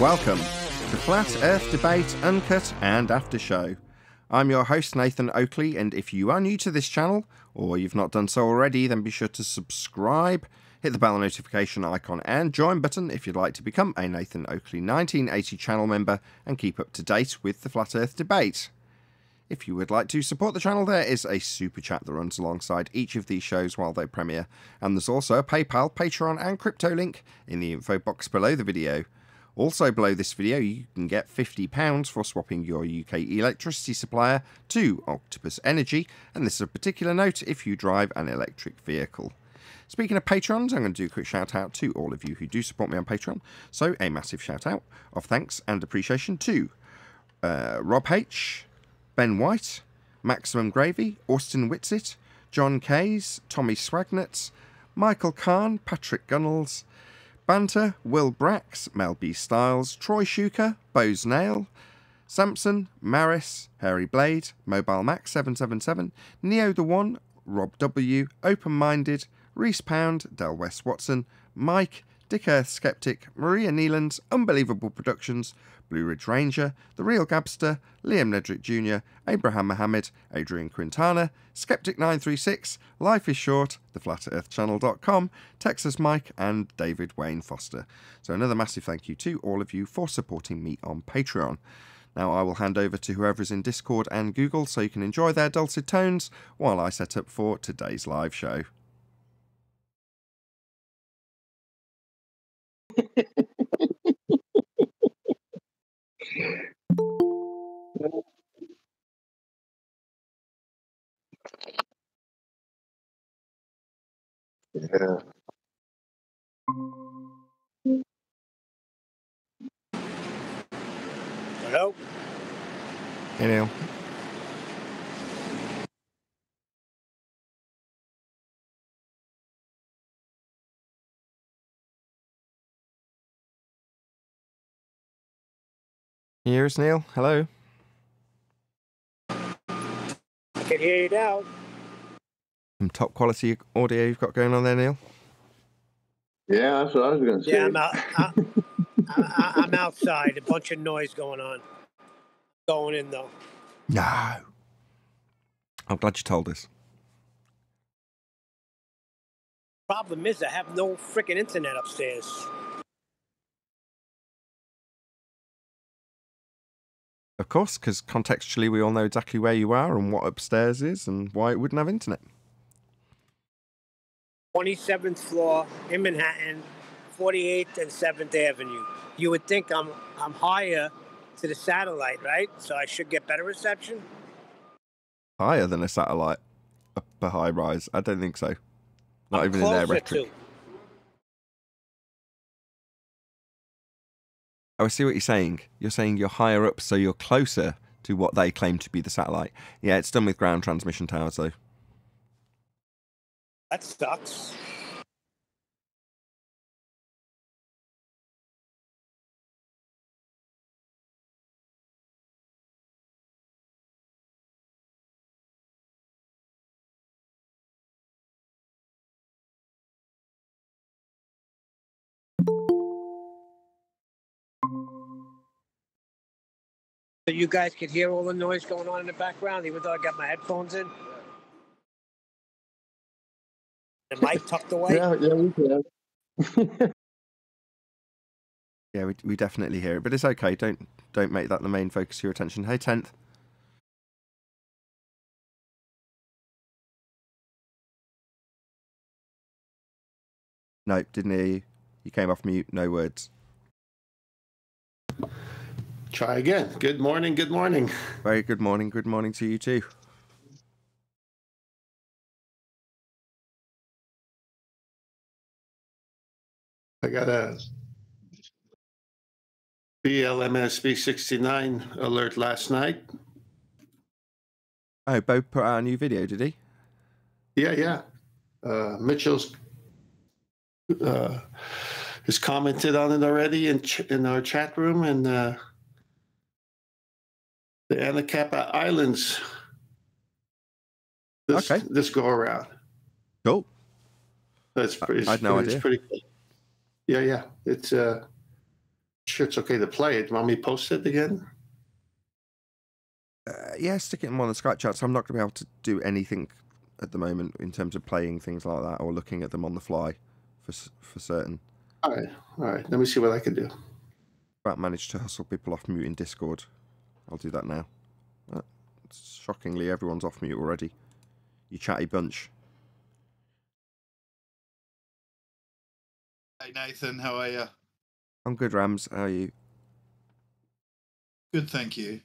Welcome to Flat Earth Debate Uncut and After Show. I'm your host Nathan Oakley, and if you are new to this channel, or you've not done so already, then be sure to subscribe, hit the bell notification icon and join button if you'd like to become a Nathan Oakley 1980 channel member and keep up to date with the Flat Earth Debate. If you would like to support the channel, there is a super chat that runs alongside each of these shows while they premiere, and there's also a PayPal, Patreon and crypto link in the info box below the video. Also below this video you can get £50 for swapping your UK electricity supplier to Octopus Energy, and this is of particular note if you drive an electric vehicle. Speaking of patrons, I'm going to do a quick shout out to all of you who do support me on Patreon, so a massive shout out of thanks and appreciation to Rob H, Ben White, Maximum Gravy, Austin Whitsitt, John Kays, Tommy Swagnitz, Michael Kahn, Patrick Gunnels, Banter, Will Brax, Mel B. Styles, Troy Shuker, Bose Nail, Samson, Maris, Hairy Blade, Mobile Max 777, Neo the One, Rob W, Open Minded, Reese Pound, Del West Watson, Mike, Dick Earth Skeptic, Maria Neelands, Unbelievable Productions, Blue Ridge Ranger, The Real Gabster, Liam Nedrick Jr, Abraham Mohammed, Adrian Quintana, Skeptic936, Life is Short, TheFlatEarthChannel.com, Texas Mike and David Wayne Foster. So another massive thank you to all of you for supporting me on Patreon. Now I will hand over to whoever's in Discord and Google so you can enjoy their dulcet tones while I set up for today's live show. Yeah. Hello. Hello. Can you hear us, Neil? Hello. I can hear you now. Some top quality audio you've got going on there, Neil. Yeah, that's what I was going to say. Yeah, I'm outside. A bunch of noise going on. Going in though. No. I'm glad you told us. Problem is, I have no freaking internet upstairs. Of course, because contextually we all know exactly where you are and what upstairs is and why it wouldn't have internet. 27th floor in Manhattan, 48th and 7th Avenue. You would think I'm higher to the satellite, right? So I should get better reception? Higher than a satellite? Up a high rise? I don't think so. Not even in their rhetoric. Oh, I see what you're saying. You're saying you're higher up, so you're closer to what they claim to be the satellite. Yeah, it's done with ground transmission towers, though. That sucks. So you guys could hear all the noise going on in the background, even though I got my headphones in. The mic tucked away. Yeah, we can. Yeah, we definitely hear it, but it's okay. Don't make that the main focus of your attention. Hey, 10th. Nope, didn't hear you. You came off mute. No words. Try again. Good morning, good morning. Very good morning. Good morning to you too. I got a BLMSB69 alert last night. Oh, Bo put out a new video, did he? Yeah. Mitchell's has commented on it already in our chat room, and the Anacapa Islands. This go around. Cool. That's pretty. I had no idea. Pretty cool. Yeah. It's Sure, it's okay to play it. Want me to post it again? Yeah, stick it in one of the Skype chats. I'm not going to be able to do anything at the moment in terms of playing things like that or looking at them on the fly for certain. All right. Let me see what I can do. About managed to hustle people off mute in Discord. I'll do that now. Shockingly, everyone's off mute already. You chatty bunch. Hey, Nathan. How are you? I'm good, Rams. How are you? Good, thank you.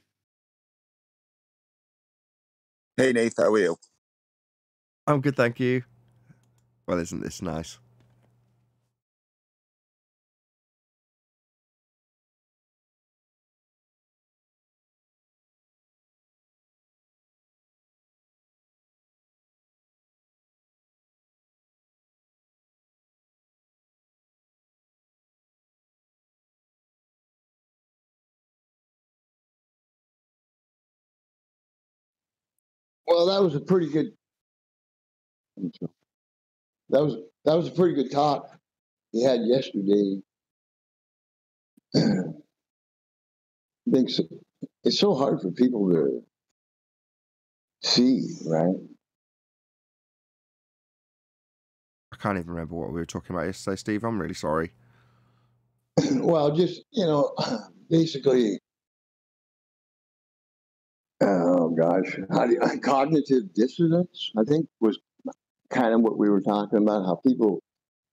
Hey, Nath, how are you? I'm good, thank you. Well, isn't this nice? Well, that was a pretty good. That was a pretty good talk he had yesterday. I think so. It's so hard for people to see, right? I can't even remember what we were talking about yesterday, Steve. I'm really sorry. Well, just basically. Oh gosh, cognitive dissonance, I think, was kind of what we were talking about, how people,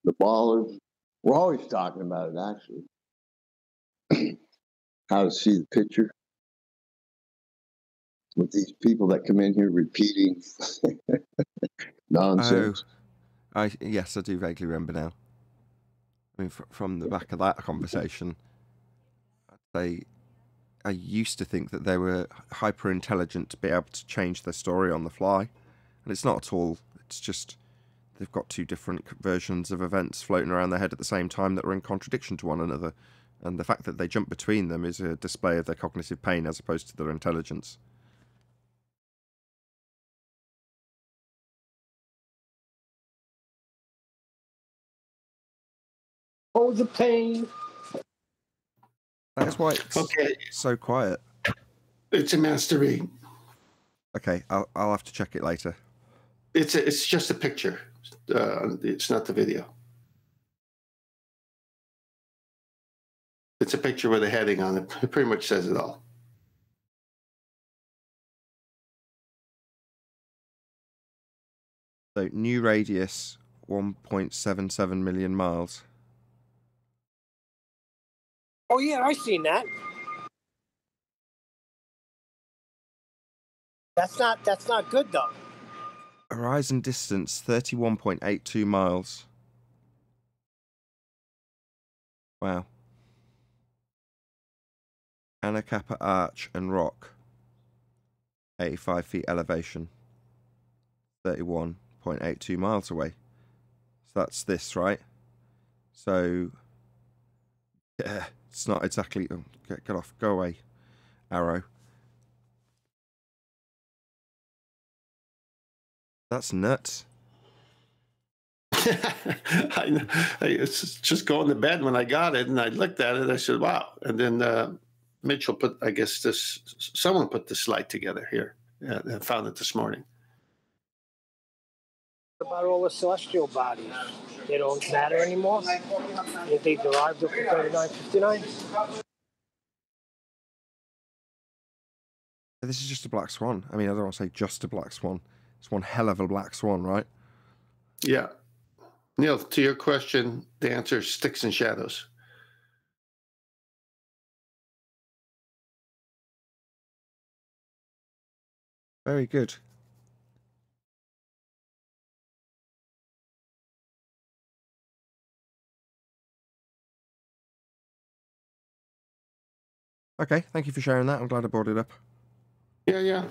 the ballers, we're always talking about it, actually, how to see the picture with these people that come in here repeating nonsense. Oh, yes, I do vaguely remember now. I mean, from the back of that conversation, I used to think that they were hyper intelligent to be able to change their story on the fly, and it's not at all. It's just they've got two different versions of events floating around their head at the same time that are in contradiction to one another, and the fact that they jump between them is a display of their cognitive pain as opposed to their intelligence. Oh, the pain. That's why it's so quiet. It's a mastery. Okay, I'll have to check it later. It's just a picture. It's not the video. It's a picture with a heading on it. It pretty much says it all. So new radius, 1.77 million miles. Oh, yeah, I've seen that. That's not good, though. Horizon distance, 31.82 miles. Wow. Anacapa Arch and Rock, 85 feet elevation, 31.82 miles away. So that's this, right? So, yeah. It's not exactly... Oh, get off. Go away, arrow. That's nuts. It's just going to bed when I got it, and I looked at it, I said, wow. And then Mitchell put, I guess this... Someone put the slide together here. Yeah, and found it this morning. About all the celestial bodies, they don't matter anymore. If they derived it from 3959. This is just a black swan. I mean, I don't want to say just a black swan. It's one hell of a black swan, right? Yeah. Neil, to your question, the answer is sticks and shadows. Very good. Okay, thank you for sharing that. I'm glad I brought it up. Yeah.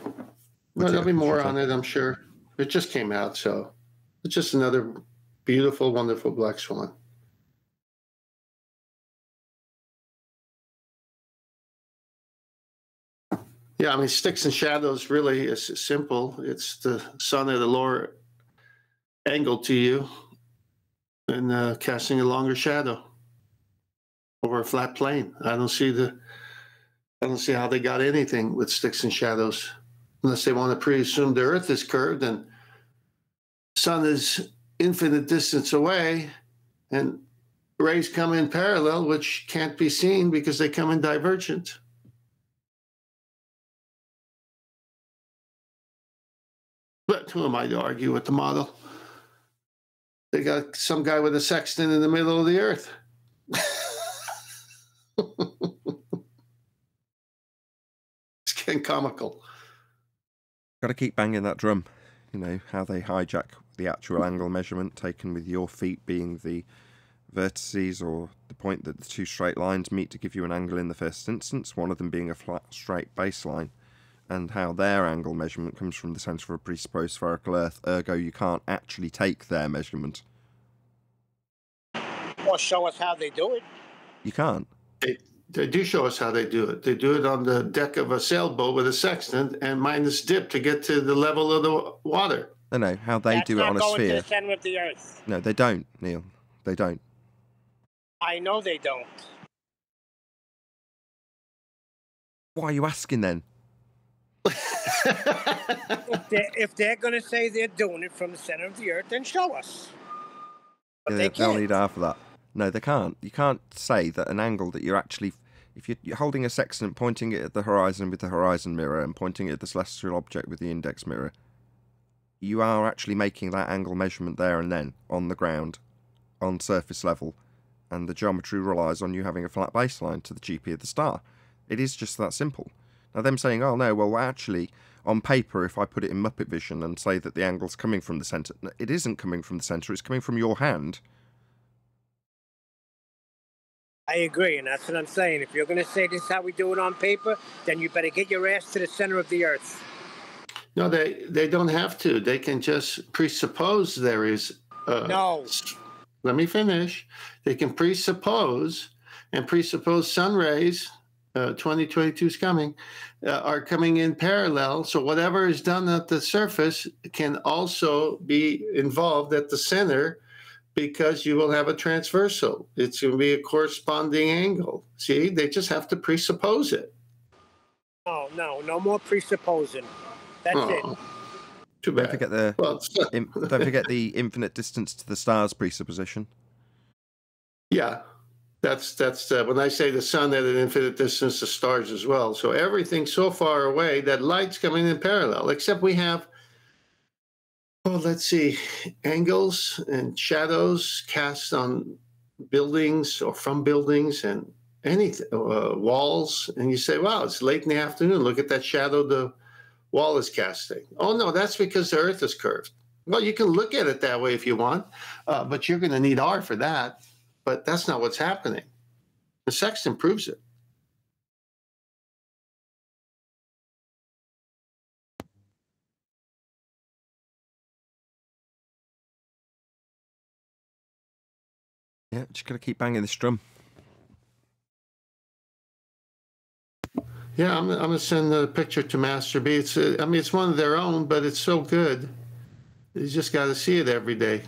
No, there'll be more on it, I'm sure. It just came out, so it's just another beautiful, wonderful black swan. Yeah, I mean, sticks and shadows really is simple. It's the sun at a lower angle to you and casting a longer shadow. over a flat plane. I don't see how they got anything with sticks and shadows, unless they want to pre-assume the Earth is curved and the sun is infinite distance away, and rays come in parallel, which can't be seen because they come in divergent. But who am I to argue with the model? They got some guy with a sextant in the middle of the Earth. It's getting comical. Got to keep banging that drum. You know, how they hijack the actual angle measurement taken with your feet being the vertices or the point that the two straight lines meet to give you an angle in the first instance, one of them being a flat, straight baseline, and how their angle measurement comes from the centre of a presupposed spherical Earth, ergo you can't actually take their measurement. Or show us how they do it. You can't. They do show us how they do it. They do it on the deck of a sailboat with a sextant and minus dip to get to the level of the water. I know how they do it on a sphere. That's not going to the center of the Earth. No, they don't, Neil. They don't. I know they don't. Why are you asking then? If they're going to say they're doing it from the center of the Earth, then show us. But yeah, they can't. They'll need half of that. No, they can't. You can't say that an angle that you're actually... If you're holding a sextant, pointing it at the horizon with the horizon mirror and pointing it at the celestial object with the index mirror, you are actually making that angle measurement there and then, on the ground, on surface level, and the geometry relies on you having a flat baseline to the GP of the star. It is just that simple. Now, them saying, oh, no, well, actually, on paper, if I put it in Muppet Vision and say that the angle's coming from the centre... No, it isn't coming from the centre, it's coming from your hand. I agree, and that's what I'm saying. If you're going to say this is how we do it on paper, then you better get your ass to the center of the Earth. No, they don't have to. They can just presuppose there is... no. Let me finish. They can presuppose, and presuppose sun rays, 2022's coming, are coming in parallel, so whatever is done at the surface can also be involved at the center, because you will have a transversal. It's going to be a corresponding angle. See, they just have to presuppose it. Oh, no, no more presupposing. That's it. Too bad. Don't forget the, well, don't forget the infinite distance to the stars presupposition. Yeah, that's when I say the sun at an infinite distance, the stars as well. So everything's so far away that light's coming in parallel, except we have... Well, let's see, angles and shadows cast on buildings or from buildings and anything, walls. And you say, wow, it's late in the afternoon. Look at that shadow the wall is casting. Oh, no, that's because the Earth is curved. Well, you can look at it that way if you want, but you're going to need R for that. But that's not what's happening. The sextant proves it. Yeah, just gotta keep banging this drum. Yeah, I'm gonna send the picture to Master B. It's I mean, it's one of their own, but it's so good. You just gotta see it every day.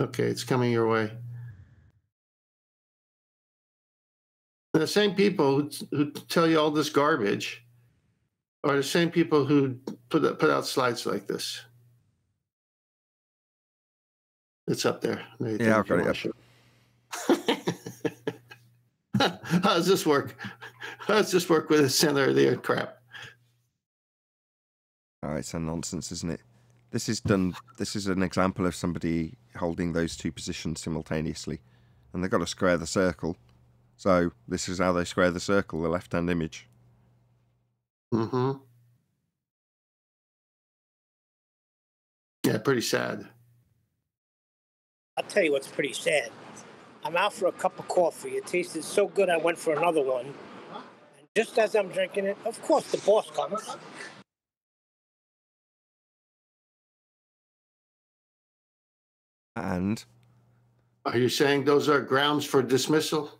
Okay, it's coming your way. And the same people who tell you all this garbage are the same people who put out slides like this. It's up there. Yeah, I've got it up. How does this work? How does this work with the center of the Earth crap? Oh, it's a nonsense, isn't it? This is done. This is an example of somebody holding those two positions simultaneously, and they've got to square the circle. So this is how they square the circle: the left-hand image. Mm-hmm. Yeah, pretty sad. I'll tell you what's pretty sad. I'm out for a cup of coffee. It tasted so good I went for another one. And just as I'm drinking it, of course the boss comes. And? Are you saying those are grounds for dismissal?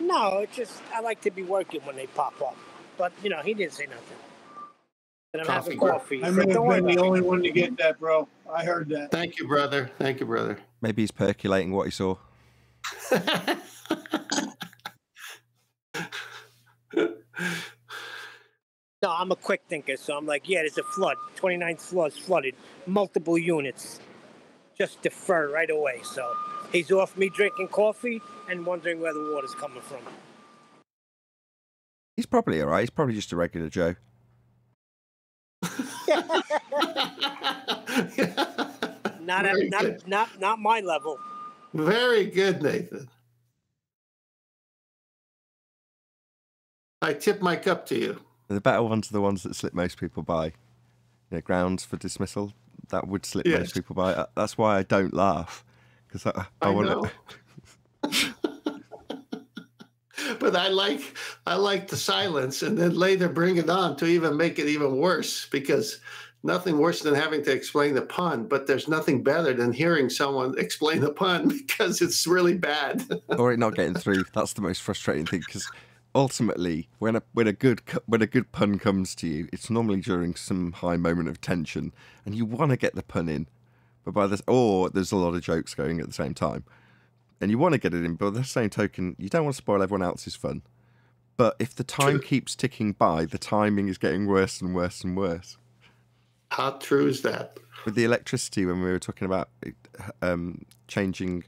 No, it's just I like to be working when they pop up. But, you know, he didn't say nothing. And I'm having coffee. I may have been the only one to get that, bro. I heard that. Thank you, brother. Thank you, brother. Maybe he's percolating what he saw. No, I'm a quick thinker, so I'm like, yeah, there's a flood. 29th floor's flooded. Multiple units. Just defer right away. So he's off me drinking coffee and wondering where the water's coming from. He's probably all right. He's probably just a regular Joe. Not my level. Very good, Nathan. I tip my cup to you. The better ones are the ones that slip most people by. You know, grounds for dismissal, that would slip most people by. That's why I don't laugh. Because I want to... But I like the silence, and then later bring it on to even make it even worse, because nothing worse than having to explain the pun, but there's nothing better than hearing someone explain the pun because it's really bad. Or it not getting through. That's the most frustrating thing, because ultimately, when a good pun comes to you, it's normally during some high moment of tension, and you want to get the pun in, but there's a lot of jokes going at the same time. And you want to get it in, but at the same token, you don't want to spoil everyone else's fun. But if the time keeps ticking by, the timing is getting worse and worse and worse. How true is that? With the electricity, when we were talking about changing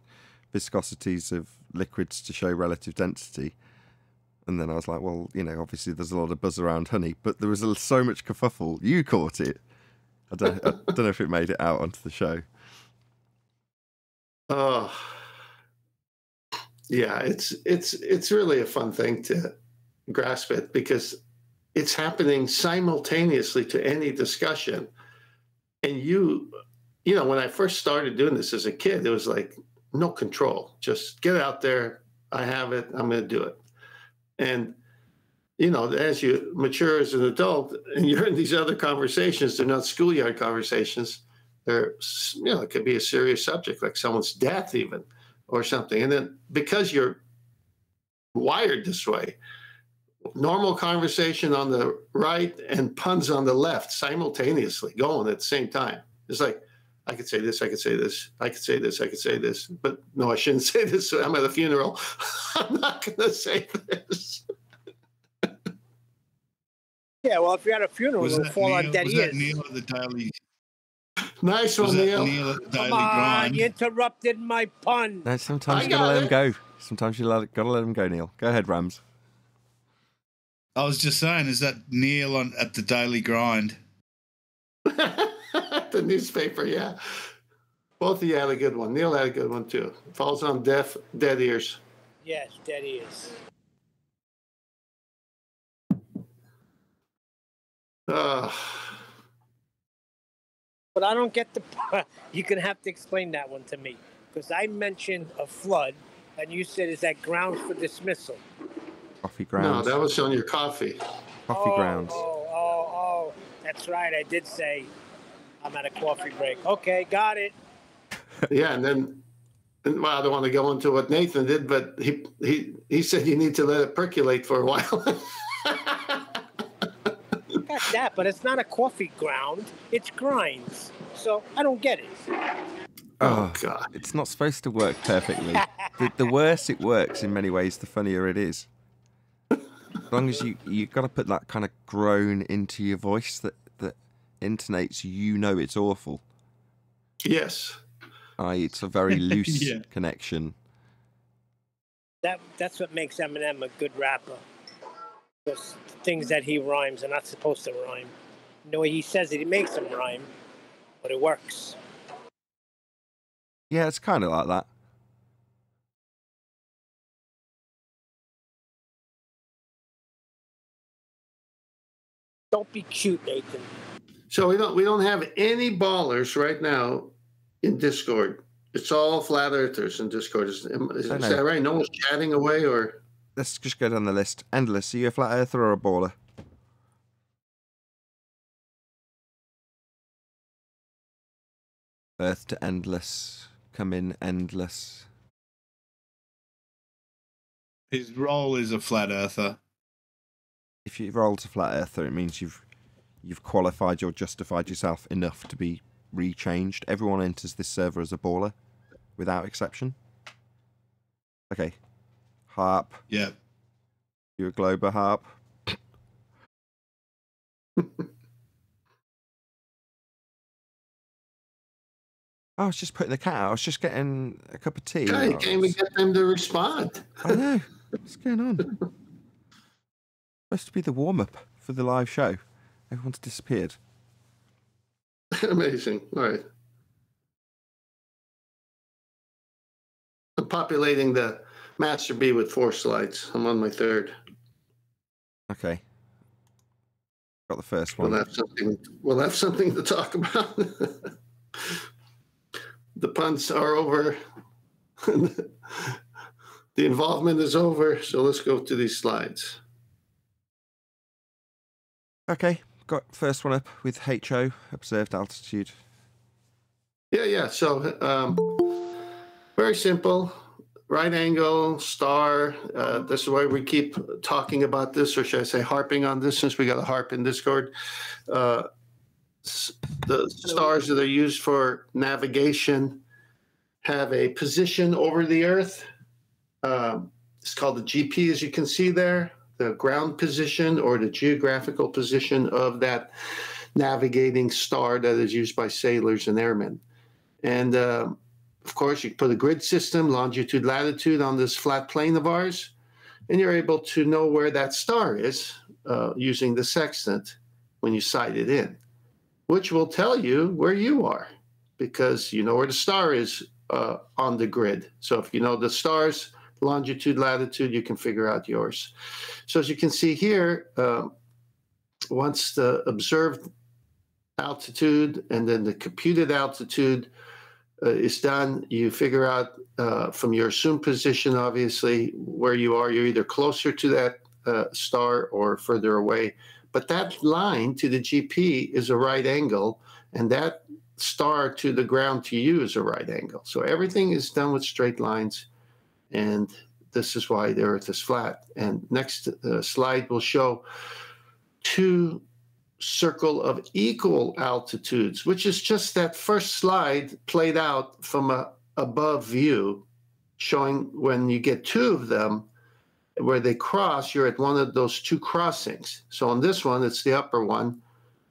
viscosities of liquids to show relative density, and then I was like, well, you know, obviously there's a lot of buzz around honey, but there was so much kerfuffle. You caught it. I don't know if it made it out onto the show. Oh... Yeah, it's really a fun thing to grasp it, because it's happening simultaneously to any discussion. And you know, when I first started doing this as a kid, it was like no control. Just get out there. I have it. I'm going to do it. And, you know, as you mature as an adult and you're in these other conversations, they're not schoolyard conversations. They're, you know, it could be a serious subject like someone's death even. Or something. And then because you're wired this way, normal conversation on the right and puns on the left simultaneously going at the same time. It's like, I could say this, I could say this, I could say this, I could say this, but no, I shouldn't say this. I'm at a funeral. I'm not going to say this. Yeah, well, if you're at a funeral, it'll fall on dead ears. Neil of the Daily... Nice one, Neil. Come on, you interrupted my pun. No, sometimes you gotta let him go. Sometimes you gotta let him go, Neil. Go ahead, Rams. I was just saying, is that Neil at the Daily Grind? The newspaper, yeah. Both of you had a good one. Neil had a good one too. Falls on dead ears. Yes, dead ears. But I don't get the... You're going to have to explain that one to me. Because I mentioned a flood, and you said, is that grounds for dismissal? Coffee grounds. No, that was on your coffee. Coffee grounds. Oh. That's right. I did say I'm at a coffee break. Okay, got it. Yeah, and then... Well, I don't want to go into what Nathan did, but he said you need to let it percolate for a while. That, but it's not a coffee ground, it's grinds, so I don't get it. Oh God, it's not supposed to work perfectly. The worse it works in many ways, the funnier it is. As long as you've got to put that kind of groan into your voice that intonates, you know, it's awful. Yes, it's a very loose connection. That's what makes Eminem a good rapper. Because things that he rhymes are not supposed to rhyme. The way he says it, it makes them rhyme, but it works. Yeah, it's kind of like that. Don't be cute, Nathan. So we don't have any ballers right now in Discord. It's all flat earthers in Discord. Is that right? No one's chatting away or... Let's just go down the list. Endless. Are you a flat earther or a baller? Earth to endless. Come in endless. His role is a flat earther. If you roll to flat earther, it means you've qualified or justified yourself enough to be rechanged. Everyone enters this server as a baller. without exception. Okay. Harp. Yeah. You're a Glober harp. I was just putting the cat out. I was just getting a cup of tea. Yeah, you can't even get them to respond. I know. What's going on? Supposed to be the warm-up for the live show. Everyone's disappeared. Amazing. All right. I'm populating the Master B with 4 slides. I'm on my 3rd. Okay. Got the 1st one. We'll have something to talk about. The punts are over. The involvement is over. So let's go to these slides. Okay. Got 1st one up with HO, observed altitude. Yeah, yeah. So very simple. Right angle, star. This is why we keep talking about this, or should I say harping on this, since we got a harp in Discord. The stars that are used for navigation have a position over the Earth. It's called the GP, as you can see there, the ground position or the geographical position of that navigating star that is used by sailors and airmen. And of course, you put a grid system, longitude, latitude on this flat plane of ours, and you're able to know where that star is using the sextant when you sight it in, which will tell you where you are because you know where the star is on the grid. So if you know the star's longitude, latitude, you can figure out yours. So as you can see here, once the observed altitude and then the computed altitude is done, you figure out from your assumed position, obviously, where you are. You're either closer to that star or further away. But that line to the GP is a right angle, and that star to the ground to you is a right angle. So everything is done with straight lines, and this is why the Earth is flat. And next slide will show two circle of equal altitudes, which is just that 1st slide played out from a above view, showing when you get 2 of them, where they cross, you're at one of those 2 crossings. So on this one, it's the upper one,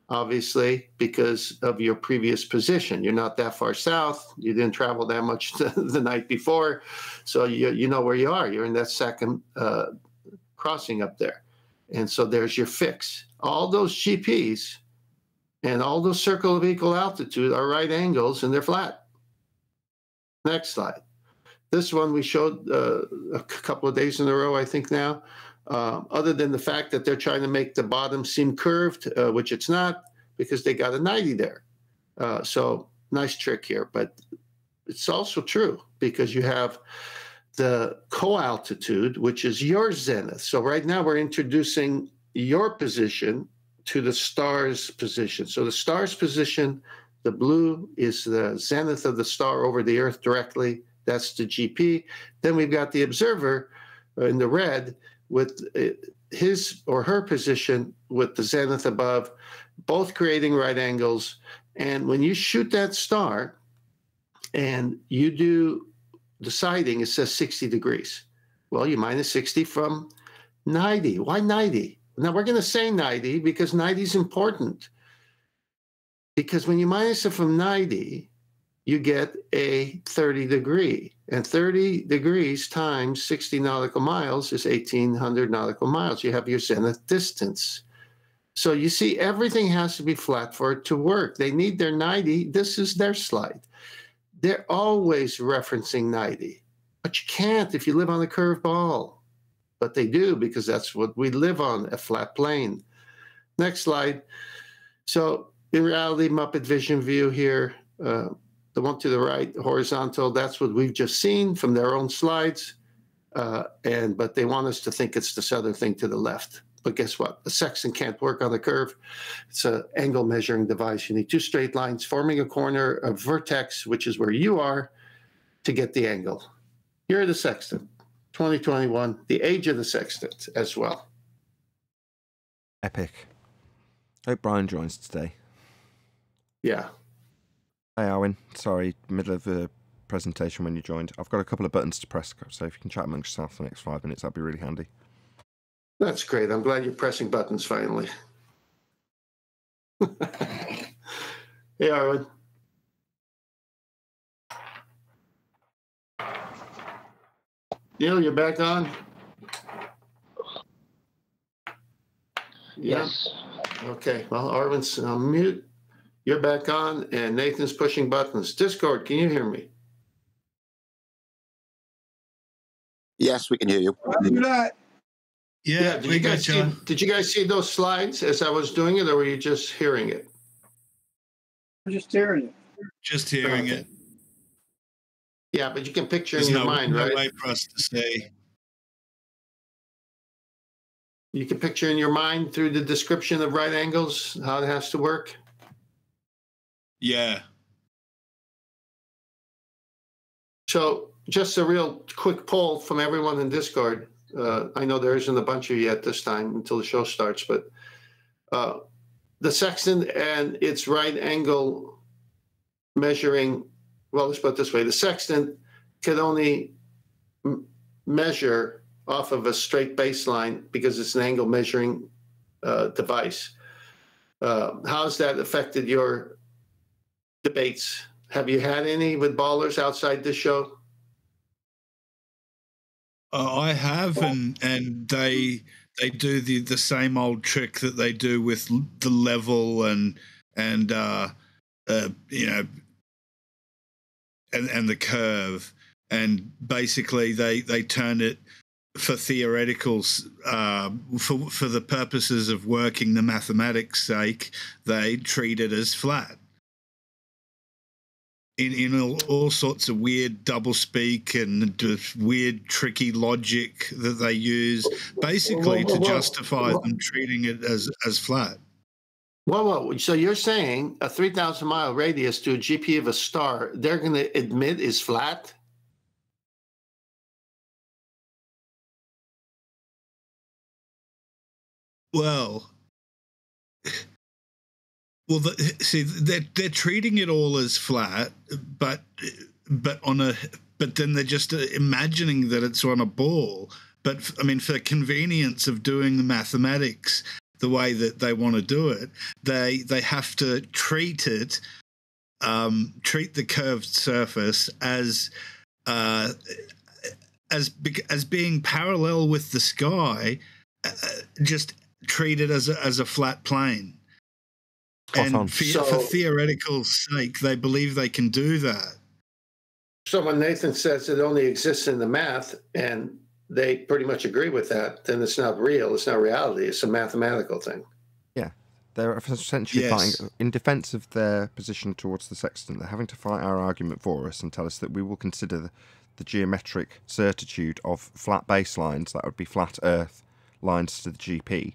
obviously, because of your previous position. You're not that far south. You didn't travel that much the night before. So you know where you are. You're in that 2nd crossing up there. And so there's your fix. All those GPs and all those circle of equal altitude are right angles, and they're flat. Next slide. This one we showed a couple of days in a row, I think now, other than the fact that they're trying to make the bottom seem curved, which it's not, because they got a 90 there. So nice trick here. But it's also true because you have the co-altitude, which is your zenith. So right now we're introducing your position to the star's position. So the star's position, the blue is the zenith of the star over the Earth directly. That's the GP. Then we've got the observer in the red with his or her position with the zenith above, both creating right angles. And when you shoot that star and you do the sighting, it says 60 degrees. Well, you minus 60 from 90. Why 90? Now, we're going to say 90 because 90 is important. Because when you minus it from 90, you get a 30 degree. And 30 degrees times 60 nautical miles is 1,800 nautical miles. You have your zenith distance. So you see, everything has to be flat for it to work. They need their 90. This is their slide. They're always referencing 90. But you can't if you live on a curved ball. But they do, because that's what we live on, a flat plane. Next slide. So in reality, Muppet Vision View here, the one to the right, horizontal, that's what we've just seen from their own slides. But they want us to think it's this other thing to the left. But guess what? The sextant can't work on the curve. It's an angle measuring device. You need 2 straight lines forming a corner, a vertex, which is where you are, to get the angle. You're the sextant. 2021, the age of the sextant as well. Epic. Hope Brian joins today. Yeah. Hey, Arwen. Sorry, middle of a presentation when you joined. I've got a couple of buttons to press, so if you can chat amongst yourself for the next 5 minutes, that'd be really handy. That's great. I'm glad you're pressing buttons finally. Hey, Arwen. Neil, you're back on? Yes. Yeah. Okay. Well, Arwen's on mute. You're back on, and Nathan's pushing buttons. Discord, can you hear me? Yes, we can hear you. Roger that. Yeah, did you guys see those slides as I was doing it, or were you just hearing it? I'm just hearing it. Just hearing it. Yeah, but you can picture in your mind, right? There's no way for us to say. You can picture in your mind through the description of right angles how it has to work? Yeah. So just a real quick poll from everyone in Discord. I know there isn't a bunch of you yet this time until the show starts, but the sextant and its right angle measuring, well, let's put it this way. The sextant could only measure off of a straight baseline because it's an angle measuring device. How's that affected your debates? Have you had any with ballers outside this show? I have, and they do the same old trick that they do with the level and you know and the curve, and basically they turn it for theoreticals for the purposes of working the mathematics sake. They treat it as flat. In all sorts of weird doublespeak and just weird tricky logic that they use, basically to justify them treating it as flat. Whoa! So you're saying a 3,000-mile radius to a GP of a star, they're going to admit is flat? Well. Well, see, they're treating it all as flat, but then they're just imagining that it's on a ball. But I mean, for convenience of doing the mathematics the way that they want to do it, they have to treat it, treat the curved surface as being parallel with the sky, just treat it as a flat plane. And for theoretical sake, they believe they can do that. So when Nathan says it only exists in the math, and they pretty much agree with that, then it's not real. It's not reality. It's a mathematical thing. Yeah. They're essentially fighting, in defense of their position towards the sextant, they're having to fight our argument for us and tell us that we will consider the geometric certitude of flat baselines, that would be flat Earth lines to the GP,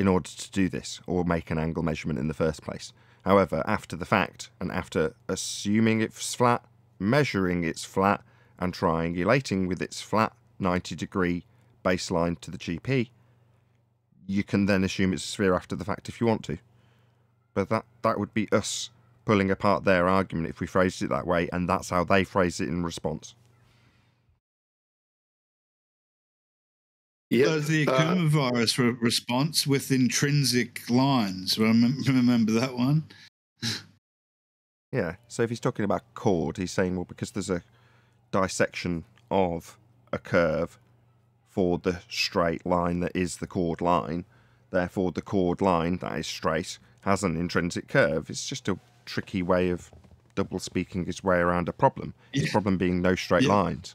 in order to do this or make an angle measurement in the first place. However, after the fact, and after assuming it's flat, measuring it's flat, and triangulating with its flat 90-degree baseline to the GP, you can then assume it's a sphere after the fact if you want to. But that would be us pulling apart their argument if we phrased it that way, and that's how they phrase it in response. Yep. So the Akuma virus response with intrinsic lines. Remember that one? Yeah. So if he's talking about chord, he's saying, well, because there's a dissection of a curve for the straight line that is the chord line, therefore the chord line that is straight has an intrinsic curve. It's just a tricky way of double speaking his way around a problem. Yeah. His problem being no straight lines.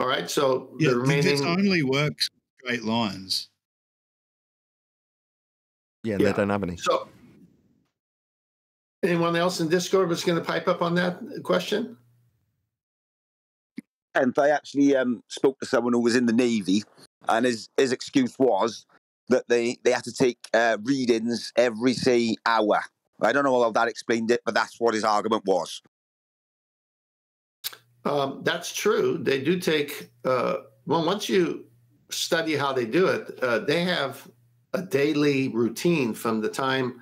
All right, so the remaining... This only works with straight lines. Yeah, they don't have any. So, anyone else in Discord was going to pipe up on that question? And I actually spoke to someone who was in the Navy, and his excuse was that they had to take readings every, say, hour. I don't know how that explained it, but that's what his argument was. That's true. They do take, well, once you study how they do it, they have a daily routine from the time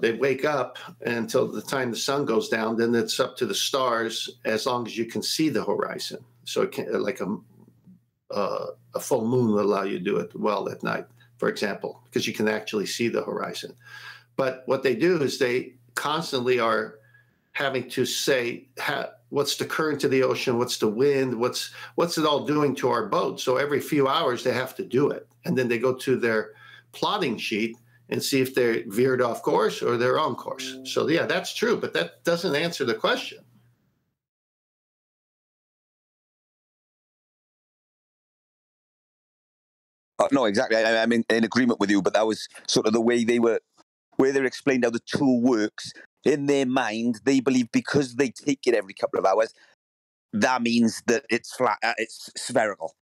they wake up until the time the sun goes down. Then it's up to the stars as long as you can see the horizon. So it can, like a full moon will allow you to do it well at night, for example, because you can actually see the horizon. But what they do is they constantly are having to say, what's the current of the ocean? What's the wind? What's it all doing to our boat? So every few hours they have to do it. And then they go to their plotting sheet and see if they're veered off course or they're on course. So yeah, that's true, but that doesn't answer the question. No, exactly. I'm in agreement with you, but that was sort of the way they were, where they explained how the tool works. In their mind, they believe because they take it every couple of hours, that means that it's flat, it's spherical.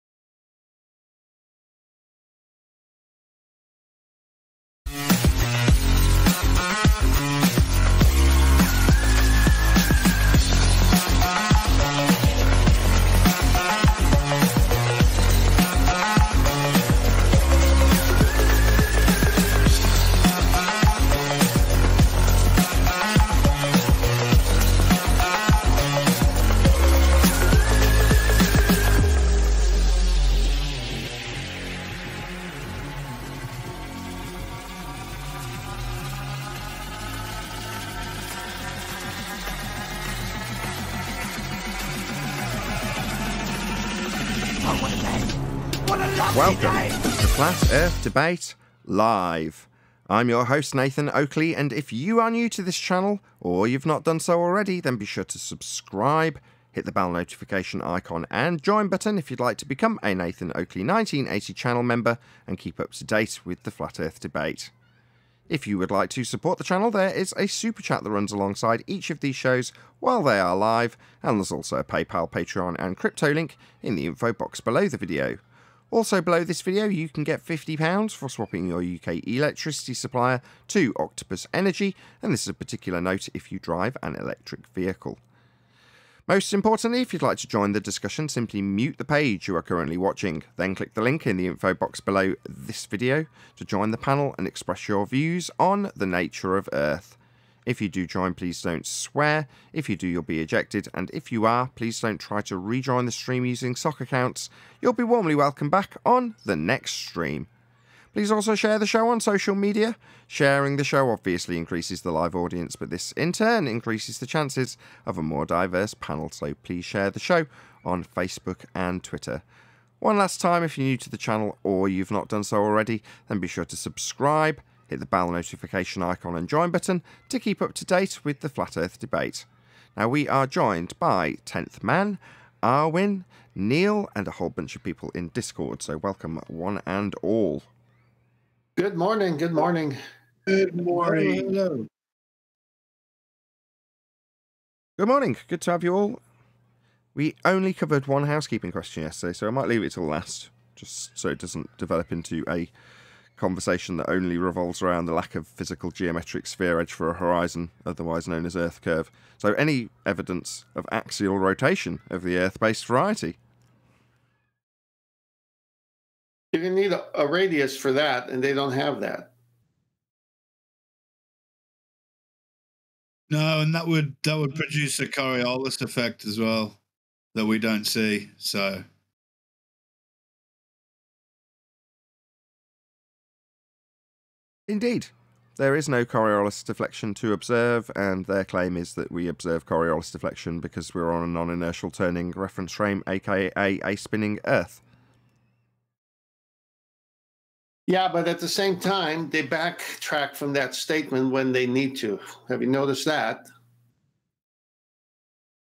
Welcome to Flat Earth Debate Live. I'm your host, Nathan Oakley, and if you are new to this channel, or you've not done so already, then be sure to subscribe, hit the bell notification icon and join button if you'd like to become a Nathan Oakley 1980 channel member and keep up to date with the Flat Earth Debate. If you would like to support the channel, there is a super chat that runs alongside each of these shows while they are live, and there's also a PayPal, Patreon and crypto link in the info box below the video. Also below this video, you can get £50 for swapping your UK electricity supplier to Octopus Energy, and this is a particular note if you drive an electric vehicle. Most importantly, if you'd like to join the discussion, simply mute the page you are currently watching, then click the link in the info box below this video to join the panel and express your views on the nature of Earth. If you do join, please don't swear. If you do, you'll be ejected, and if you are, please don't try to rejoin the stream using sock accounts. You'll be warmly welcome back on the next stream. Please also share the show on social media. Sharing the show obviously increases the live audience, but this in turn increases the chances of a more diverse panel, so please share the show on Facebook and Twitter. One last time, if you're new to the channel or you've not done so already, then be sure to subscribe, hit the bell notification icon and join button to keep up to date with the Flat Earth Debate. Now we are joined by 10th Man, Arwin, Neil and a whole bunch of people in Discord, so welcome one and all. Good morning, good morning. Good morning. Hello. Good morning, good to have you all. We only covered one housekeeping question yesterday, so I might leave it till last, just so it doesn't develop into a conversation that only revolves around the lack of physical geometric sphere edge for a horizon, otherwise known as Earth curve. So any evidence of axial rotation of the Earth-based variety? You're going to need a radius for that, and they don't have that. No, and that would produce a Coriolis effect as well that we don't see, so... Indeed. There is no Coriolis deflection to observe, and their claim is that we observe Coriolis deflection because we're on a non-inertial turning reference frame, aka a spinning Earth. Yeah, but at the same time, they backtrack from that statement when they need to. Have you noticed that?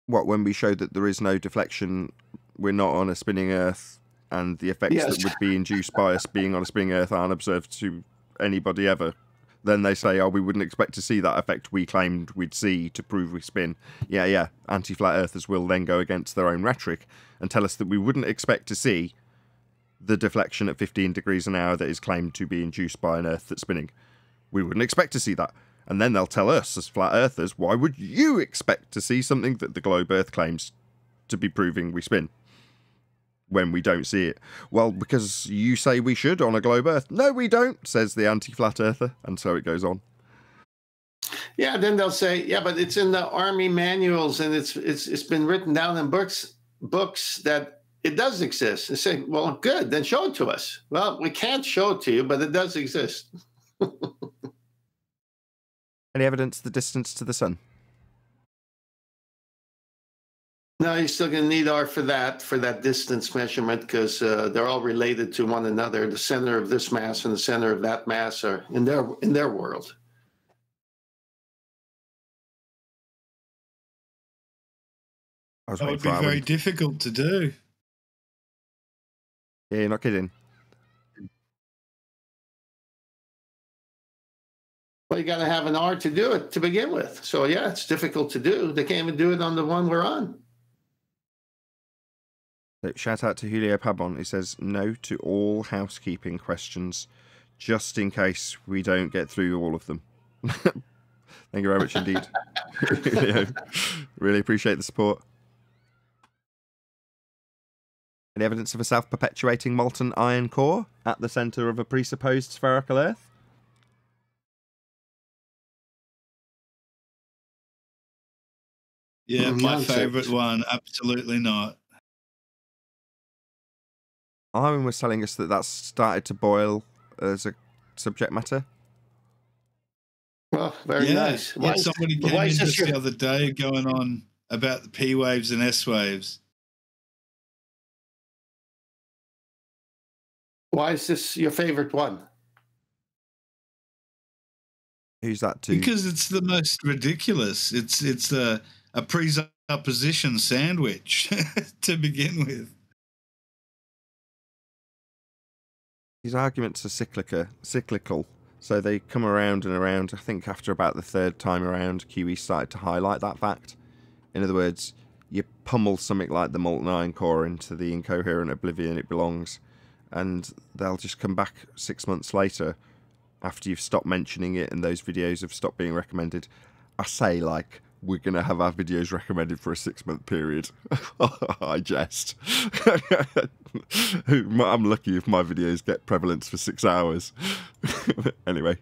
What, when we show that there is no deflection, we're not on a spinning Earth, and the effects that would be induced by us being on a spinning Earth aren't observed to anybody ever? Then they say, oh, we wouldn't expect to see that effect we claimed we'd see to prove we spin. Yeah, yeah, anti-flat earthers will then go against their own rhetoric and tell us that we wouldn't expect to see the deflection at 15 degrees an hour that is claimed to be induced by an Earth that's spinning. We wouldn't expect to see that. And then they'll tell us, as flat earthers, why would you expect to see something that the globe Earth claims to be proving we spin? when we don't see it? Well, because you say we should on a globe Earth. No, we don't, says the anti-flat earther, and so it goes on. Yeah, then they'll say, yeah, but it's in the army manuals and it's been written down in books that it does exist. They say, well, good, then show it to us. Well, we can't show it to you, but it does exist. Any evidence of the distance to the sun? No, you're still going to need R for that distance measurement, because they're all related to one another. The center of this mass and the center of that mass are in their world. That would be very difficult to do. Yeah, you're not kidding. Well, you got to have an R to do it to begin with. So, yeah, it's difficult to do. They can't even do it on the one we're on. So, shout out to Julio Pabon. He says no to all housekeeping questions, just in case we don't get through all of them. Thank you very much indeed. Really appreciate the support. Any evidence of a self-perpetuating molten iron core at the centre of a presupposed spherical Earth? Yeah, my favourite one. Absolutely not. Armin was telling us that that's started to boil as a subject matter. Well, very nice. Yeah, somebody came in just the other day going on about the P waves and S waves. Why is this your favorite one? Who's that to? Because it's the most ridiculous. It's a presupposition sandwich to begin with. These arguments are cyclical, so they come around and around. I think after about the third time around, QE started to highlight that fact. In other words, you pummel something like the molten iron core into the incoherent oblivion it belongs, and they'll just come back 6 months later after you've stopped mentioning it and those videos have stopped being recommended. I say, like, we're going to have our videos recommended for a 6-month period. I jest. I'm lucky if my videos get prevalence for 6 hours. Anyway.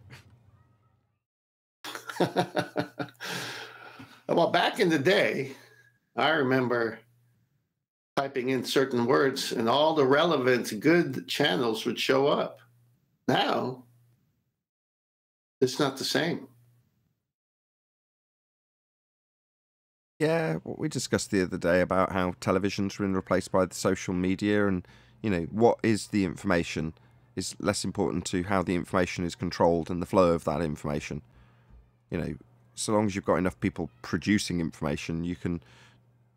Well, back in the day, I remember typing in certain words and all the relevant good channels would show up. Now, it's not the same. Yeah, well, we discussed the other day about how television's been replaced by the social media, and, you know, what is the information is less important to how the information is controlled and the flow of that information. You know, so long as you've got enough people producing information, you can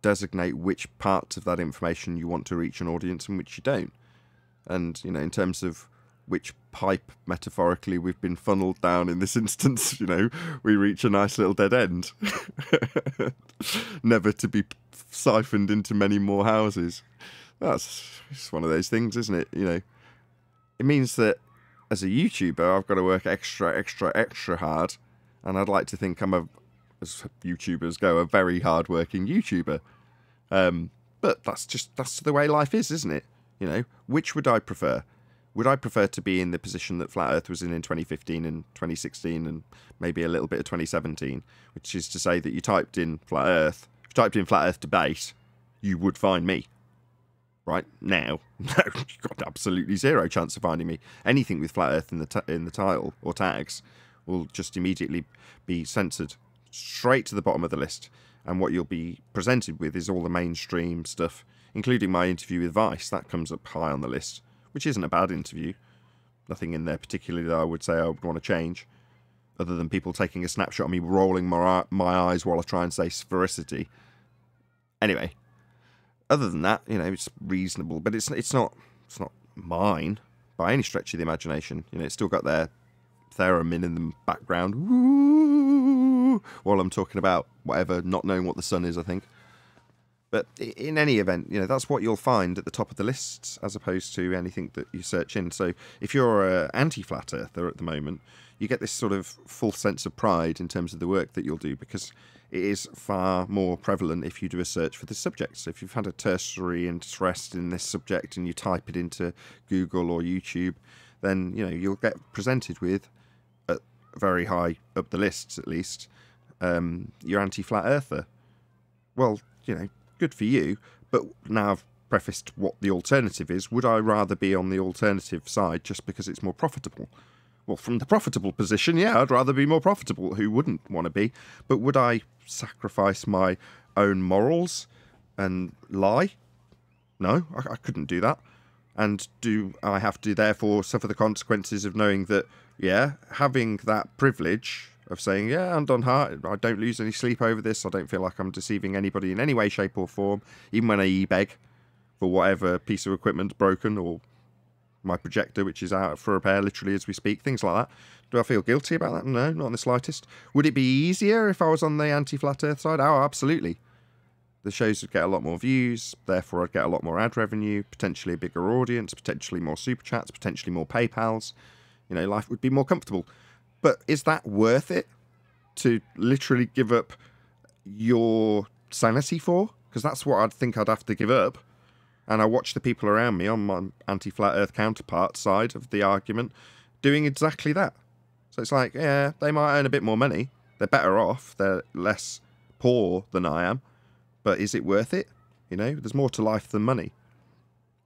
designate which parts of that information you want to reach an audience and which you don't. And, you know, in terms of which pipe, metaphorically, we've been funneled down in this instance, you know, we reach a nice little dead end. Never to be siphoned into many more houses. That's just one of those things, isn't it? You know, it means that as a YouTuber, I've got to work extra hard, and I'd like to think I'm a, as YouTubers go, a very hard-working YouTuber. But that's the way life is, isn't it? You know, which would I prefer? Would I prefer to be in the position that Flat Earth was in 2015 and 2016 and maybe a little bit of 2017, which is to say that you typed in Flat Earth, if you typed in Flat Earth debate, you would find me. Right now, no, you've got absolutely zero chance of finding me. Anything with Flat Earth in the title or tags will just immediately be censored straight to the bottom of the list, and what you'll be presented with is all the mainstream stuff, including my interview with Vice. That comes up high on the list, which isn't a bad interview. Nothing in there particularly that I would say I would want to change, other than people taking a snapshot of me rolling my eyes while I try and say sphericity. Anyway, other than that, you know, it's reasonable, but it's not mine by any stretch of the imagination. You know, it's still got their theremin in the background. Ooh, while I'm talking about whatever, not knowing what the sun is, I think. But in any event, you know, that's what you'll find at the top of the lists as opposed to anything that you search in. So if you're an anti-flat earther at the moment, you get this sort of false sense of pride in terms of the work that you'll do, because it is far more prevalent if you do a search for this subject. So if you've had a tertiary interest in this subject and you type it into Google or YouTube, then, you know, you'll get presented with, very high up the lists at least, you're anti-flat earther. Well, you know, good for you, but now I've prefaced what the alternative is. Would I rather be on the alternative side just because it's more profitable? Well, from the profitable position, yeah, I'd rather be more profitable. Who wouldn't want to be? But would I sacrifice my own morals and lie? No, I couldn't do that. And do I have to therefore suffer the consequences of knowing that, yeah, having that privilege of saying, yeah, hand on heart, I don't lose any sleep over this, I don't feel like I'm deceiving anybody in any way, shape or form, even when I e-beg for whatever piece of equipment's broken or my projector, which is out for repair literally as we speak, things like that. Do I feel guilty about that? No, not in the slightest. Would it be easier if I was on the anti-flat earth side? Oh, absolutely. The shows would get a lot more views, therefore I'd get a lot more ad revenue, potentially a bigger audience, potentially more super chats, potentially more PayPals. You know, life would be more comfortable. But is that worth it to literally give up your sanity for? Because that's what I'd think I'd have to give up. And I watch the people around me on my anti-flat earth counterpart side of the argument doing exactly that. So it's like, yeah, they might earn a bit more money. They're better off. They're less poor than I am. But is it worth it? You know, there's more to life than money.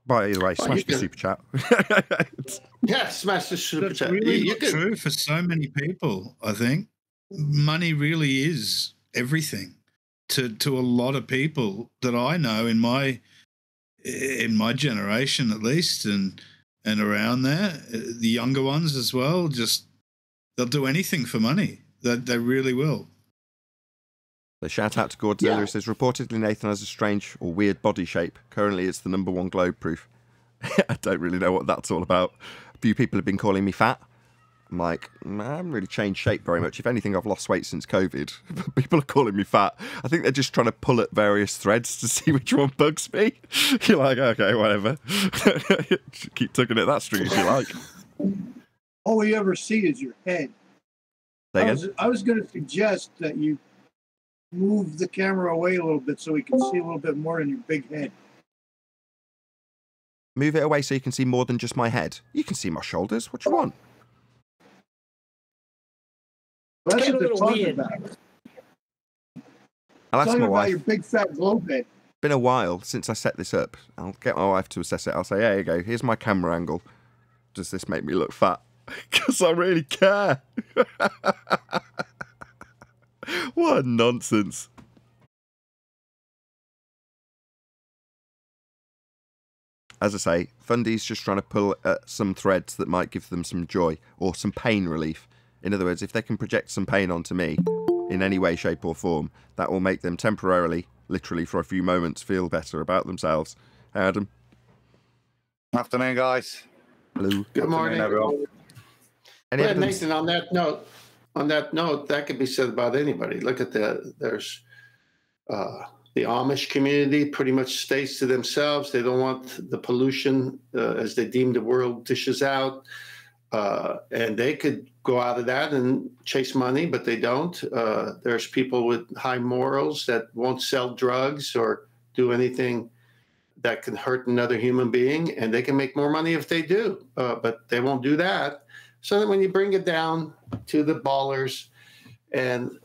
By the way, smash the super chat. Yeah, smash the super chat. That's really true for so many people, I think. Money really is everything to a lot of people that I know in my generation at least, and around there, the younger ones as well, just they'll do anything for money. They really will. The shout out to Godzilla, who says, reportedly Nathan has a strange or weird body shape. Currently it's the #1 globe proof. I don't really know what that's all about. A few people have been calling me fat. I'm like, I haven't really changed shape very much. If anything, I've lost weight since COVID. But people are calling me fat. I think they're just trying to pull at various threads to see which one bugs me. You're like, okay, whatever. Keep tugging at that string if you like. All you ever see is your head. I was going to suggest that you move the camera away a little bit so we can see a little bit more in your big head. Move it away so you can see more than just my head. You can see my shoulders. What do you want? Well, that's what they're talking about. I'll ask my wife. Your big fat globe head. Been a while since I set this up. I'll get my wife to assess it. I'll say, "Here you go. Here's my camera angle. Does this make me look fat? Because I really care." What nonsense. As I say, Fundy's just trying to pull at some threads that might give them some joy or some pain relief. In other words, if they can project some pain onto me in any way, shape or form, that will make them temporarily, literally for a few moments, feel better about themselves. Hey, Adam. Afternoon, guys. Hello. Good morning, everyone. Well, Nathan, on that note, that could be said about anybody. Look at the Amish community pretty much stays to themselves. They don't want the pollution as they deem the world dishes out. And they could go out of that and chase money, but they don't. There's people with high morals that won't sell drugs or do anything that can hurt another human being, and they can make more money if they do, but they won't do that. So that when you bring it down to the ballers, and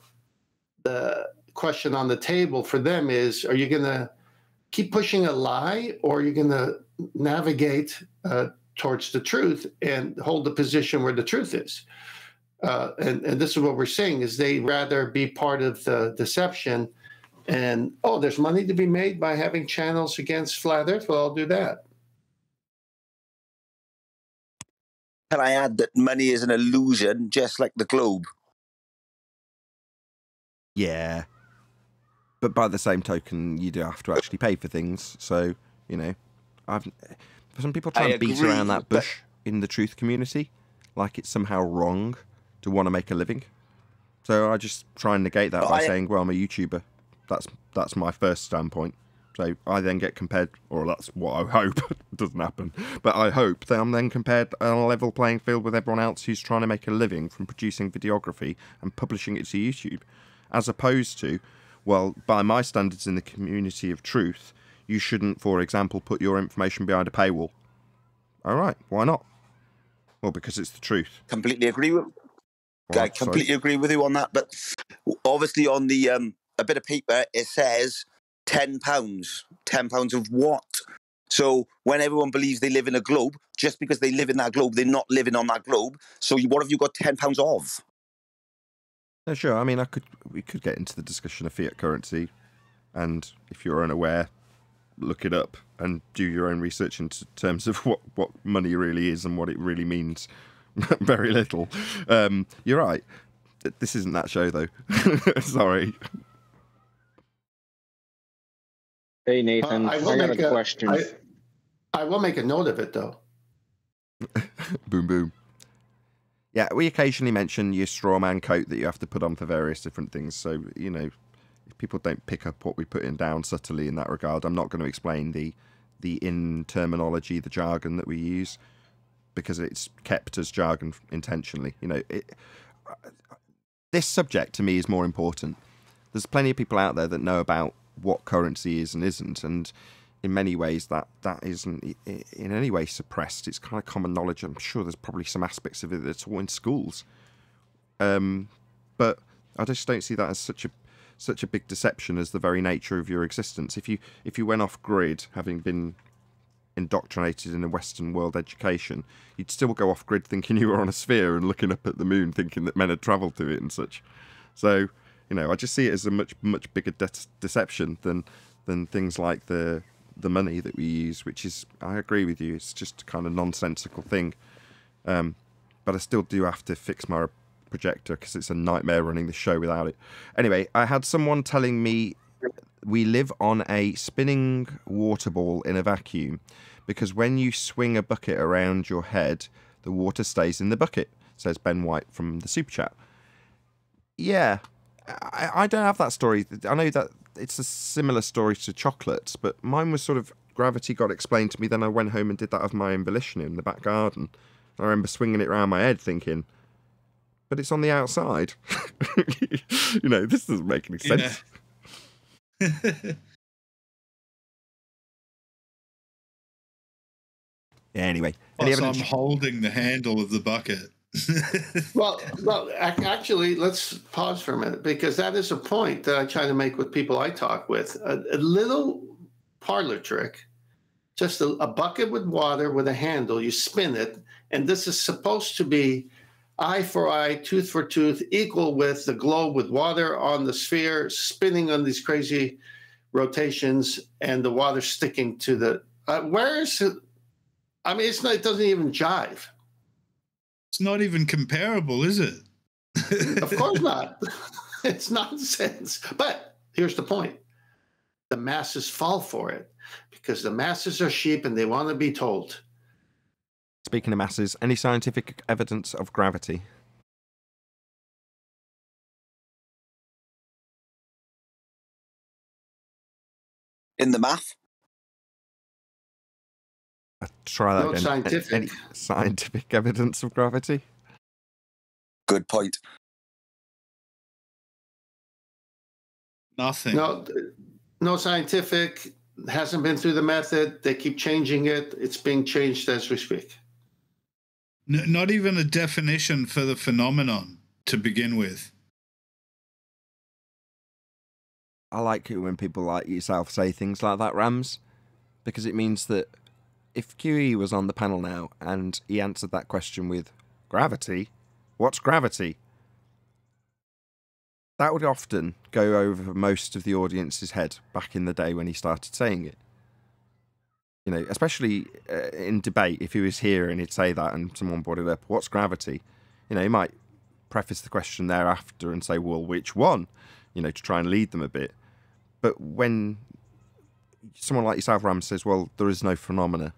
the question on the table for them is, are you going to keep pushing a lie, or are you going to navigate towards the truth and hold the position where the truth is? And this is what we're seeing, is they'd rather be part of the deception and, oh, there's money to be made by having channels against Flat Earth. Well, I'll do that. Can I add that money is an illusion, just like the globe? Yeah. But by the same token, you do have to actually pay for things. So, you know, some people try and beat around that bush in the truth community, like it's somehow wrong to want to make a living. So I just try and negate that by saying, well, I'm a YouTuber. That's my first standpoint. So I then get compared, or that's what I hope. It doesn't happen. But I hope that I'm then compared on a level playing field with everyone else who's trying to make a living from producing videography and publishing it to YouTube. As opposed to, well, by my standards in the community of truth, you shouldn't, for example, put your information behind a paywall. All right, why not? Well, because it's the truth. Completely agree with. Well, I completely agree with you on that. But obviously, on the a bit of paper, it says £10. £10 of what? So when everyone believes they live in a globe, just because they live in that globe, they're not living on that globe. So what have you got £10 of? Yeah, sure. I mean, we could get into the discussion of fiat currency, and if you're unaware, look it up and do your own research in terms of what money really is and what it really means. Very little. You're right. This isn't that show, though. Sorry. Hey, Nathan, I got a question. I will make a note of it, though. Boom, boom. Yeah, we occasionally mention your straw man coat that you have to put on for various different things. So, you know, if people don't pick up what we put in down subtly in that regard, I'm not going to explain the terminology, the jargon that we use, because it's kept as jargon intentionally. You know, this subject to me is more important. There's plenty of people out there that know about what currency is and isn't, and in many ways that isn't in any way suppressed. It's kind of common knowledge. I'm sure there's probably some aspects of it that's all in schools, but I just don't see that as such a big deception as the very nature of your existence. If you went off grid, having been indoctrinated in a Western world education, you'd still go off grid thinking you were on a sphere and looking up at the moon thinking that men had travelled to it and such. So, you know, I just see it as a much bigger deception than things like the money that we use, which is, I agree with you, it's just a kind of nonsensical thing. But I still do have to fix my projector because it's a nightmare running the show without it. Anyway, I had someone telling me we live on a spinning water ball in a vacuum because when you swing a bucket around your head, the water stays in the bucket, says Ben White from the Super Chat. Yeah, I don't have that story. I know that it's a similar story to chocolates, but mine was sort of gravity got explained to me, then I went home and did that of my own volition in the back garden. I remember swinging it around my head thinking, but it's on the outside. You know, this doesn't make any sense. Yeah. Anyway, so I'm holding the handle of the bucket. well, actually, let's pause for a minute, because that is a point that I try to make with people I talk with. A little parlor trick, just a bucket with water with a handle, you spin it, and this is supposed to be eye for eye, tooth for tooth, equal with the globe with water on the sphere, spinning on these crazy rotations, and the water sticking to the... where is it? I mean, it's not, it doesn't even jive. It's not even comparable, is it? Of course not. It's nonsense. But here's the point. The masses fall for it, because the masses are sheep and they want to be told. Speaking of masses, any scientific evidence of gravity? In the math? I'll try that again. Scientific. Any scientific evidence of gravity? Good point. Nothing. No scientific. Hasn't been through the method. They keep changing it. It's being changed as we speak. Not even a definition for the phenomenon to begin with. I like it when people like yourself say things like that, Rams, because it means that if QE was on the panel now and he answered that question with gravity, what's gravity? That would often go over most of the audience's head back in the day when he started saying it. You know, especially in debate, if he was here and he'd say that and someone brought it up, what's gravity? You know, he might preface the question thereafter and say, well, which one? You know, to try and lead them a bit. But when someone like yourself, Ram, says, well, there is no phenomena.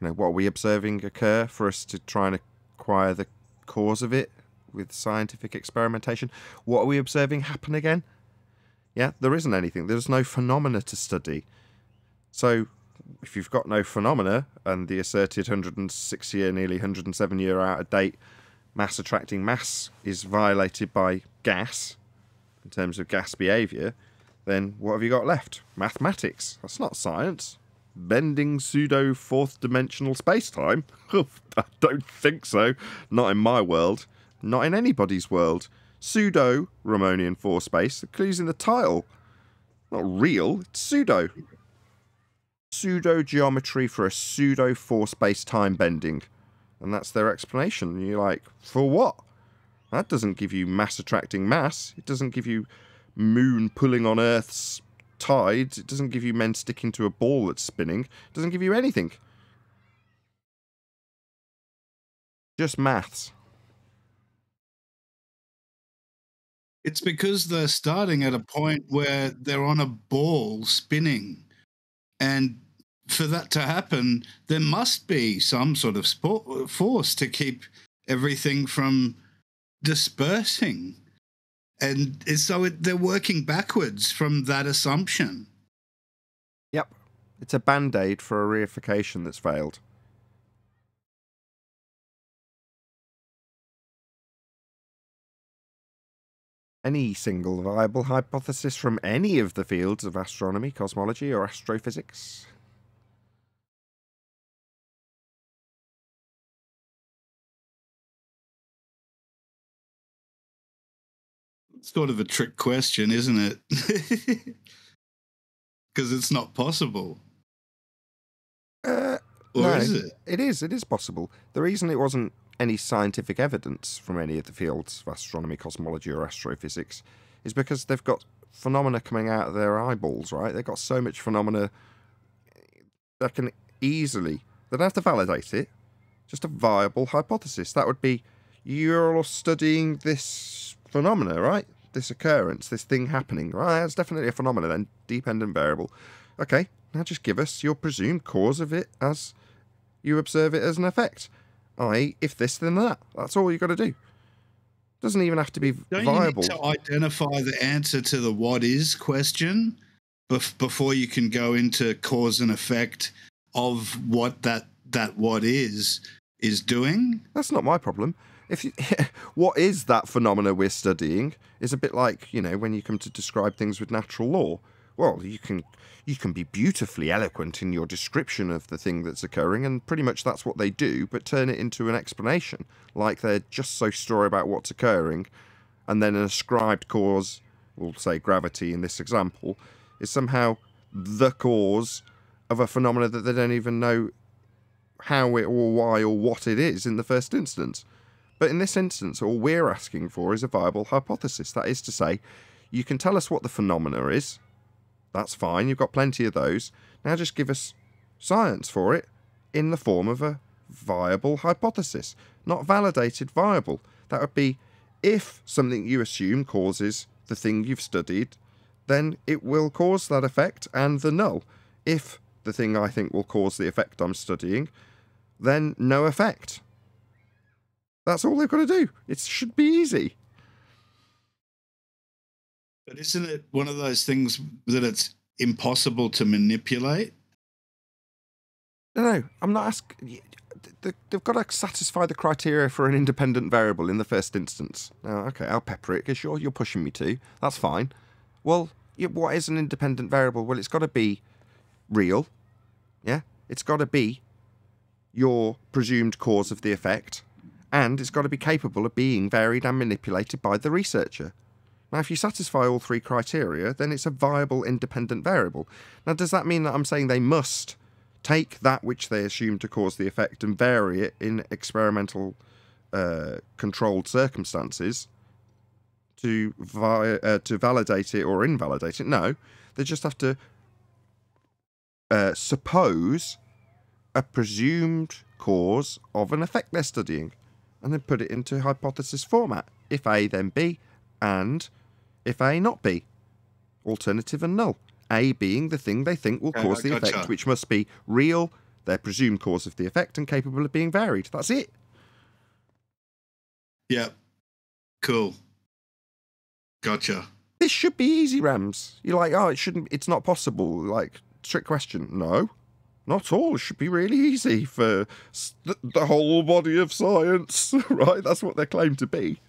You know, what are we observing occur for us to try and acquire the cause of it with scientific experimentation? What are we observing happen again? Yeah, there isn't anything. There's no phenomena to study. So if you've got no phenomena and the asserted 106-year, nearly 107-year out of date mass attracting mass is violated by gas, in terms of gas behaviour, then what have you got left? Mathematics. That's not science. Bending pseudo-fourth-dimensional space-time? I don't think so. Not in my world. Not in anybody's world. Pseudo-Ramonian four space. The clue's in the title. Not real. It's pseudo. Pseudo-geometry for a pseudo-four space-time bending. And that's their explanation. And you're like, for what? That doesn't give you mass-attracting mass. It doesn't give you moon pulling on Earth's tides. It doesn't give you men sticking to a ball that's spinning. It doesn't give you anything. Just maths. It's because they're starting at a point where they're on a ball spinning. And for that to happen, there must be some sort of force to keep everything from dispersing. And so they're working backwards from that assumption. Yep. It's a band-aid for a reification that's failed. Any single viable hypothesis from any of the fields of astronomy, cosmology, or astrophysics? It's sort of a trick question, isn't it? Because it's not possible. Or is it? It is. It is possible. The reason it wasn't any scientific evidence from any of the fields of astronomy, cosmology, or astrophysics is because they've got phenomena coming out of their eyeballs, right? They've got so much phenomena that can easily... They don't have to validate it. Just a viable hypothesis. That would be, you're studying this phenomena, right? This occurrence, this thing happening, right? That's definitely a phenomena then, dependent variable. Okay, now just give us your presumed cause of it as you observe it as an effect. I.e., if this, then that. That's all you've got to do. Doesn't even have to be viable. You need to identify the answer to the what is question before you can go into cause and effect of what that what is doing. That's not my problem. If you, what is that phenomena we're studying is a bit like, you know, when you come to describe things with natural law. Well, you can be beautifully eloquent in your description of the thing that's occurring, and pretty much that's what they do, but turn it into an explanation, like they're just so story about what's occurring, and then an ascribed cause, we'll say gravity in this example, is somehow the cause of a phenomena that they don't even know how it or why or what it is in the first instance. But in this instance, all we're asking for is a viable hypothesis. That is to say, you can tell us what the phenomena is. That's fine, you've got plenty of those. Now just give us science for it in the form of a viable hypothesis. Not validated, viable. That would be, if something you assume causes the thing you've studied, then it will cause that effect and the null. If the thing I think will cause the effect I'm studying, then no effect. That's all they've got to do. It should be easy. But isn't it one of those things that it's impossible to manipulate? No, I'm not asking... They've got to satisfy the criteria for an independent variable in the first instance. Oh, okay, I'll pepper it, because sure, you're pushing me to. That's fine. Well, what is an independent variable? Well, it's got to be real. Yeah? It's got to be your presumed cause of the effect. And it's got to be capable of being varied and manipulated by the researcher. Now, if you satisfy all three criteria, then it's a viable independent variable. Now, does that mean that I'm saying they must take that which they assume to cause the effect and vary it in experimental controlled circumstances to validate it or invalidate it? No, they just have to suppose a presumed cause of an effect they're studying and then put it into hypothesis format. If A, then B, and if A not B, alternative and null. A being the thing they think will cause the effect, which must be real, their presumed cause of the effect, and capable of being varied. That's it. Yep. Cool. Gotcha. This should be easy, Rams. You're like, oh, it's not possible. Like, trick question? No, not at all. It should be really easy for the whole body of science, right? That's what they're claimed to be.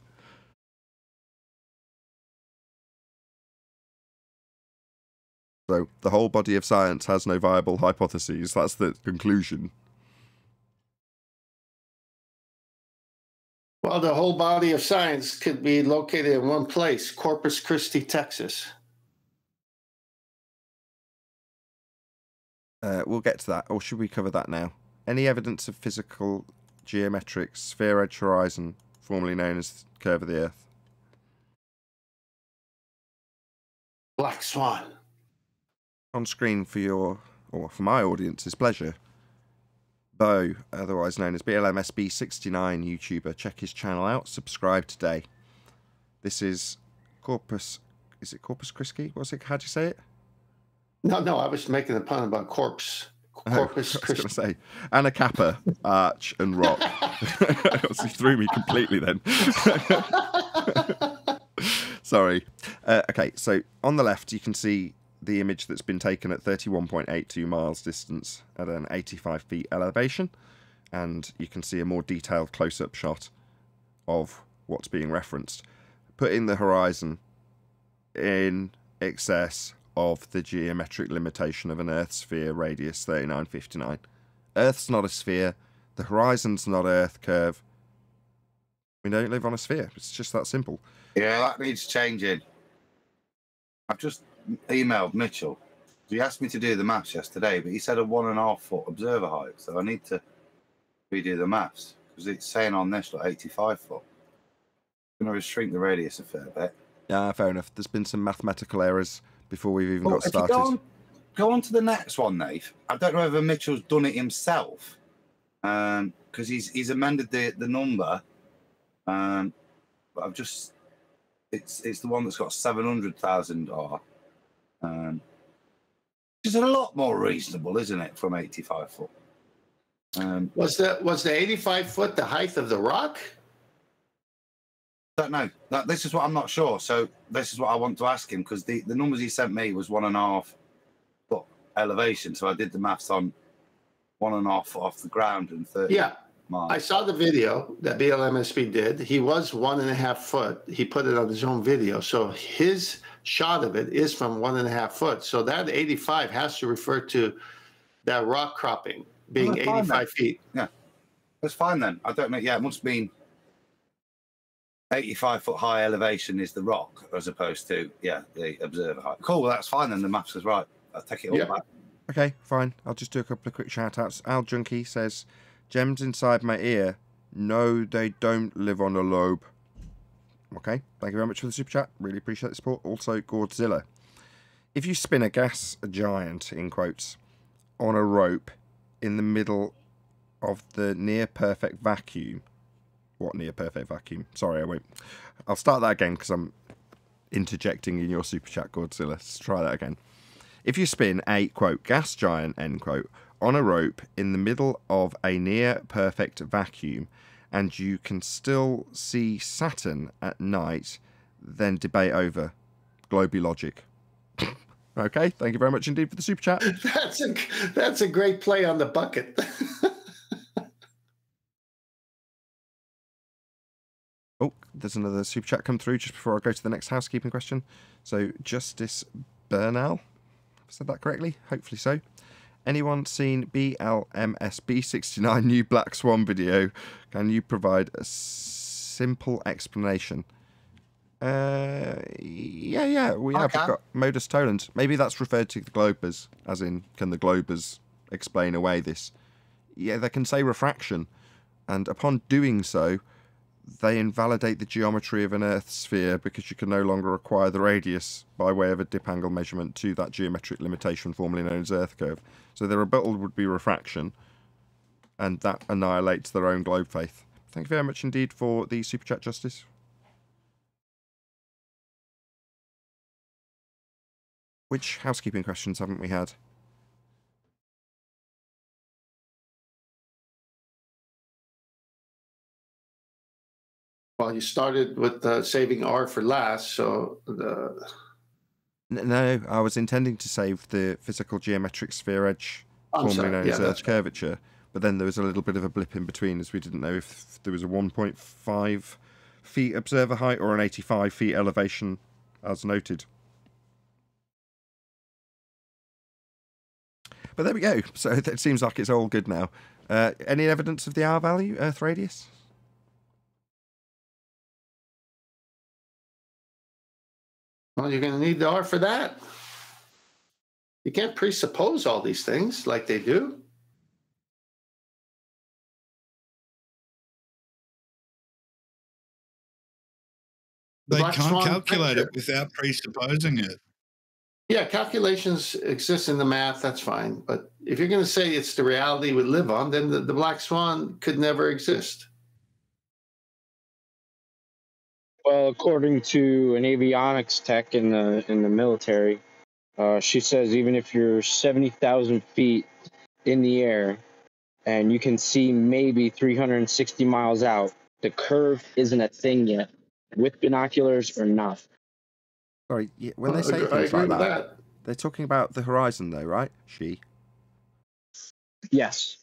So the whole body of science has no viable hypotheses. That's the conclusion. Well, the whole body of science could be located in one place, Corpus Christi, Texas. We'll get to that, or should we cover that now? Any evidence of physical geometric sphere edge horizon, formerly known as the curve of the Earth? Black Swan. On screen for your, or for my audience's pleasure, Bo, otherwise known as BLMSB69 YouTuber, check his channel out, subscribe today. This is Corpus, is it Corpus Christi? What's it, how'd you say it? No, no, I was making a pun about corpse. Corpus Christi. I was going to say, Anacapa, Arch, and Rock. You threw me completely then. Sorry. Okay, so on the left, you can see the image that's been taken at 31.82 miles distance at an 85 feet elevation, and you can see a more detailed close-up shot of what's being referenced, putting the horizon in excess of the geometric limitation of an Earth sphere radius 3959. Earth's not a sphere, the horizon's not Earth curve. We don't live on a sphere, it's just that simple. Yeah, that needs changing. I've just emailed Mitchell. He asked me to do the maths yesterday, but he said a 1.5 foot observer height, so I need to redo the maths because it's saying on this like 85 foot. I'm going to shrink the radius a fair bit. Yeah, fair enough. There's been some mathematical errors before we've even got started. Go on to the next one, Nate. I don't know whether Mitchell's done it himself because he's amended the number, but I've just it's the one that's got 700,000 R. Which is a lot more reasonable, isn't it, from 85 foot? Was the 85 foot the height of the rock? I don't know. This is what I'm not sure. So this is what I want to ask him, because the numbers he sent me was 1.5 foot elevation. So I did the maths on 1.5 foot off the ground and 30 miles. I saw the video that BLMSB did. He was 1.5 foot. He put it on his own video. So his shot of it is from 1.5 foot. So that 85 has to refer to that rock cropping being 85 feet. Yeah, that's fine then. I don't know. Yeah, it must have been 85 foot high elevation is the rock as opposed to, yeah, the observer height. Cool, well, that's fine then. The maps is right. I'll take it all back. Okay, fine. I'll just do a couple of quick shout outs. Al Junkie says, gems inside my ear. No, they don't live on a lobe. Okay, thank you very much for the super chat. Really appreciate the support. Also, Gordzilla. If you spin a gas giant, in quotes, on a rope in the middle of the near-perfect vacuum. What near-perfect vacuum? Sorry, I won't. I'll start that again because I'm interjecting in your super chat, Gordzilla. Let's try that again. If you spin a, quote, gas giant, end quote, on a rope in the middle of a near-perfect vacuum, and you can still see Saturn at night, then debate over. Globy logic. Okay, thank you very much indeed for the super chat. That's a great play on the bucket. Oh, there's another super chat come through just before I go to the next housekeeping question. So, Justice Bernal, have I said that correctly? Hopefully so. Anyone seen BLMSB69 new Black Swan video? Can you provide a simple explanation? Yeah, we have got modus tollens. Maybe that's referred to the globers, as in, can the globers explain away this? Yeah, they can say refraction, and upon doing so, they invalidate the geometry of an Earth sphere because you can no longer acquire the radius by way of a dip angle measurement to that geometric limitation formerly known as Earth curve. So their rebuttal would be refraction, and that annihilates their own globe faith. Thank you very much indeed for the super chat, Justice. Which housekeeping questions haven't we had? Well, you started with saving R for last, so the No, I was intending to save the physical geometric sphere edge, formerly known as Earth's curvature, but then there was a little bit of a blip in between as we didn't know if there was a 1.5 feet observer height or an 85 feet elevation, as noted. But there we go. So it seems like it's all good now. Any evidence of the R value, Earth radius? Well, you're going to need the R for that. You can't presuppose all these things like they do. They can't calculate it without presupposing it. Yeah, calculations exist in the math, that's fine. But if you're going to say it's the reality we live on, then the black swan could never exist. Well, according to an avionics tech in the military, she says even if you're 70,000 feet in the air and you can see maybe 360 miles out, the curve isn't a thing yet, with binoculars or not. Sorry, when they say things like that, they're talking about the horizon, though, right? She. Yes.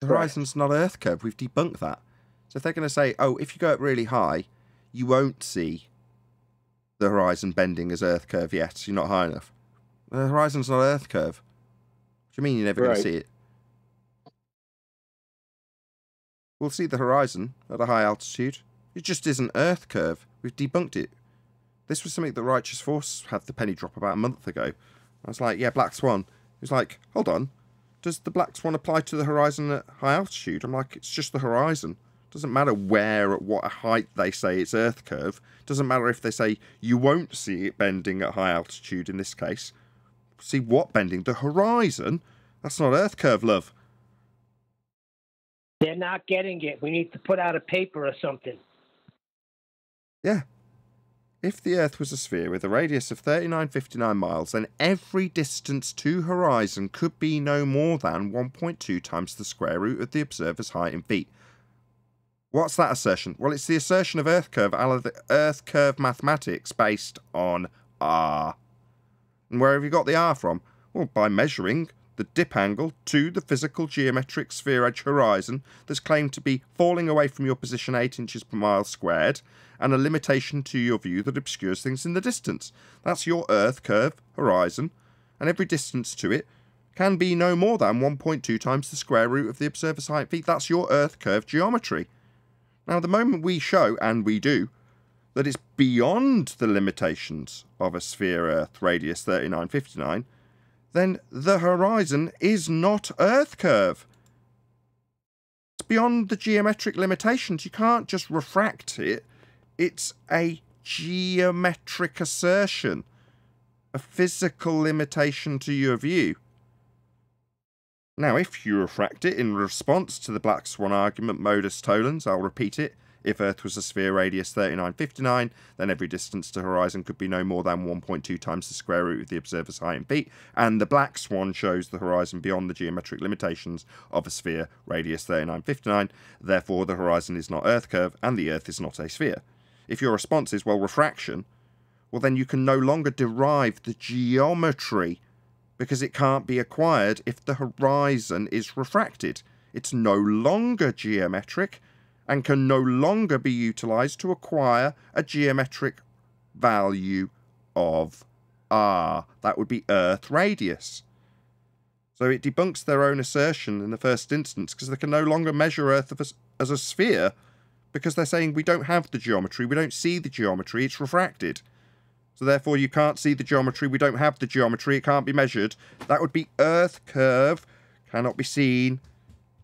The horizon's not Earth curve. We've debunked that. So if they're going to say, oh, if you go up really high, you won't see the horizon bending as Earth curve yet. So you're not high enough. The horizon's not Earth curve. What do you mean you're never going to see it? We'll see the horizon at a high altitude. It just isn't Earth curve. We've debunked it. This was something that Righteous Force had the penny drop about a month ago. I was like, yeah, black swan. He was like, hold on. Does the black swan apply to the horizon at high altitude? I'm like, it's just the horizon. Doesn't matter where, at what height they say it's Earth curve. Doesn't matter if they say you won't see it bending at high altitude in this case. See what bending? The horizon? That's not Earth curve, love. They're not getting it. We need to put out a paper or something. Yeah. If the Earth was a sphere with a radius of 3959 miles, then every distance to horizon could be no more than 1.2 times the square root of the observer's height in feet. What's that assertion? Well, it's the assertion of Earth curve out of the Earth curve mathematics based on R. And where have you got the R from? Well, by measuring the dip angle to the physical geometric sphere edge horizon that's claimed to be falling away from your position 8 inches per mile squared, and a limitation to your view that obscures things in the distance. That's your Earth curve horizon, and every distance to it can be no more than 1.2 times the square root of the observer's height in feet. That's your Earth curve geometry. Now, the moment we show, and we do, that it's beyond the limitations of a sphere Earth radius 3959, then the horizon is not Earth curve. It's beyond the geometric limitations. You can't just refract it. It's a geometric assertion, a physical limitation to your view. Now, if you refract it in response to the black swan argument modus tollens, I'll repeat it, if Earth was a sphere radius 3959, then every distance to horizon could be no more than 1.2 times the square root of the observer's height in feet, and the black swan shows the horizon beyond the geometric limitations of a sphere radius 3959, therefore the horizon is not Earth curve, and the Earth is not a sphere. If your response is, well, refraction, well, then you can no longer derive the geometry, because it can't be acquired if the horizon is refracted. It's no longer geometric, and can no longer be utilised to acquire a geometric value of R. That would be Earth radius. So it debunks their own assertion in the first instance, because they can no longer measure Earth as a sphere, because they're saying we don't have the geometry, we don't see the geometry, it's refracted. So therefore you can't see the geometry, we don't have the geometry, it can't be measured. That would be Earth curve, cannot be seen,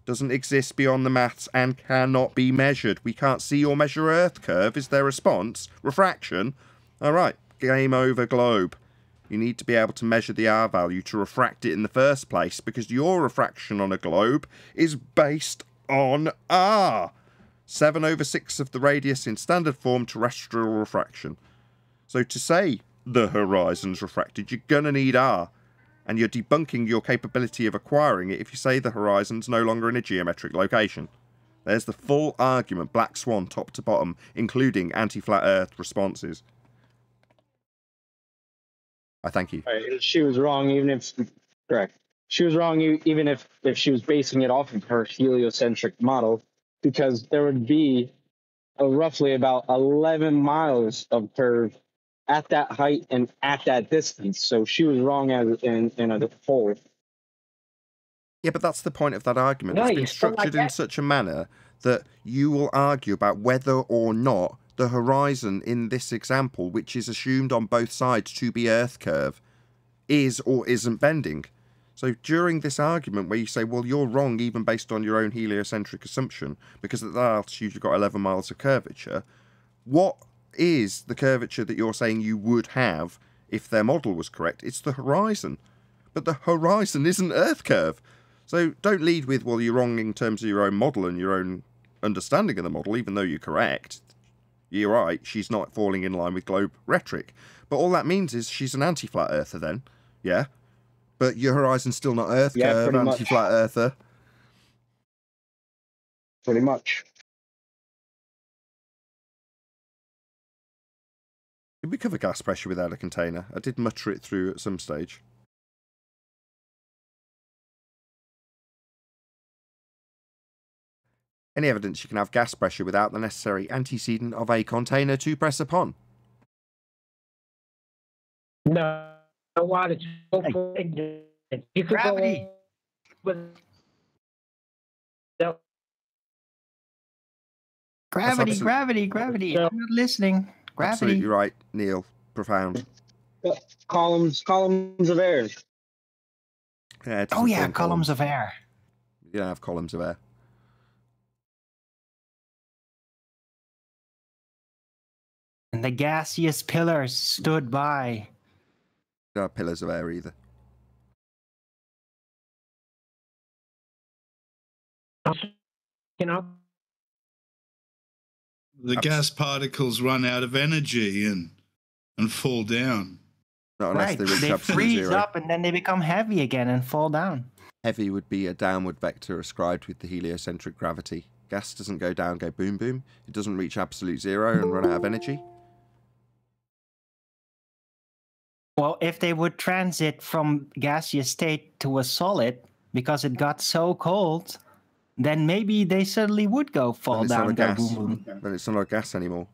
doesn't exist beyond the maths, and cannot be measured. We can't see or measure Earth curve is their response. Refraction. All right, game over, globe. You need to be able to measure the R value to refract it in the first place, because your refraction on a globe is based on R. 7/6 of the radius in standard form terrestrial refraction. So to say the horizon's refracted, you're going to need R. And you're debunking your capability of acquiring it if you say the horizon's no longer in a geometric location. There's the full argument, black swan, top to bottom, including anti-flat Earth responses. I thank you. She was wrong, even if correct. She was wrong, even if she was basing it off of her heliocentric model, because there would be roughly about 11 miles of curve at that height and at that distance. So she was wrong as in the whole. Yeah, but that's the point of that argument. No, it's been structured in such a manner that you will argue about whether or not the horizon in this example, which is assumed on both sides to be Earth curve, is or isn't bending. So during this argument where you say, well, you're wrong even based on your own heliocentric assumption, because at that altitude you've got 11 miles of curvature, what is the curvature that you're saying you would have if their model was correct? It's the horizon. But the horizon isn't Earth curve. So don't lead with, well, you're wrong in terms of your own model and your own understanding of the model, even though you're correct. You're right, she's not falling in line with globe rhetoric. But all that means is she's an anti-flat earther then, yeah? But your horizon's still not Earth curve, anti-flat earther. Pretty much. Did we cover gas pressure without a container? I did mutter it through at some stage. Any evidence you can have gas pressure without the necessary antecedent of a container to press upon? No. I wanted to go for ignorance. You could go with no. Gravity, gravity, gravity. I'm not listening. Gravity. Absolutely right, Neil. Profound. Columns of air. Yeah, oh yeah, columns of air. You don't have columns of air. And the gaseous pillars stood by. There are pillars of air either. The gas particles run out of energy and fall down. Not unless they reach absolute freeze zero. Up and then they become heavy again and fall down. Heavy would be a downward vector ascribed with the heliocentric gravity. Gas doesn't go down, go boom boom. It doesn't reach absolute zero and run out of energy. Well, if they would transit from gaseous state to a solid because it got so cold, then maybe they suddenly would go fall down. Then it's not a gas anymore.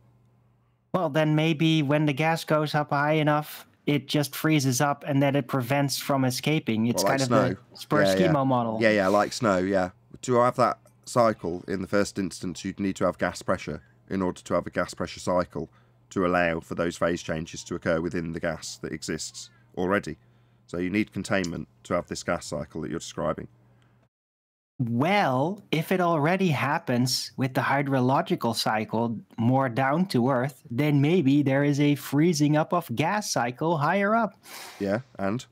Well, then maybe when the gas goes up high enough, it just freezes up and then it prevents from escaping. It's well, like kind of the Spur schema model. Yeah, yeah, like snow, yeah. To have that cycle in the first instance, you'd need to have gas pressure in order to have a gas pressure cycle to allow for those phase changes to occur within the gas that exists already. So you need containment to have this gas cycle that you're describing. Well, if it already happens with the hydrological cycle more down to earth, then maybe there is a freezing up of gas cycle higher up. Yeah, and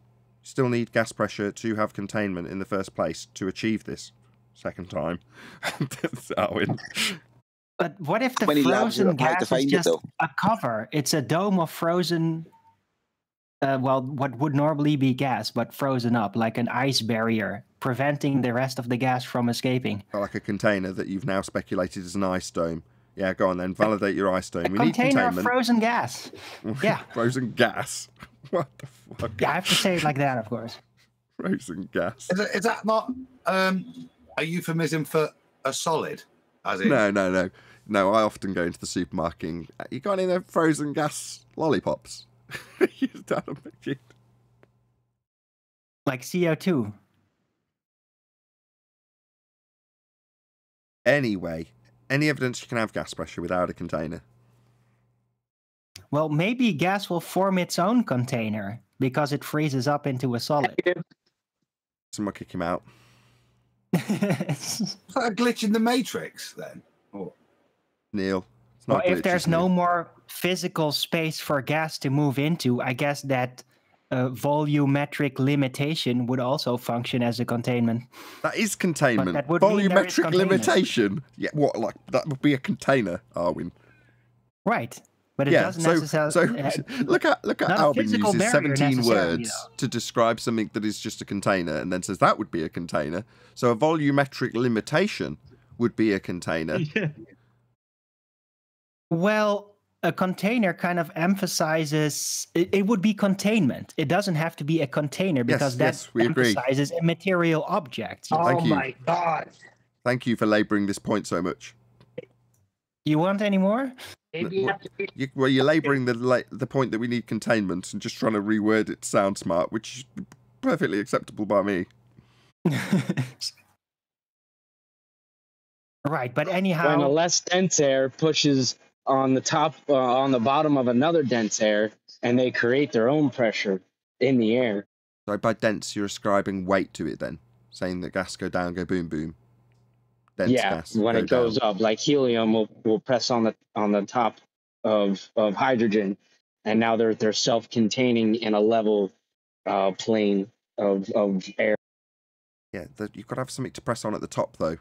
you still need gas pressure to have containment in the first place to achieve this second time. But what if the frozen gas is just a cover? It's a dome of frozen, well, what would normally be gas, but frozen up, like an ice barrier, preventing the rest of the gas from escaping. Like a container that you've now speculated is an ice dome. Yeah, go on then, validate your ice dome. We need containment of frozen gas. Yeah. Frozen gas. What the fuck? Yeah, I have to say it like that, of course. Frozen gas. Is that not a euphemism for a solid? No, no, no. No, I often go into the supermarket and, you got any of them frozen gas lollipops? You don't imagine. Like CO2. Anyway, any evidence you can have gas pressure without a container? Well, maybe gas will form its own container because it freezes up into a solid. Someone kick him out. It's like a glitch in the matrix then. Oh. Neil, it's not glitch, if there's no more physical space for gas to move into, I guess that volumetric limitation would also function as a containment. That is containment. That would volumetric limitation. Yeah, what, like that would be a container, Arwen. Right. But it doesn't necessarily. So look at Albin uses 17 words to describe something that is just a container, and then says that would be a container. So a volumetric limitation would be a container. Well, a container kind of emphasizes, it would be containment. It doesn't have to be a container because that emphasizes immaterial objects. Oh my God. Thank you for laboring this point so much. You want any more? Maybe well, you're laboring the point that we need containment and just trying to reword it to sound smart, which is perfectly acceptable by me. Right, but anyhow... When a less dense air pushes on the top, on the bottom of another dense air, and they create their own pressure in the air. So by dense, you're ascribing weight to it then, saying that gas go down, go boom, boom. Dense gas, when it goes up, like helium will press on the top of hydrogen, and now they're self-containing in a level plane of air. Yeah, you've got to have something to press on at the top, though.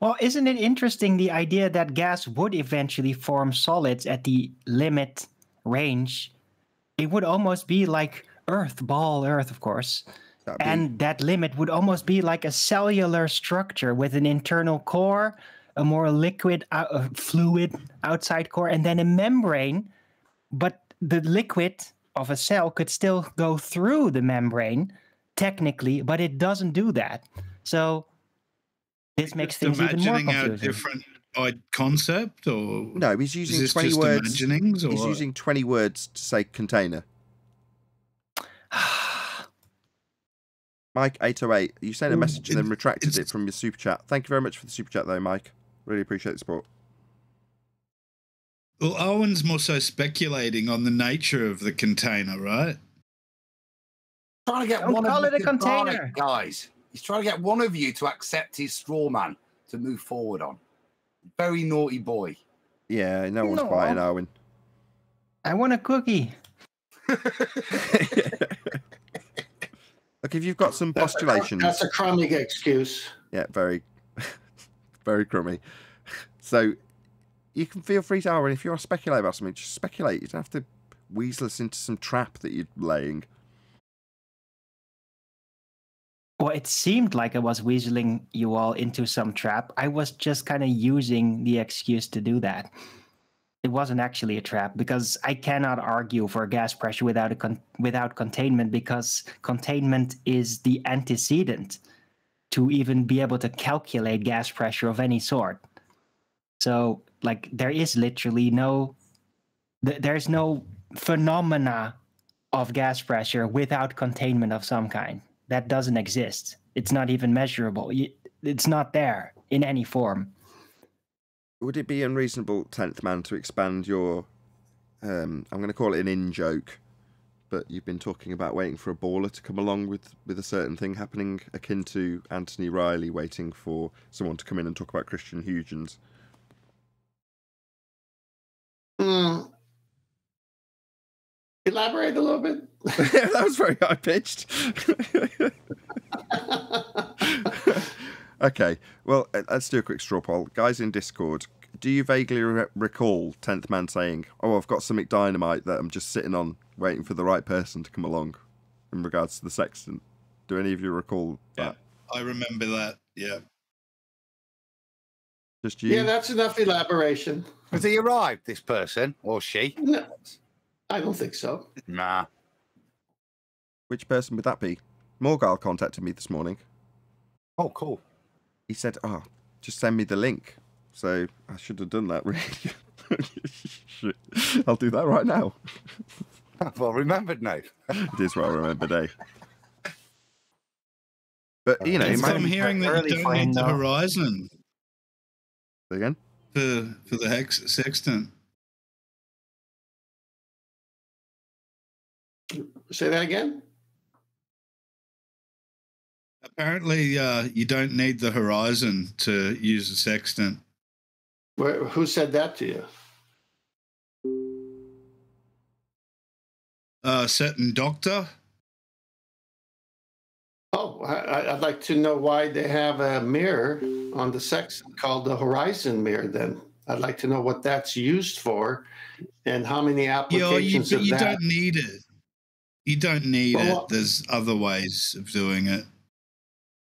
Well, isn't it interesting, the idea that gas would eventually form solids at the limit range? It would almost be like Earth, ball Earth, of course. And that limit would almost be like a cellular structure with an internal core, a more liquid, fluid outside core, and then a membrane. But the liquid of a cell could still go through the membrane, technically, but it doesn't do that. So... This makes things even more confusing. Imagining a different concept, or no? He's using 20 words. He's using 20 words to say container. Mike 808, you sent a message and then retracted it from your super chat. Thank you very much for the super chat, though, Mike. Really appreciate the support. Well, Owen's more so speculating on the nature of the container, right? Trying to get one of the container guys. He's trying to get one of you to accept his straw man to move forward on. Very naughty boy. Yeah, no one's biting Owen. I want a cookie. Look, if you've got some postulations... That's a crummy excuse. Yeah, very, very crummy. So you can feel free to, Owen, if you want to speculate about something, just speculate. You don't have to weasel us into some trap that you're laying. Well, it seemed like I was weaseling you all into some trap. I was just kind of using the excuse to do that. It wasn't actually a trap, because I cannot argue for gas pressure without without containment, because containment is the antecedent to even be able to calculate gas pressure of any sort. So, like, there is literally no... There's no phenomena of gas pressure without containment of some kind. That doesn't exist. It's not even measurable. It's not there in any form. Would it be unreasonable, 10th man, to expand your... I'm going to call it an in-joke, but you've been talking about waiting for a baller to come along with a certain thing happening, akin to Anthony Riley waiting for someone to come in and talk about Christian Huygens. Elaborate a little bit. That was very high-pitched. Okay, well, let's do a quick straw poll. Guys in Discord, do you vaguely recall 10th man saying, oh, I've got something dynamite that I'm just sitting on waiting for the right person to come along, in regards to the sextant? Do any of you recall that? Yeah, I remember that, yeah. Just you? Yeah, that's enough elaboration. Has he arrived, this person, or she? No. I don't think so. Nah. Which person would that be? Morgal contacted me this morning. Oh, cool. He said, oh, just send me the link. So I should have done that, really. Shit. I'll do that right now. Well remembered, now. It is well remembered, eh? But, you know... I'm hearing that you don't need the horizon. Say again? For the hex sextant. Say that again? Apparently, you don't need the horizon to use a sextant. Where, who said that to you? Certain doctor. Oh, I'd like to know why they have a mirror on the sextant called the horizon mirror, then. I'd like to know what that's used for and how many applications of that. You don't need it. You don't need it. There's other ways of doing it.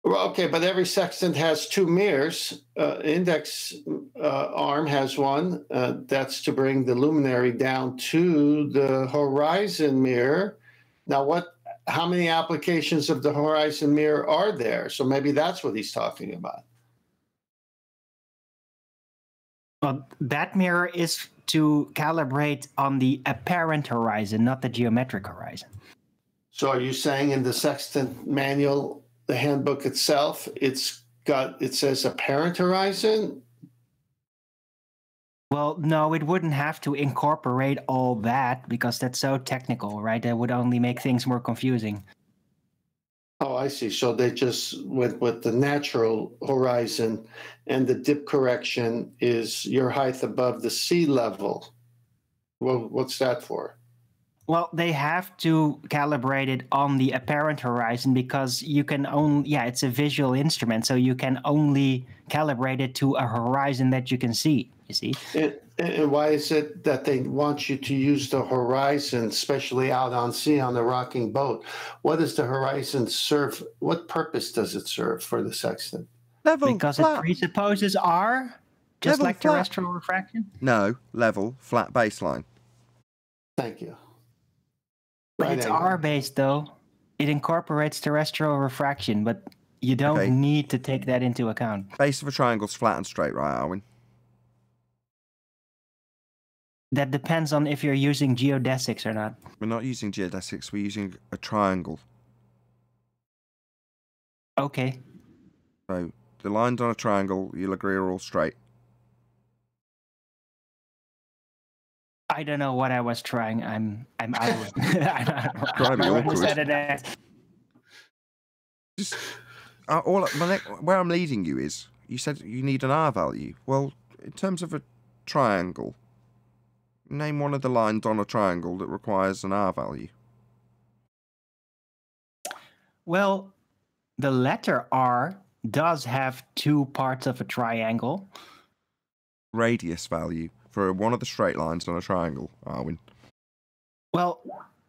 Well, okay, but every sextant has two mirrors, index arm has one. That's to bring the luminary down to the horizon mirror. Now, how many applications of the horizon mirror are there? So maybe that's what he's talking about. Well, that mirror is to calibrate on the apparent horizon, not the geometric horizon. So are you saying in the sextant manual, the handbook itself, it says apparent horizon? Well, no, it wouldn't have to incorporate all that because that's so technical, right? That would only make things more confusing. Oh, I see. So they just went with the natural horizon, and the dip correction is your height above the sea level. Well, what's that for? Well, they have to calibrate it on the apparent horizon because you can only, it's a visual instrument, so you can only calibrate it to a horizon that you can see, you see? And why is it that they want you to use the horizon, especially out on sea on the rocking boat? What does the horizon serve? What purpose does it serve for the sextant? Level because flat. It presupposes R, just level like flat. Terrestrial refraction? No, level, flat baseline. Thank you. But it's R-based, though. It incorporates terrestrial refraction, but you don't need to take that into account. Base of a triangle's flat and straight, right, Arwen? That depends on if you're using geodesics or not. We're not using geodesics. We're using a triangle. Okay. So the lines on a triangle, you'll agree, are all straight. I don't know what I was trying. I'm out of it. Where I'm leading you is, you said you need an R value. Well, in terms of a triangle, name one of the lines on a triangle that requires an R value. Well, the letter R does have two parts of a triangle. Radius value. For one of the straight lines on a triangle, Arwen. Well,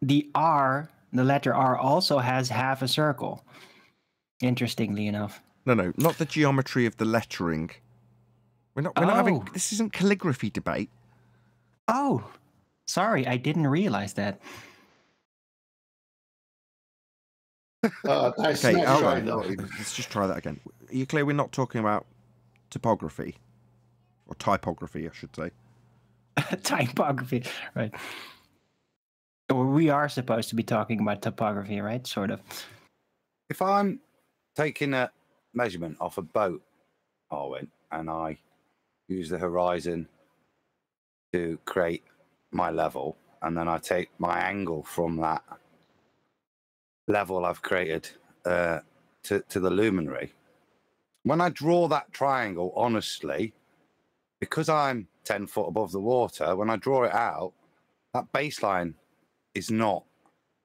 the R, the letter R, also has half a circle. Interestingly enough. No, no, not the geometry of the lettering. We're not having. This isn't calligraphy debate. Oh, sorry, I didn't realize that. Okay, all right. Let's just try that again. Are you clear? We're not talking about topography, or typography, I should say. Typography, right. Or we are supposed to be talking about topography, right? Sort of. If I'm taking a measurement off a boat, Arwen, and I use the horizon to create my level, and then I take my angle from that level I've created to the luminary, when I draw that triangle, honestly, because I'm 10 foot above the water, when I draw it out, that baseline is not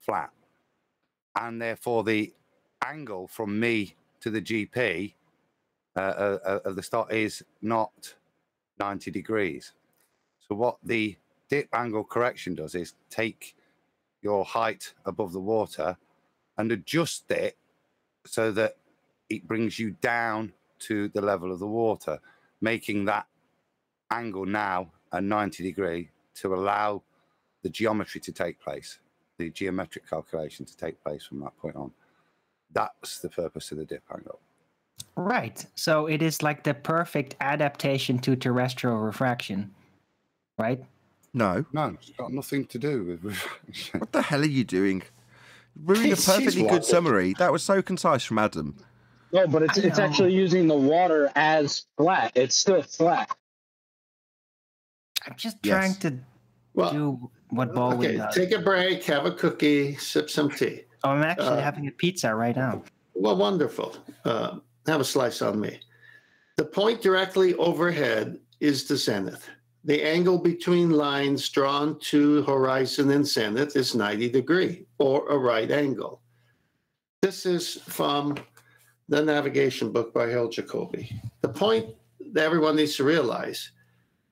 flat. And therefore, the angle from me to the GP of the start is not 90 degrees. So what the dip angle correction does is take your height above the water and adjust it so that it brings you down to the level of the water, making that angle now a 90 degree to allow the geometry to take place, the geometric calculation to take place from that point on. That's the purpose of the dip angle. Right. So it is like the perfect adaptation to terrestrial refraction, right? No. No, it's got nothing to do with refraction. What the hell are you doing? Ruining a perfectly good summary. That was so concise from Adam. No, but it's actually using the water as flat. It's still flat. I'm just trying to do what Baldwin does. Take a break, have a cookie, sip some tea. Oh, I'm actually having a pizza right now. Well, wonderful. Have a slice on me. The point directly overhead is the zenith. The angle between lines drawn to horizon and zenith is 90 degree or a right angle. This is from the navigation book by Hill Jacobi. The point that everyone needs to realize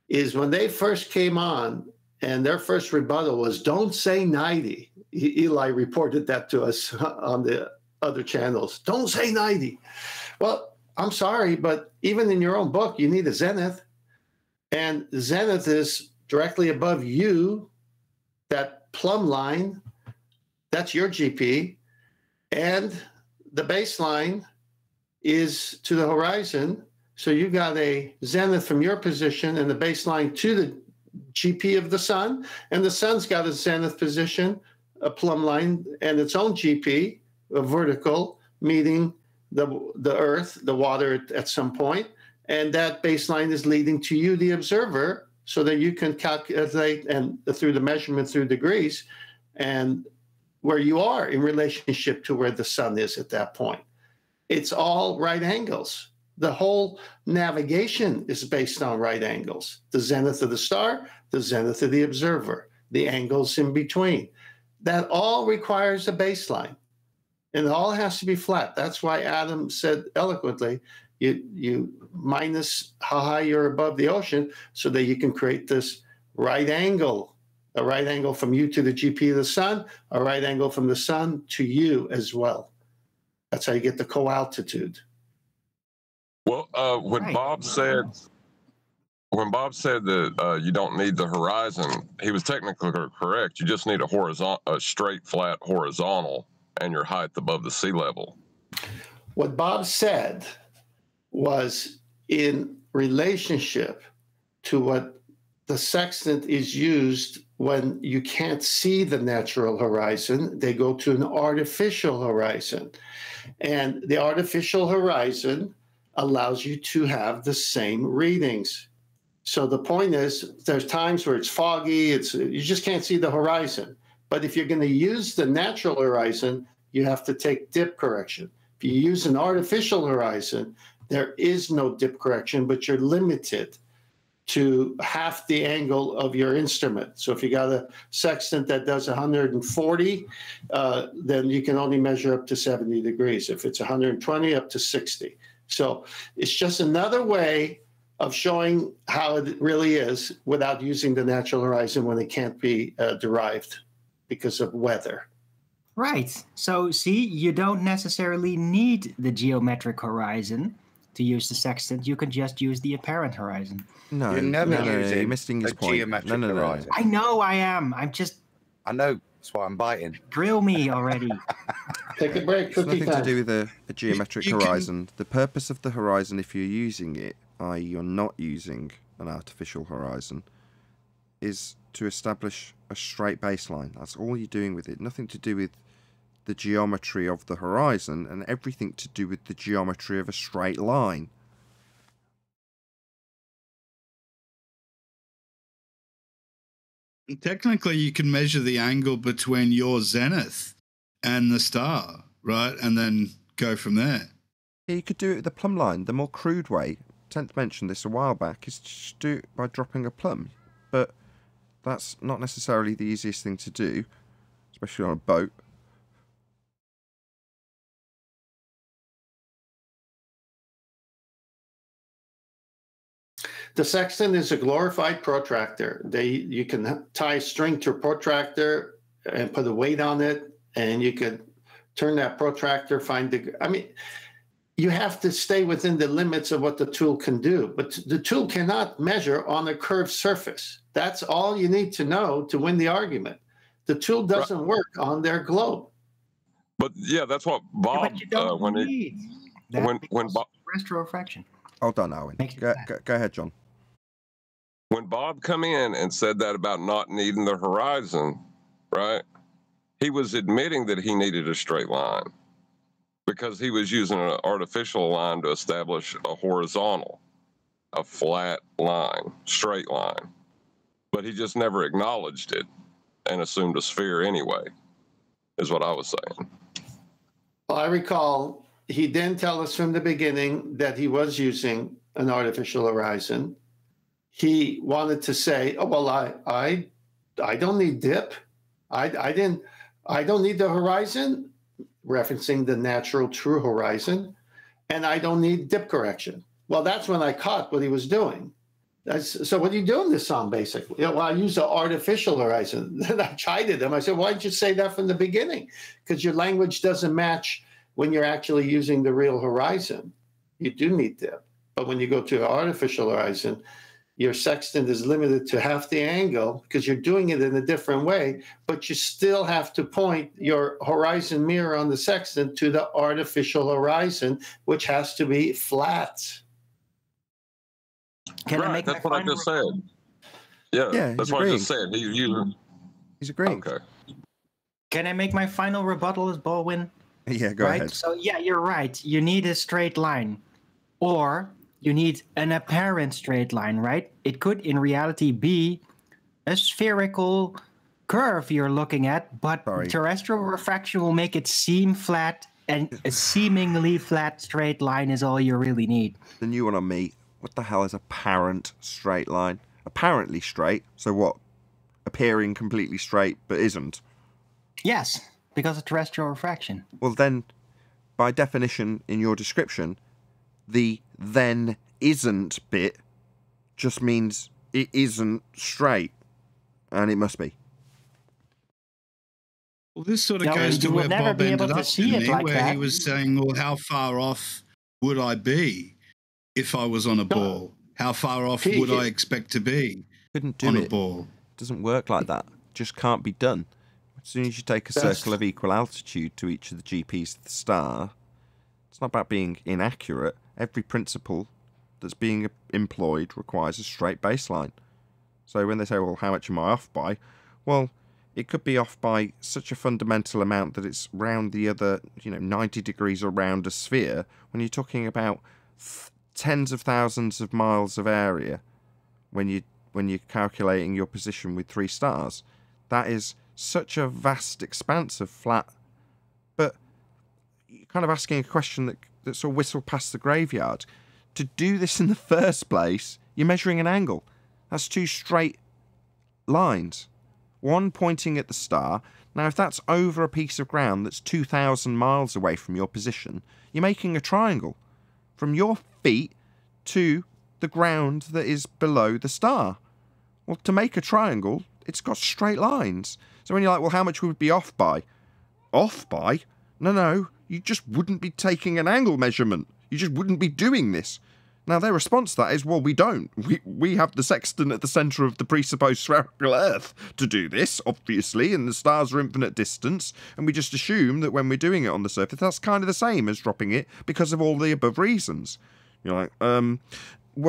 is when they first came on and their first rebuttal was, don't say 90. Eli reported that to us on the other channels. Don't say 90. Well, I'm sorry, but even in your own book, you need a zenith. and zenith is directly above you, that plumb line, that's your GP, and the baseline is to the horizon. So you've got a zenith from your position and the baseline to the GP of the sun, and the sun's got a zenith position, a plumb line, and its own GP, a vertical, meeting the earth, the water at some point, and that baseline is leading to you, the observer, so that you can calculate and through the measurement through degrees and where you are in relationship to where the sun is at that point. It's all right angles. The whole navigation is based on right angles. The zenith of the star, the zenith of the observer, the angles in between. That all requires a baseline, and it all has to be flat. That's why Adam said eloquently, you minus how high you're above the ocean so that you can create this right angle, a right angle from you to the GP of the sun, a right angle from the sun to you as well. That's how you get the co-altitude. Well, when Bob said that you don't need the horizon, he was technically correct. You just need a horizontal, a straight, flat horizontal, and your height above the sea level. What Bob said was in relationship to what the sextant is used when you can't see the natural horizon. They go to an artificial horizon. And the artificial horizon allows you to have the same readings. So the point is, there's times where it's foggy, you just can't see the horizon. But if you're going to use the natural horizon, you have to take dip correction. If you use an artificial horizon, there is no dip correction, but you're limited to half the angle of your instrument. So if you got a sextant that does 140, then you can only measure up to 70 degrees. If it's 120, up to 60. So it's just another way of showing how it really is without using the natural horizon when it can't be derived because of weather. Right. So see, you don't necessarily need the geometric horizon to use the sextant. You can just use the apparent horizon. No, you're never using the geometric horizon. I know I am. I'm just... I know. That's why I'm biting. Grill me already. Take a break. It's nothing to do with a geometric horizon. The purpose of the horizon, if you're using it, i.e. you're not using an artificial horizon, is to establish a straight baseline. That's all you're doing with it. Nothing to do with the geometry of the horizon, and everything to do with the geometry of a straight line. Technically, you can measure the angle between your zenith and the star, right? And then go from there. Yeah, you could do it with the plumb line. The more crude way, Tent mentioned this a while back, is to do it by dropping a plumb. But that's not necessarily the easiest thing to do, especially on a boat. The sextant is a glorified protractor. You can tie a string to a protractor and put a weight on it, and you could turn that protractor, find the... I mean, you have to stay within the limits of what the tool can do, but the tool cannot measure on a curved surface. That's all you need to know to win the argument. The tool doesn't work on their globe. But, yeah, that's what Bob... Yeah, but when retrofraction. Hold on, Owen. Go ahead, John. When Bob come in and said that about not needing the horizon, right, he was admitting that he needed a straight line because he was using an artificial line to establish a horizontal, a flat line, straight line. But he just never acknowledged it and assumed a sphere anyway, is what I was saying. Well, I recall... He didn't tell us from the beginning that he was using an artificial horizon. He wanted to say, "Oh well, I don't need dip. I don't need the horizon," referencing the natural true horizon, "and I don't need dip correction." Well, that's when I caught what he was doing. So what are you doing this on, basically? You know, well, I use the artificial horizon. Then I chided him. I said, "Why didn't you say that from the beginning? Because your language doesn't match." When you're actually using the real horizon, you do need dip. But when you go to the artificial horizon, your sextant is limited to half the angle because you're doing it in a different way, but you still have to point your horizon mirror on the sextant to the artificial horizon, which has to be flat. Can right, I make that's what I just said. Yeah, yeah, that's what I just said. He's a great. Okay. Can I make my final rebuttal as Baldwin? Yeah, go ahead. So, yeah, you're right. You need a straight line, or you need an apparent straight line, right? It could, in reality, be a spherical curve you're looking at, but terrestrial refraction will make it seem flat, and a seemingly flat straight line is all you really need. The new one on me. What the hell is apparent straight line? Apparently straight. So what? Appearing completely straight, but isn't. Yes, because of terrestrial refraction. Well, then, by definition, in your description, the then isn't bit just means it isn't straight, and it must be. Well, this sort of goes to where Bob ended up to me, where he was saying, well, how far off would I be if I was on a ball? How far off would I expect to be on a ball? It doesn't work like that. It just can't be done. As soon as you take a circle of equal altitude to each of the GPs of the star, it's not about being inaccurate. Every principle that's being employed requires a straight baseline. So when they say, well, how much am I off by? Well, it could be off by such a fundamental amount that it's round the other, you know, 90 degrees around a sphere. When you're talking about tens of thousands of miles of area, when you're calculating your position with 3 stars, that is such a vast expanse of flat, but you're kind of asking a question that's a whistle past the graveyard. To do this in the first place, you're measuring an angle. That's 2 straight lines. One pointing at the star. Now, if that's over a piece of ground that's 2,000 miles away from your position, you're making a triangle from your feet to the ground that is below the star. Well, to make a triangle, it's got straight lines. So when you're like, well, how much would it be off by? Off by? No, you just wouldn't be taking an angle measurement. You just wouldn't be doing this. Now, their response to that is, well, we don't. We have the sextant at the centre of the presupposed spherical Earth to do this, obviously, and the stars are infinite distance, and we just assume that when we're doing it on the surface, that's kind of the same as dropping it because of all the above reasons. You're like, well,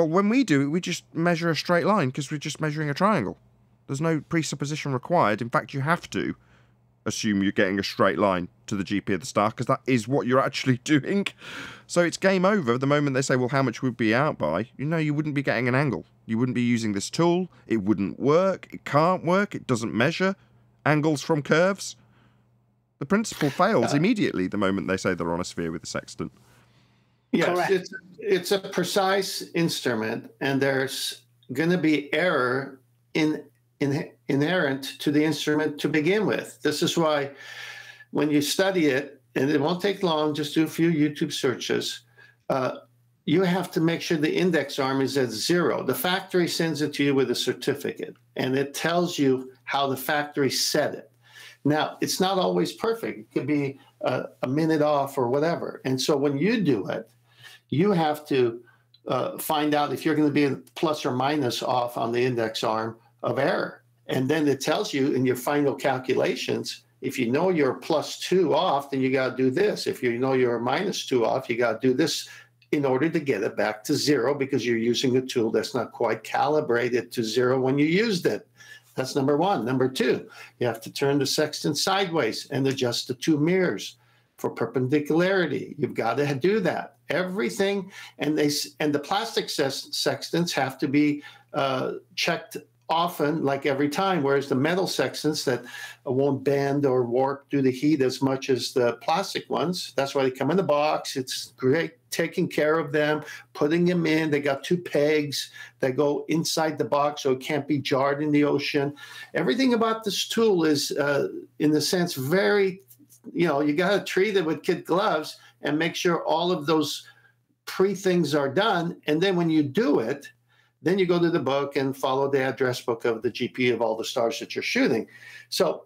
when we do it, we just measure a straight line because we're just measuring a triangle. There's no presupposition required. In fact, you have to assume you're getting a straight line to the GP of the star because that is what you're actually doing. So it's game over the moment they say, well, how much would be out by? You know, you wouldn't be getting an angle. You wouldn't be using this tool. It wouldn't work. It can't work. It doesn't measure angles from curves. The principle fails immediately the moment they say they're on a sphere with a sextant. Yes, it's a precise instrument, and there's going to be error inherent to the instrument to begin with. This is why when you study it, and it won't take long, just do a few YouTube searches, you have to make sure the index arm is at 0. The factory sends it to you with a certificate, and it tells you how the factory set it. Now, it's not always perfect. It could be a minute off or whatever. And so when you do it, you have to find out if you're going to be plus or minus off on the index arm of error. And then it tells you in your final calculations, if you know you're +2 off, then you got to do this. If you know you're -2 off, you got to do this in order to get it back to 0, because you're using a tool that's not quite calibrated to 0 when you used it. That's number one. Number two, you have to turn the sextant sideways and adjust the 2 mirrors for perpendicularity. You've got to do that. Everything, and the plastic sextants have to be checked often, like every time, whereas the metal sextants that won't bend or warp due to heat as much as the plastic ones, that's why they come in the box. It's great taking care of them, putting them in. They got 2 pegs that go inside the box so it can't be jarred in the ocean. Everything about this tool is, in a sense, very, you know, you got to treat it with kid gloves and make sure all of those pre-things are done. And then when you do it, then you go to the book and follow the address book of the GP of all the stars that you're shooting. So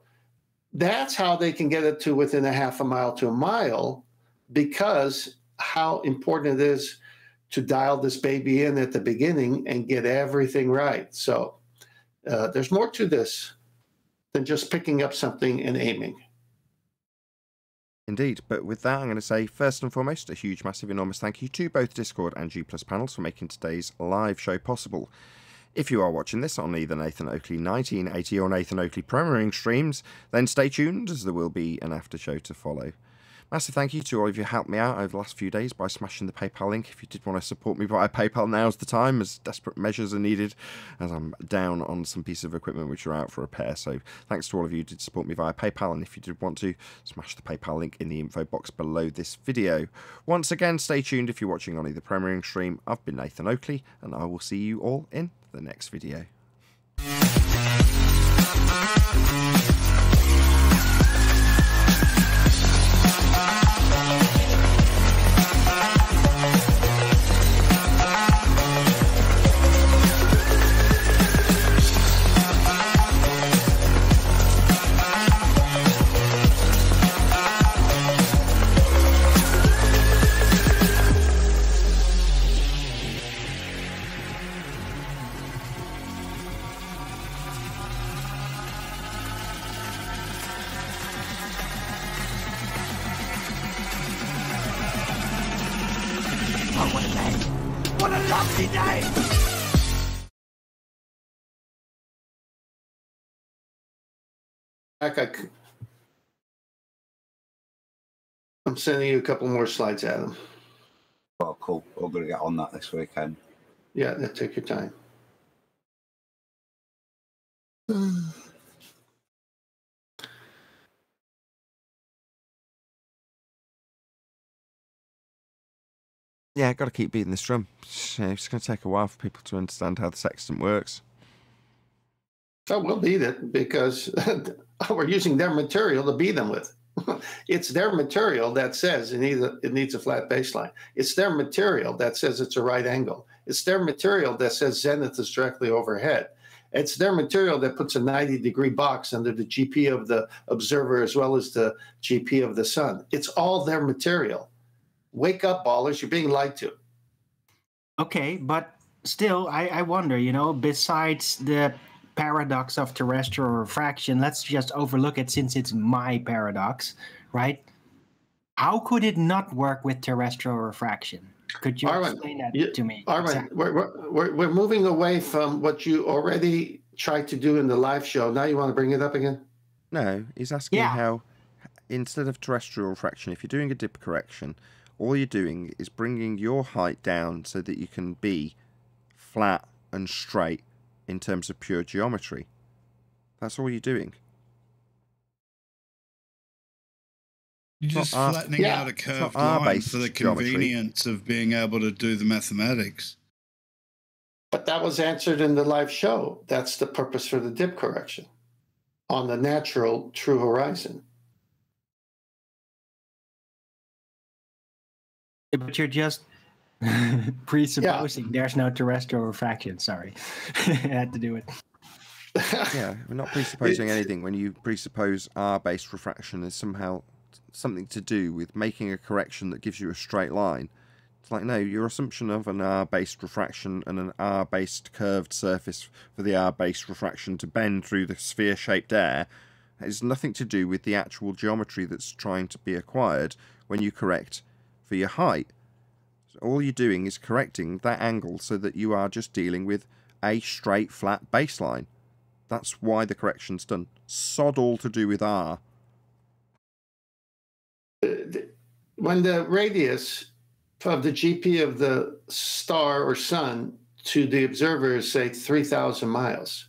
that's how they can get it to within a half a mile to a mile, because how important it is to dial this baby in at the beginning and get everything right. So there's more to this than just picking up something and aiming. Indeed, but with that I'm going to say first and foremost a huge, massive, enormous thank you to both Discord and G+ panels for making today's live show possible. If you are watching this on either Nathan Oakley 1980 or Nathan Oakley Premiering streams, then stay tuned as there will be an after show to follow. Massive thank you to all of you who helped me out over the last few days by smashing the PayPal link. If you did want to support me via PayPal, now's the time, as desperate measures are needed, as I'm down on some pieces of equipment which are out for repair. So thanks to all of you who did support me via PayPal, and if you did want to, smash the PayPal link in the info box below this video. Once again, stay tuned if you're watching on either Premiering stream. I've been Nathan Oakley, and I will see you all in the next video. I'm sending you a couple more slides, Adam. Oh, cool. We're going to get on that this weekend. Yeah, take your time. Yeah, I've got to keep beating this drum. It's going to take a while for people to understand how the sextant works. I will beat it because we're using their material to beat them with. It's their material that says it needs a flat baseline. It's their material that says it's a right angle. It's their material that says zenith is directly overhead. It's their material that puts a 90-degree box under the GP of the observer as well as the GP of the sun. It's all their material. Wake up, ballers. You're being lied to. Okay, but still, I wonder, you know, besides the paradox of terrestrial refraction, let's just overlook it since it's my paradox, right? How could it not work with terrestrial refraction? Could you explain that to me? All right, exactly. We're moving away from what you already tried to do in the live show. Now you want to bring it up again? No, he's asking how, instead of terrestrial refraction, if you're doing a dip correction, all you're doing is bringing your height down so that you can be flat and straight in terms of pure geometry. That's all you're doing. You're just flattening out a curved line for the convenience of being able to do the mathematics. But that was answered in the live show. That's the purpose for the dip correction on the natural true horizon. But you're just presupposing there's no terrestrial refraction. Sorry, I had to do it. Yeah, we're not presupposing anything when you presuppose R-based refraction is somehow something to do with making a correction that gives you a straight line. It's like, no, your assumption of an R-based refraction and an R-based curved surface for the R-based refraction to bend through the sphere-shaped air has nothing to do with the actual geometry that's trying to be acquired when you correct for your height. All you're doing is correcting that angle so that you are just dealing with a straight, flat baseline. That's why the correction's done. Sod all to do with R. When the radius of the GP of the star or sun to the observer is, say, 3,000 miles,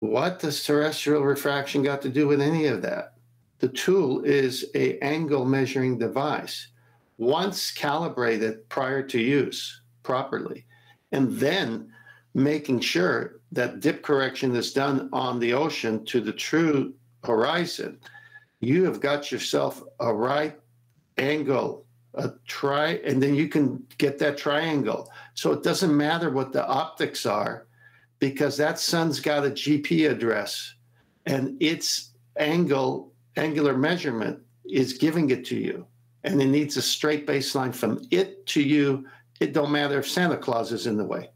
what does terrestrial refraction got to do with any of that? The tool is an angle-measuring device. Once calibrated prior to use properly, and then making sure that dip correction is done on the ocean to the true horizon, you have got yourself a right angle, and then you can get that triangle. So it doesn't matter what the optics are, because that sun's got a GP address, and its angular measurement is giving it to you. And it needs a straight baseline from it to you It don't matter if Santa Claus is in the way.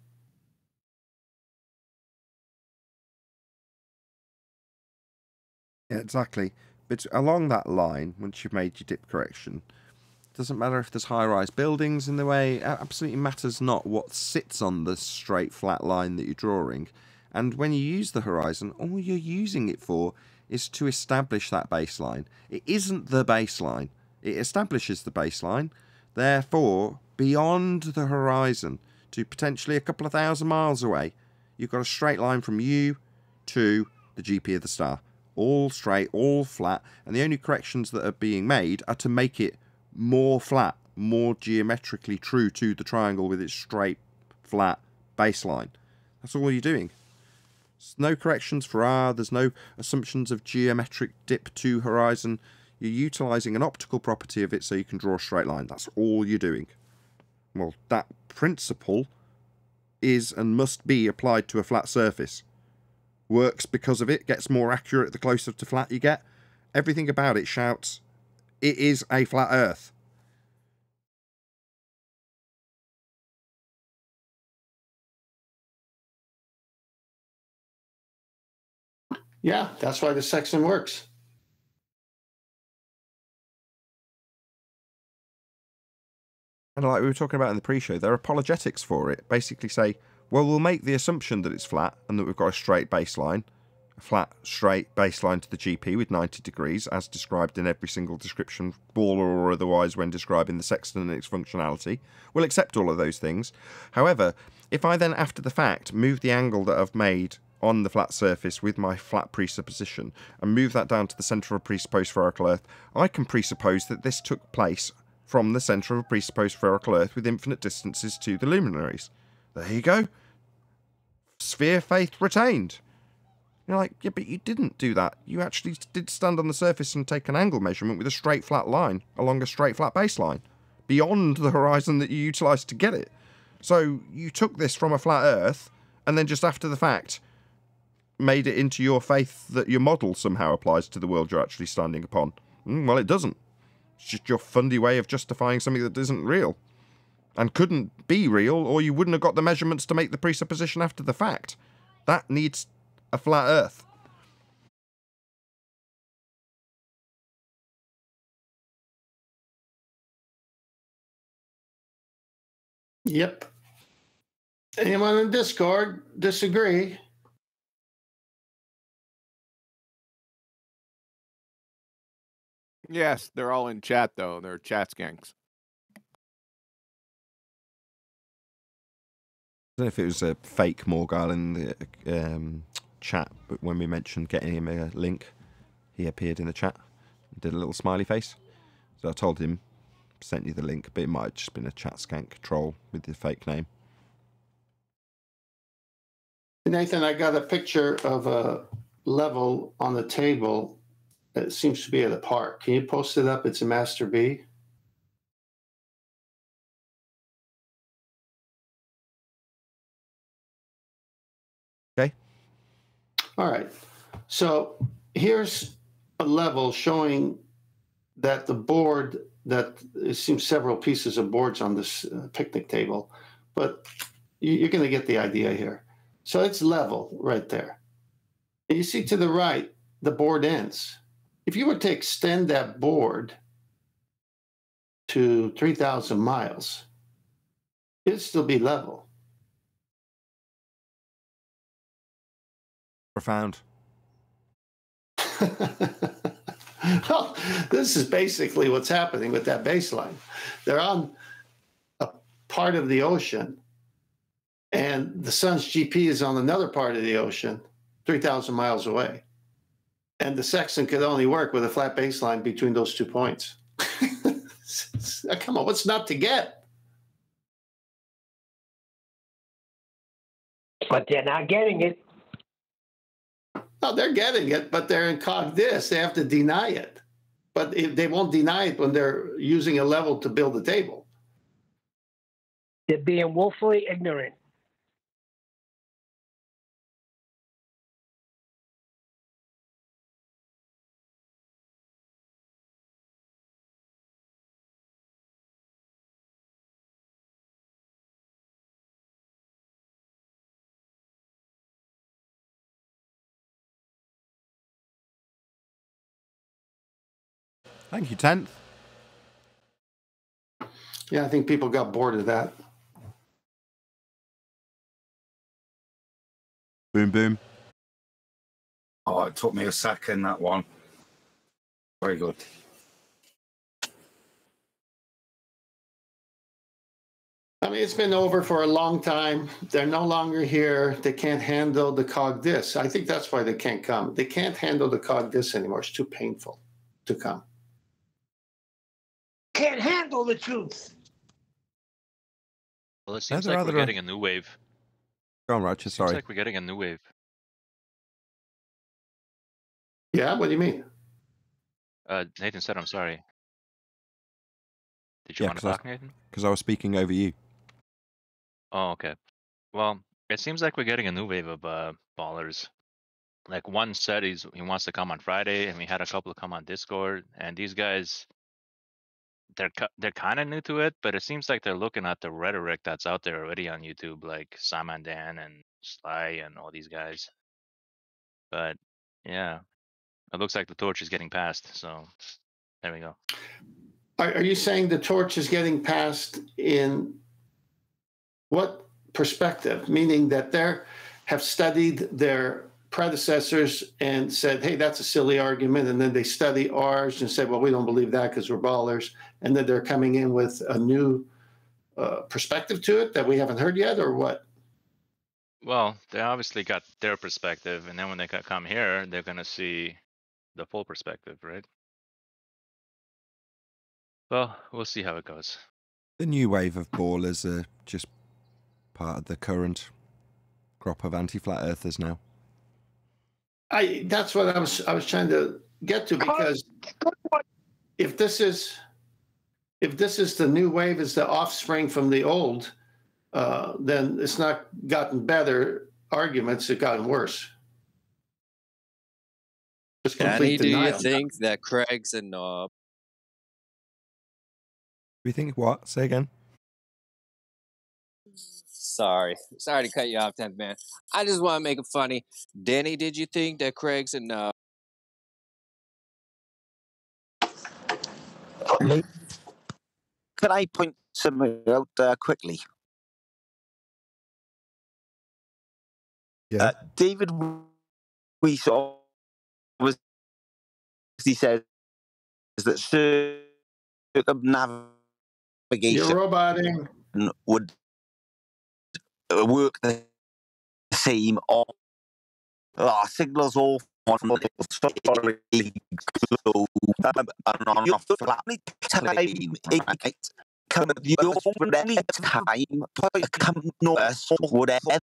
Yeah, exactly. But along that line, once you've made your dip correction, it doesn't matter if there's high-rise buildings in the way. It absolutely matters not what sits on the straight flat line that you're drawing. And when you use the horizon, all you're using it for is to establish that baseline. It isn't the baseline. It establishes the baseline. Therefore, beyond the horizon, to potentially a couple of thousand miles away, you've got a straight line from you to the GP of the star. All straight, all flat, and the only corrections that are being made are to make it more flat, more geometrically true to the triangle with its straight, flat baseline. That's all you're doing. There's no corrections for R, there's no assumptions of geometric dip to horizon. You're utilising an optical property of it so you can draw a straight line. That's all you're doing. Well, that principle is and must be applied to a flat surface. Works because of it, gets more accurate the closer to flat you get. Everything about it shouts, it is a flat earth. Yeah, that's why the section works. And like we were talking about in the pre-show, their apologetics for it basically say, well, we'll make the assumption that it's flat and that we've got a straight baseline, a flat, straight baseline to the GP with 90 degrees, as described in every single description, Baller or otherwise, when describing the sextant and its functionality. We'll accept all of those things. However, if I then, after the fact, move the angle that I've made on the flat surface with my flat presupposition and move that down to the centre of a presupposed spherical Earth, I can presuppose that this took place from the centre of a presupposed spherical Earth with infinite distances to the luminaries. There you go. Sphere faith retained. You're like, yeah, but you didn't do that. You actually did stand on the surface and take an angle measurement with a straight flat line along a straight flat baseline beyond the horizon that you utilised to get it. So you took this from a flat earth and then just after the fact made it into your faith that your model somehow applies to the world you're actually standing upon. Well, it doesn't. It's just your fundy way of justifying something that isn't real. And couldn't be real, or you wouldn't have got the measurements to make the presupposition after the fact. That needs a flat earth. Yep. Anyone in Discord disagree? Yes, they're all in chat, though. They're chat skanks. I don't know if it was a fake Morgyle in the chat, but when we mentioned getting him a link, he appeared in the chat and did a little smiley face. So I told him, sent you the link, but it might have just been a chat skank troll with the fake name. Nathan, I got a picture of a level on the table that seems to be at a park. Can you post it up? It's a Master B. Okay. All right. So here's a level showing that the board that it seems several pieces of boards on this picnic table, but you're going to get the idea here. So it's level right there. And you see to the right, the board ends. If you were to extend that board to 3,000 miles, it'd still be level. Profound. Well, this is basically what's happening with that baseline. They're on a part of the ocean, and the sun's GP is on another part of the ocean, 3,000 miles away. And the sextant could only work with a flat baseline between those 2 points. Come on, what's not to get? But they're not getting it. No, they're getting it, but they're in cog this. They have to deny it. But if they won't deny it when they're using a level to build a table. They're being woefully ignorant. Thank you, 10th. Yeah, I think people got bored of that. Boom, boom. Oh, it took me a second, that one. Very good. I mean, it's been over for a long time. They're no longer here. They can't handle the cog disc. I think that's why they can't come. They can't handle the cog disc anymore. It's too painful to come. Can't handle the truth. Well, it seems like we're getting a new wave. Go on, Roger. Sorry. It seems like we're getting a new wave. Yeah, what do you mean? Nathan said, I'm sorry. Did you want to talk, Nathan? Because I was speaking over you. Oh, okay. Well, it seems like we're getting a new wave of ballers. Like one said he wants to come on Friday, and we had a couple come on Discord, and these guys, they're kind of new to it, but it seems like they're looking at the rhetoric that's out there already on YouTube, like Sam and Dan and Sly and all these guys. But yeah, it looks like the torch is getting passed. So there we go. Are you saying the torch is getting passed in what perspective? Meaning that they have studied their predecessors and said, hey, that's a silly argument. And then they study ours and said, well, we don't believe that because we're ballers. And then they're coming in with a new perspective to it that we haven't heard yet, or what? Well, they obviously got their perspective. And then when they come here, they're going to see the full perspective, right? Well, we'll see how it goes. The new wave of ballers are just part of the current crop of anti-flat earthers now. That's what I was trying to get to, because if this is the new wave, is the offspring from the old, then it's not gotten better arguments; it's gotten worse. Danny, do you think that Craig's a knob? We think what? Say again. Sorry to cut you off, 10th man. I just want to make it funny. Danny, did you think that Craig's enough? Could I point something out quickly? Yeah. David Weiss was. He says that circumnavigation. You're roboting. Would work the same on signals all from the time north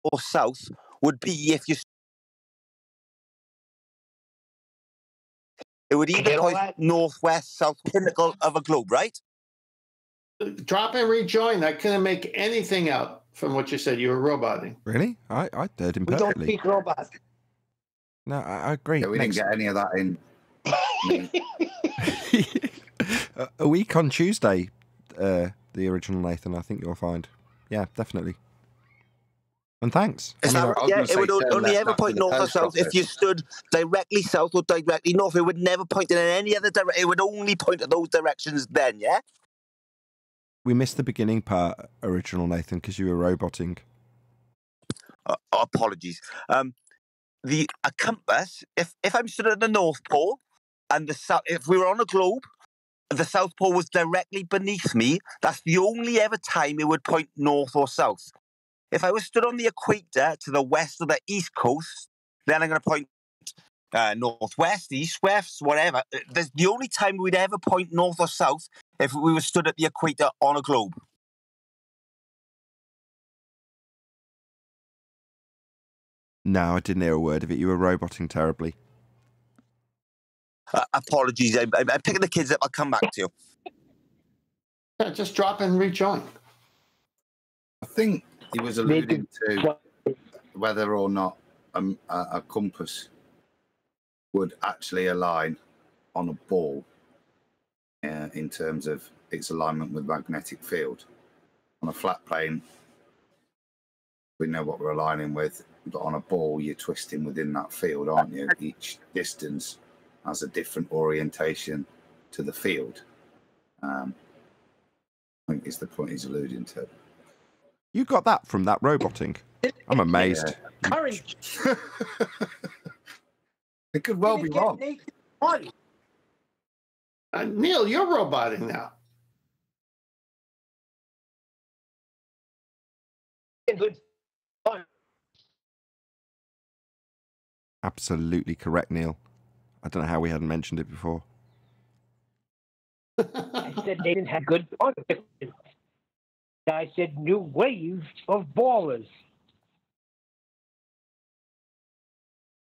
or south would be if you it would either point northwest, south pinnacle of a globe, right? Drop and rejoin. I couldn't make anything out from what you said. You were roboting. Really? I heard him perfectly. We don't speak robot. No, I agree. Yeah, we didn't get any of that in. A week on Tuesday, the original Nathan, I think you'll find. Yeah, definitely. And thanks. It would only ever point north or south if you stood directly south or directly north. It would never point in any other direction. It would only point at those directions then, yeah? We missed the beginning part, original Nathan, because you were roboting. Apologies. A compass, if I'm stood at the North Pole, and the south, if we were on a globe, the South Pole was directly beneath me, that's the only ever time it would point north or south. If I was stood on the equator to the west of the east coast, then I'm going to point northwest, east, west, whatever. That's the only time we'd ever point north or south if we were stood at the equator on a globe. No, I didn't hear a word of it. You were roboting terribly. Apologies. I'm picking the kids up. I'll come back to you. Yeah, just drop and rejoin. I think he was alluding to whether or not a compass would actually align on a ball. In terms of its alignment with magnetic field. On a flat plane, we know what we're aligning with, but on a ball, you're twisting within that field, aren't you? Each distance has a different orientation to the field. I think is the point he's alluding to. You got that from that roboting. I'm amazed. Yeah. Courage. It could well be wrong. Neil, you're roboting now. Good. Absolutely correct, Neil. I don't know how we hadn't mentioned it before. I said they didn't have good artifacts. I said new waves of ballers.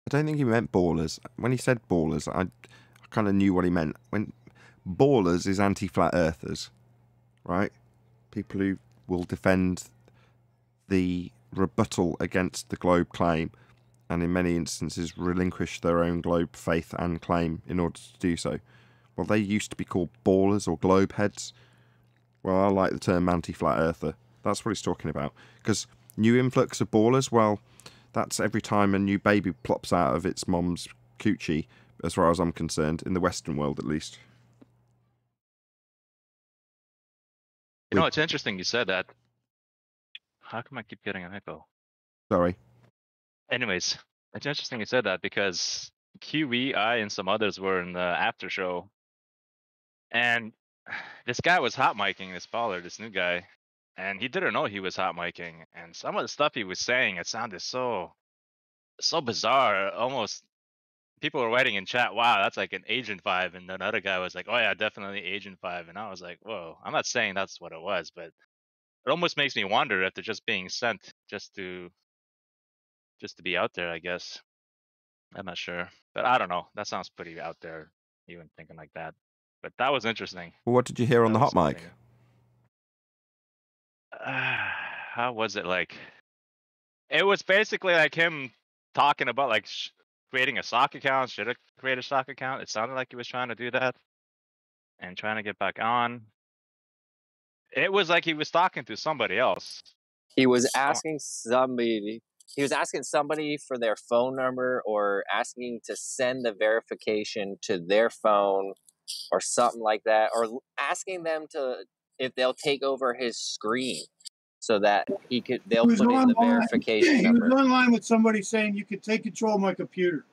I don't think he meant ballers. When he said ballers, I kind of knew what he meant. When ballers is anti-flat earthers, right? People who will defend the rebuttal against the globe claim, and in many instances relinquish their own globe faith and claim in order to do so. Well, they used to be called ballers or globe heads. Well, I like the term anti-flat earther. That's what he's talking about. Because new influx of ballers, well, that's every time a new baby plops out of its mom's coochie, as far as I'm concerned, in the Western world at least. You know, it's interesting you said that. How come I keep getting an echo? Sorry. Anyways, it's interesting you said that because QE, I, and some others were in the after show. And this guy was hot micing this baller, this new guy, and he didn't know he was hot micing. And some of the stuff he was saying, it sounded so bizarre. Almost people were writing in chat, "Wow, that's like an Agent 5." And another guy was like, "Oh yeah, definitely Agent 5." And I was like, "Whoa!" I'm not saying that's what it was, but it almost makes me wonder if they're just being sent just to be out there. I guess I'm not sure, but I don't know. That sounds pretty out there, even thinking like that. But that was interesting. Well, what did you hear that on the hot mic? How was it like? It was basically like him talking about like creating a sock account. Should I create a sock account? It sounded like he was trying to do that and trying to get back on. It was like he was talking to somebody else. He was asking somebody. He was asking somebody for their phone number or asking to send the verification to their phone, or something like that, or asking them to if they'll take over his screen so that he could they'll put in the verification number. He was online with somebody saying you could take control of my computer.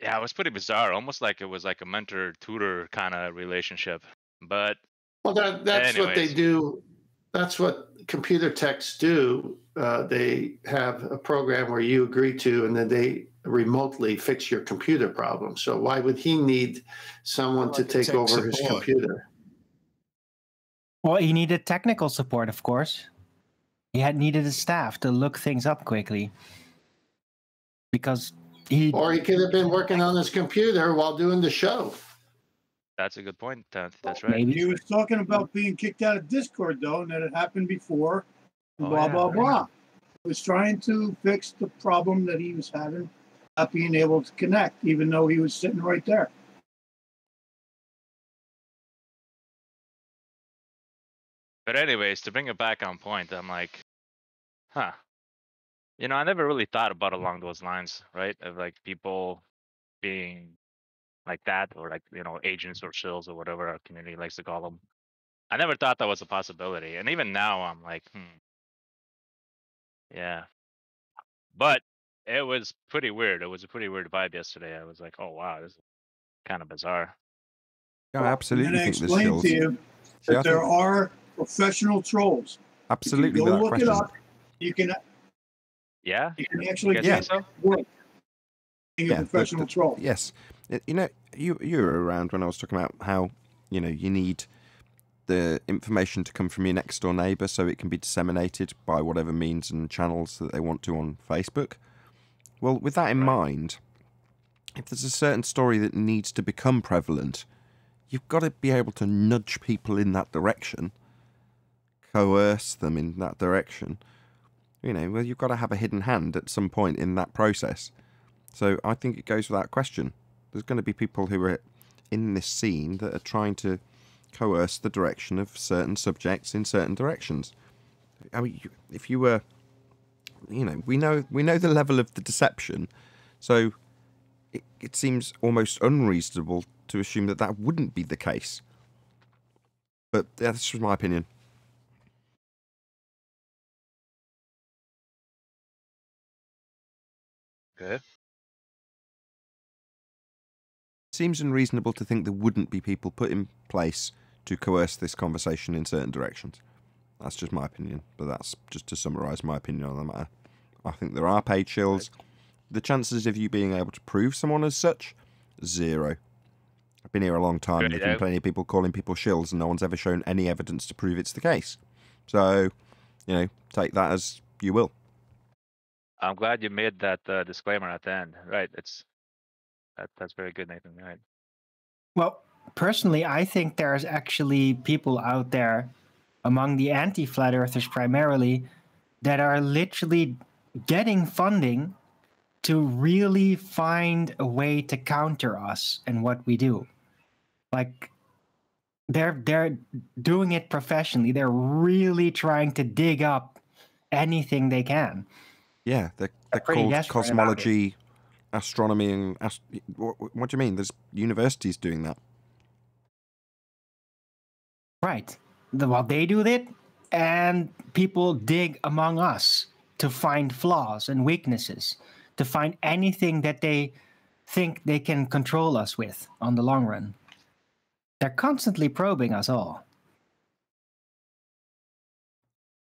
Yeah, it was pretty bizarre. Almost like it was like a mentor-tutor kind of relationship. But well, that's what they do. That's what computer techs do. They have a program where you agree to, and then they remotely fix your computer problem. So why would he need someone to take over his computer? Well, he needed technical support, of course. He had needed a staff to look things up quickly. Because he... Or he could have been working on his computer while doing the show. That's a good point, Tant. That's right. Maybe. He was talking about being kicked out of Discord, though, and that it happened before, and blah, blah, blah. He was trying to fix the problem that he was having, not being able to connect, even though he was sitting right there. But anyways, to bring it back on point, I'm like, huh. You know, I never really thought about along those lines, right? Of like people being like that, or like, you know, agents or shills or whatever our community likes to call them. I never thought that was a possibility. And even now I'm like, yeah. But it was pretty weird. It was a pretty weird vibe yesterday. I was like, oh, wow, this is kind of bizarre. Yeah, I absolutely think this shows. To you that there are professional trolls. Absolutely. You can go look it up. You can, yeah? You can actually get work being a professional troll. Yes. You know, you were around when I was talking about how, you know, you need the information to come from your next door neighbour so it can be disseminated by whatever means and channels that they want to on Facebook. Well, with that in mind, if there's a certain story that needs to become prevalent, you've got to be able to nudge people in that direction, coerce them in that direction. You know, well, you've got to have a hidden hand at some point in that process. So I think it goes without question. There's going to be people who are in this scene that are trying to coerce the direction of certain subjects in certain directions. I mean, if you were, you know, we know the level of the deception. So it seems almost unreasonable to assume that that wouldn't be the case. But yeah, that's just my opinion. Okay. Seems unreasonable to think there wouldn't be people put in place to coerce this conversation in certain directions. That's just my opinion, but that's just to summarise my opinion on the matter. I think there are paid shills. The chances of you being able to prove someone as such, zero. I've been here a long time. There's been plenty of people calling people shills, and no one's ever shown any evidence to prove it's the case. So, you know, take that as you will. I'm glad you made that disclaimer at the end. Right, that's very good, Nathan. Right. Well, personally, I think there's actually people out there among the anti-flat earthers primarily that are literally getting funding to really find a way to counter us and what we do. Like, they're doing it professionally. They're really trying to dig up anything they can. Yeah, they're called cosmology, astronomy, and... what do you mean? There's universities doing that. Right. Well, they do it, and people dig among us to find flaws and weaknesses, to find anything that they think they can control us with on the long run. They're constantly probing us all.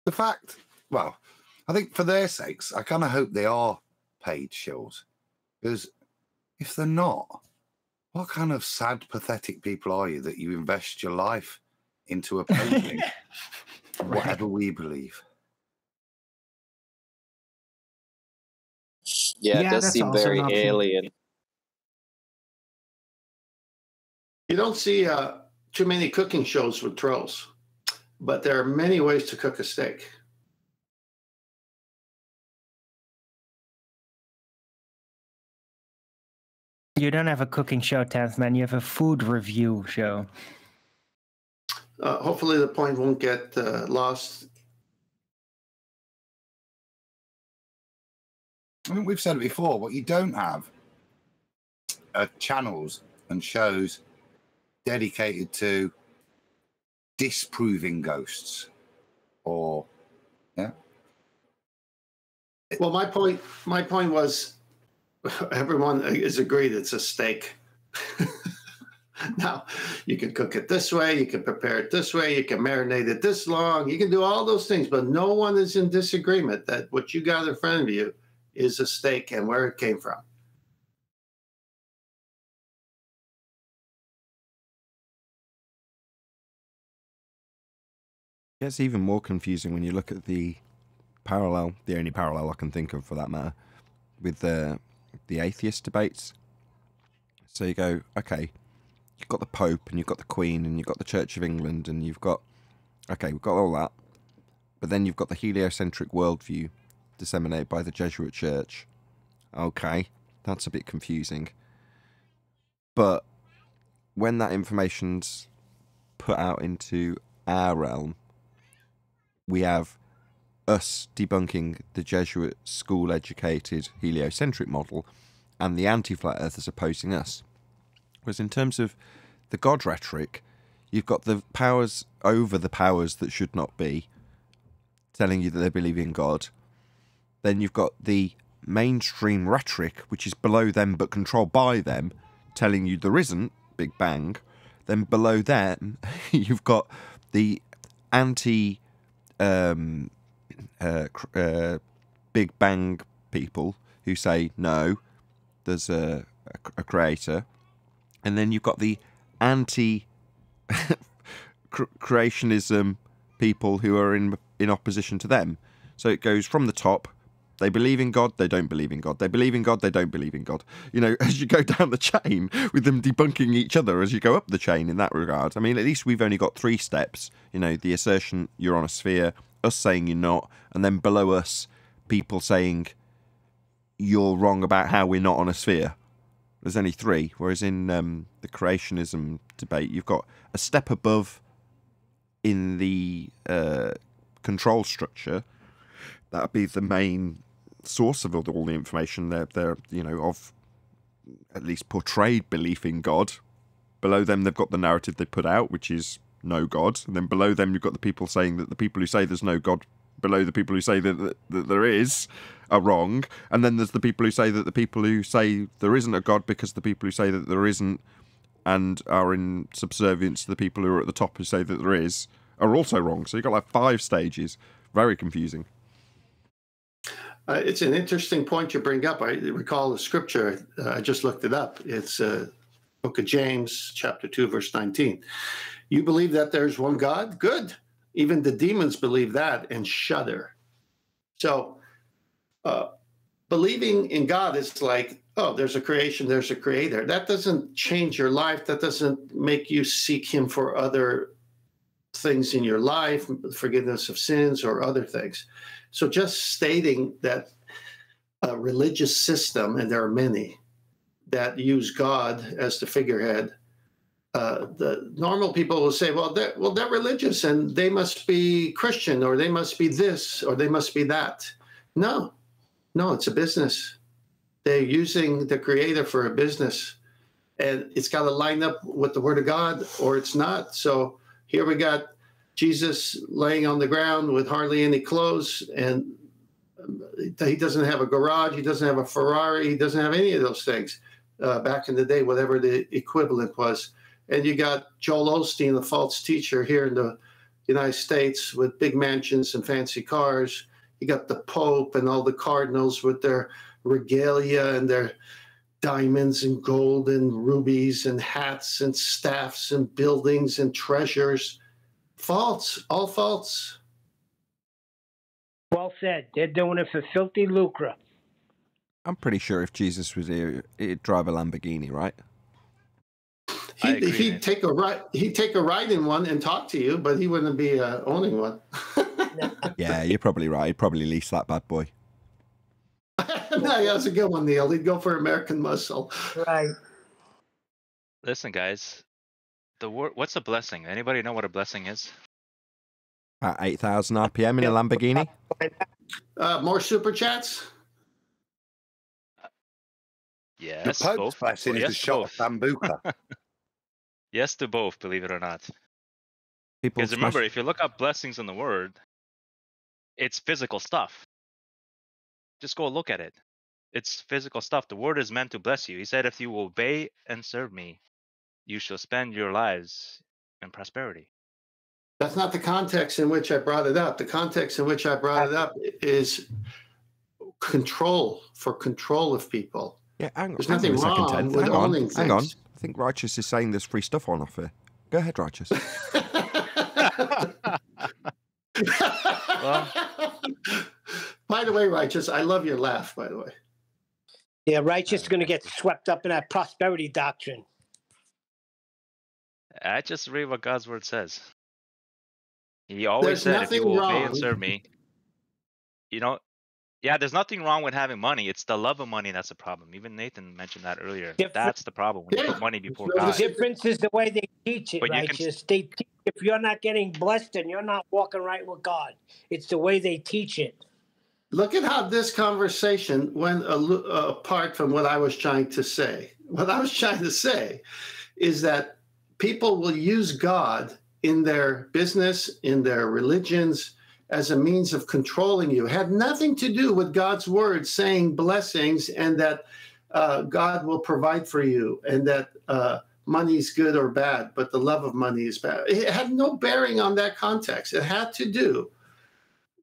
The fact... well, I think for their sakes, I kind of hope they are paid shills. Because if they're not, what kind of sad, pathetic people are you that you invest your life into opposing whatever we believe? Yeah, it does seem very alien. You don't see too many cooking shows with trolls, but there are many ways to cook a steak. You don't have a cooking show, Tenth Man. You have a food review show. Hopefully the point won't get lost. I mean, we've said it before, what you don't have are channels and shows dedicated to disproving ghosts or, yeah. Well, my point was everyone has agreed it's a steak. Now, you can cook it this way, you can prepare it this way, you can marinate it this long, you can do all those things, but no one is in disagreement that what you got in front of you is a steak and where it came from. It's even more confusing when you look at the parallel, the only parallel I can think of for that matter, with the atheist debates. So you go, okay, you've got the Pope and you've got the Queen and you've got the Church of England and you've got, okay, we've got all that, but then you've got the heliocentric worldview disseminated by the Jesuit Church. Okay, that's a bit confusing. But when that information's put out into our realm, we have us debunking the Jesuit school-educated heliocentric model and the anti-flat earthers opposing us. Whereas in terms of the God rhetoric, you've got the powers over the powers that should not be telling you that they believe in God. Then you've got the mainstream rhetoric, which is below them but controlled by them, telling you there isn't, Big Bang. Then below them, you've got the anti-Big Bang people who say, no, there's a creator. And then you've got the anti-creationism people who are in opposition to them. So it goes from the top. They believe in God, they don't believe in God. They believe in God, they don't believe in God. You know, as you go down the chain with them debunking each other as you go up the chain in that regard. I mean, at least we've only got three steps. You know, the assertion you're on a sphere, us saying you're not, and then below us, people saying you're wrong about how we're not on a sphere. There's only three. Whereas in the creationism debate, you've got a step above in the control structure. That would be the main source of all the information, you know, of at least portrayed belief in God. Below them, they've got the narrative they put out, which is no God. And then below them, you've got the people saying that the people who say there's no God, below the people who say that there is, are wrong. And then there's the people who say that the people who say there isn't a God because the people who say that there isn't and are in subservience to the people who are at the top who say that there is, are also wrong. So you've got like 5 stages. Very confusing. It's an interesting point you bring up. I recall the scripture. I just looked it up. It's Book of James, chapter 2, verse 19. You believe that there's one God? Good. Even the demons believe that and shudder. So believing in God is like, oh, there's a creation, there's a creator. That doesn't change your life. That doesn't make you seek him for other things in your life, forgiveness of sins or other things. So just stating that a religious system, and there are many, that use God as the figurehead, the normal people will say, well, they're religious and they must be Christian or they must be this or they must be that. No, no, it's a business. They're using the creator for a business, and it's got to line up with the word of God or it's not. So here we got Jesus laying on the ground with hardly any clothes, and he doesn't have a garage, he doesn't have a Ferrari, he doesn't have any of those things back in the day, whatever the equivalent was. And you got Joel Osteen, the false teacher here in the United States with big mansions and fancy cars. You got the Pope and all the cardinals with their regalia and their diamonds and gold and rubies and hats and staffs and buildings and treasures. False, all false. Well said. They're doing it for filthy lucre. I'm pretty sure if Jesus was here, he'd drive a Lamborghini, right? He'd take a ride in one and talk to you, but he wouldn't be owning one. Yeah, you're probably right. He'd probably lease that bad boy. No, yeah, that's a good one, Neil. He'd go for American Muscle. Right. Listen, guys. What's a blessing? Anybody know what a blessing is? At 8,000 RPM in a Lamborghini? More super chats? Yes, the both. Yes, shot both. Yes, to both, believe it or not. Because remember, if you look up blessings in the word, it's physical stuff. Just go look at it. It's physical stuff. The word is meant to bless you. He said, if you obey and serve me, you shall spend your lives in prosperity. That's not the context in which I brought it up. The context in which I brought it up is control, for control of people. Yeah, hang on. There's nothing wrong with owning things. Hang on. I think Righteous is saying there's free stuff on offer. Go ahead, Righteous. Well, by the way, Righteous, I love your laugh, by the way. Yeah, Righteous is going to get swept up in that prosperity doctrine. I just read what God's word says. He always said, if you will obey and serve me, you know, yeah, there's nothing wrong with having money. It's the love of money that's the problem. Even Nathan mentioned that earlier. That's the problem, when you put money before God. The difference is the way they teach it, Righteous. They teach, if you're not getting blessed and you're not walking right with God, it's the way they teach it. Look at how this conversation went apart from what I was trying to say. What I was trying to say is that people will use God in their business, in their religions, as a means of controlling you. It had nothing to do with God's word saying blessings and that God will provide for you and that money's good or bad, but the love of money is bad. It had no bearing on that context. It had to do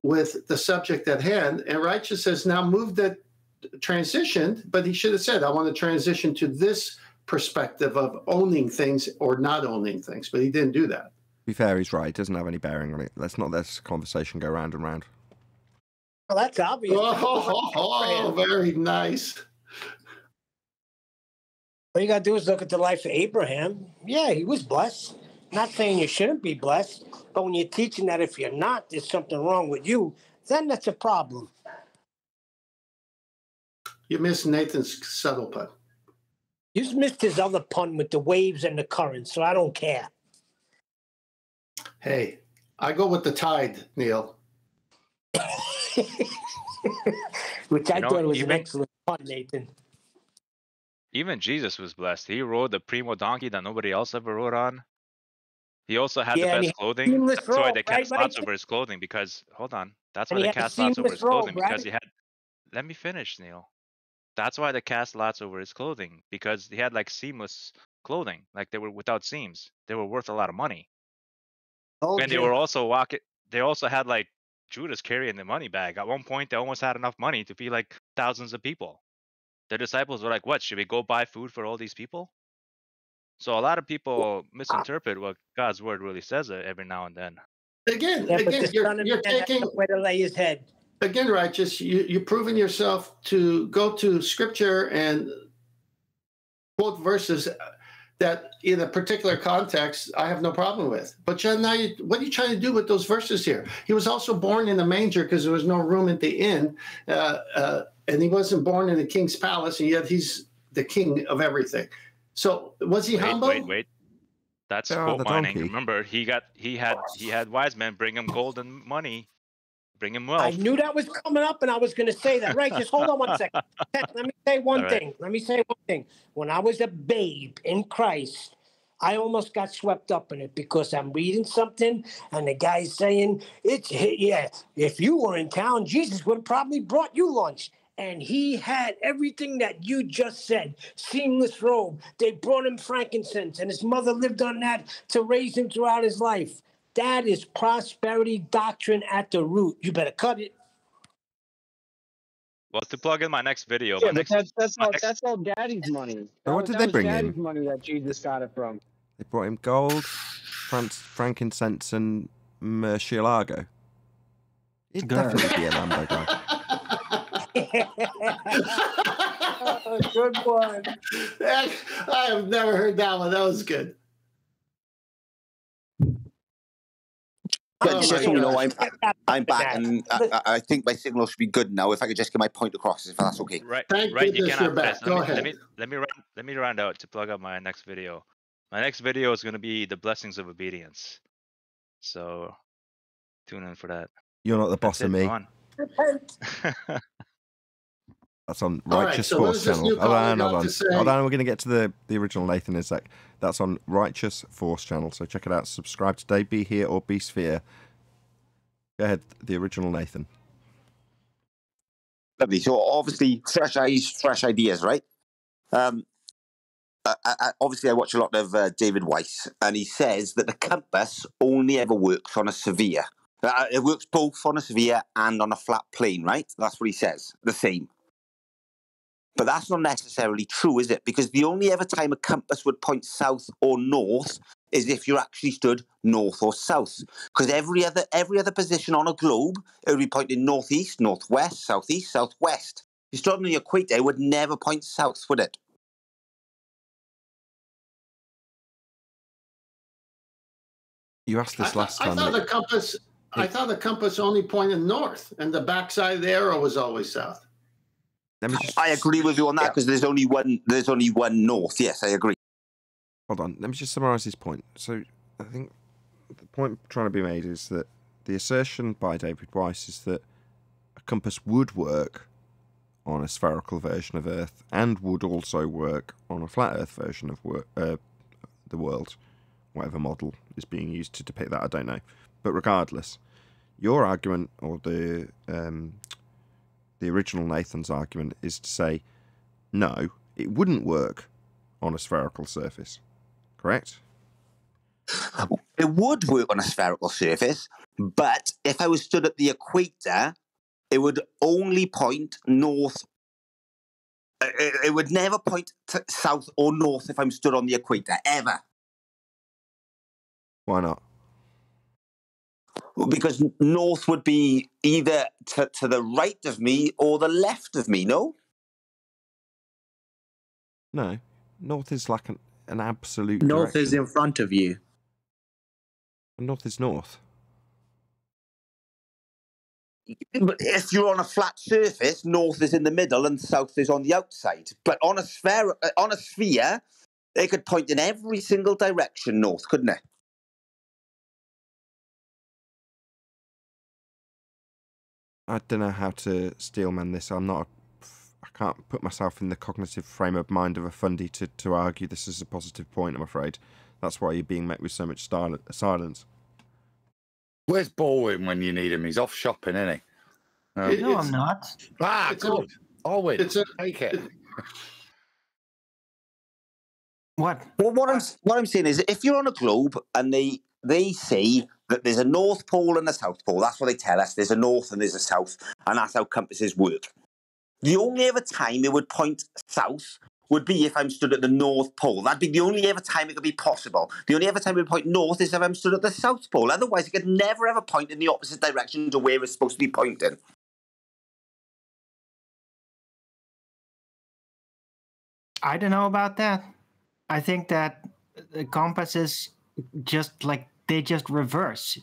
with the subject at hand. And Righteous has now moved that transition, but he should have said, I want to transition to this perspective of owning things or not owning things, but he didn't do that. To be fair, he's right. It doesn't have any bearing on it. Let's not let this conversation go round and round. Well, that's obvious. Oh, very nice. All you got to do is look at the life of Abraham. Yeah, he was blessed. Not saying you shouldn't be blessed, but when you're teaching that if you're not, there's something wrong with you, then that's a problem. You missed Nathan's subtle pun. You just missed his other pun with the waves and the current, so I don't care. Hey, I go with the tide, Neil. Which I thought was an excellent pun, Nathan. Even Jesus was blessed. He rode the primo donkey that nobody else ever rode on. He also had the best clothing. That's why they cast lots over his clothing because, hold on. That's why they cast lots over his clothing because he had, let me finish, Neil. That's why they cast lots over his clothing because he had like seamless clothing. Like they were without seams. They were worth a lot of money. Oh, and they were also walking. They also had like Judas carrying the money bag. At one point, they almost had enough money to feed like thousands of people. The disciples were like, what, should we go buy food for all these people? So a lot of people misinterpret what God's word really says every now and then. Again, you're taking where to lay his head. Again, Righteous, you've proven yourself to go to scripture and quote verses that in a particular context I have no problem with. But now what are you trying to do with those verses here? He was also born in a manger because there was no room at the inn. And he wasn't born in the king's palace, and yet he's the king of everything. So was he humble? Wait. That's gold mining. Remember, he had wise men bring him gold and money, bring him wealth. I knew that was coming up, and I was going to say that. Right, just hold on one second. Let me say one thing. Let me say one thing. When I was a babe in Christ, I almost got swept up in it because I'm reading something and the guy's saying, if you were in town, Jesus would have probably brought you lunch. And he had everything that you just said, seamless robe. They brought him frankincense, and his mother lived on that to raise him throughout his life. That is prosperity doctrine at the root. You better cut it. Well, to plug in my next video. Yeah, that's all Daddy's money. Now, what did they bring Daddy's him? Money that Jesus got it from. They brought him gold, frankincense, and Murcielago. It'd definitely be a Lambo guy. Good one. I have never heard that one. That was good. I'm back, and I think my signal should be good now. If I could just get my point across, if that's okay. Right. You cannot pass. Let me round out to plug up my next video. My next video is going to be the blessings of obedience. So tune in for that. You're not the boss of me. That's on Righteous Force channel. Hold on, we're going to get to the original Nathan in a sec. That's on Righteous Force channel, so check it out. Subscribe today, be here or be sphere. Go ahead, the original Nathan. Lovely. So obviously, fresh eyes, fresh ideas, right? Obviously, I watch a lot of David Weiss, and he says that the compass only ever works on a sphere. It works both on a sphere and on a flat plane, right? That's what he says, the same. But that's not necessarily true, is it? Because the only ever time a compass would point south or north is if you actually stood north or south. Because every other position on a globe, it would be pointing northeast, northwest, southeast, southwest. If you stood on the equator, it would never point south, would it? You asked this last time. I thought the compass. I thought the compass only pointed north, and the backside of the arrow was always south. I agree with you on that because there's only one north. Yes, I agree. Hold on, let me just summarise his point. So I think the point trying to be made is that the assertion by David Weiss is that a compass would work on a spherical version of Earth and would also work on a flat Earth version of the world, whatever model is being used to depict that. I don't know. But regardless, your argument, or the original Nathan's argument, is to say, no, it wouldn't work on a spherical surface, correct? It would work on a spherical surface, but if I was stood at the equator, it would only point north. It would never point to south or north if I'm stood on the equator, ever. Why not? Because north would be either to the right of me or the left of me, no? No. North is like an absolute north direction. Is in front of you. And north is north. But if you're on a flat surface, north is in the middle and south is on the outside. But on a sphere, it could point in every single direction north, couldn't it? I don't know how to steelman this. I'm not a I can't put myself in the cognitive frame of mind of a fundi to argue this is a positive point, I'm afraid. That's why you're being met with so much silence. Where's Baldwin when you need him? He's off shopping, isn't he? No, I'm not. Ah, good. Always take it. What? Well, what I'm saying is, if you're on a globe and they see that there's a North Pole and a South Pole, that's what they tell us. There's a North and there's a South, and that's how compasses work. The only ever time it would point south would be if I'm stood at the North Pole. That'd be the only ever time it could be possible. The only ever time it would point north is if I'm stood at the South Pole. Otherwise, it could never ever point in the opposite direction to where it's supposed to be pointing. I don't know about that. I think that the compasses just like they just reverse.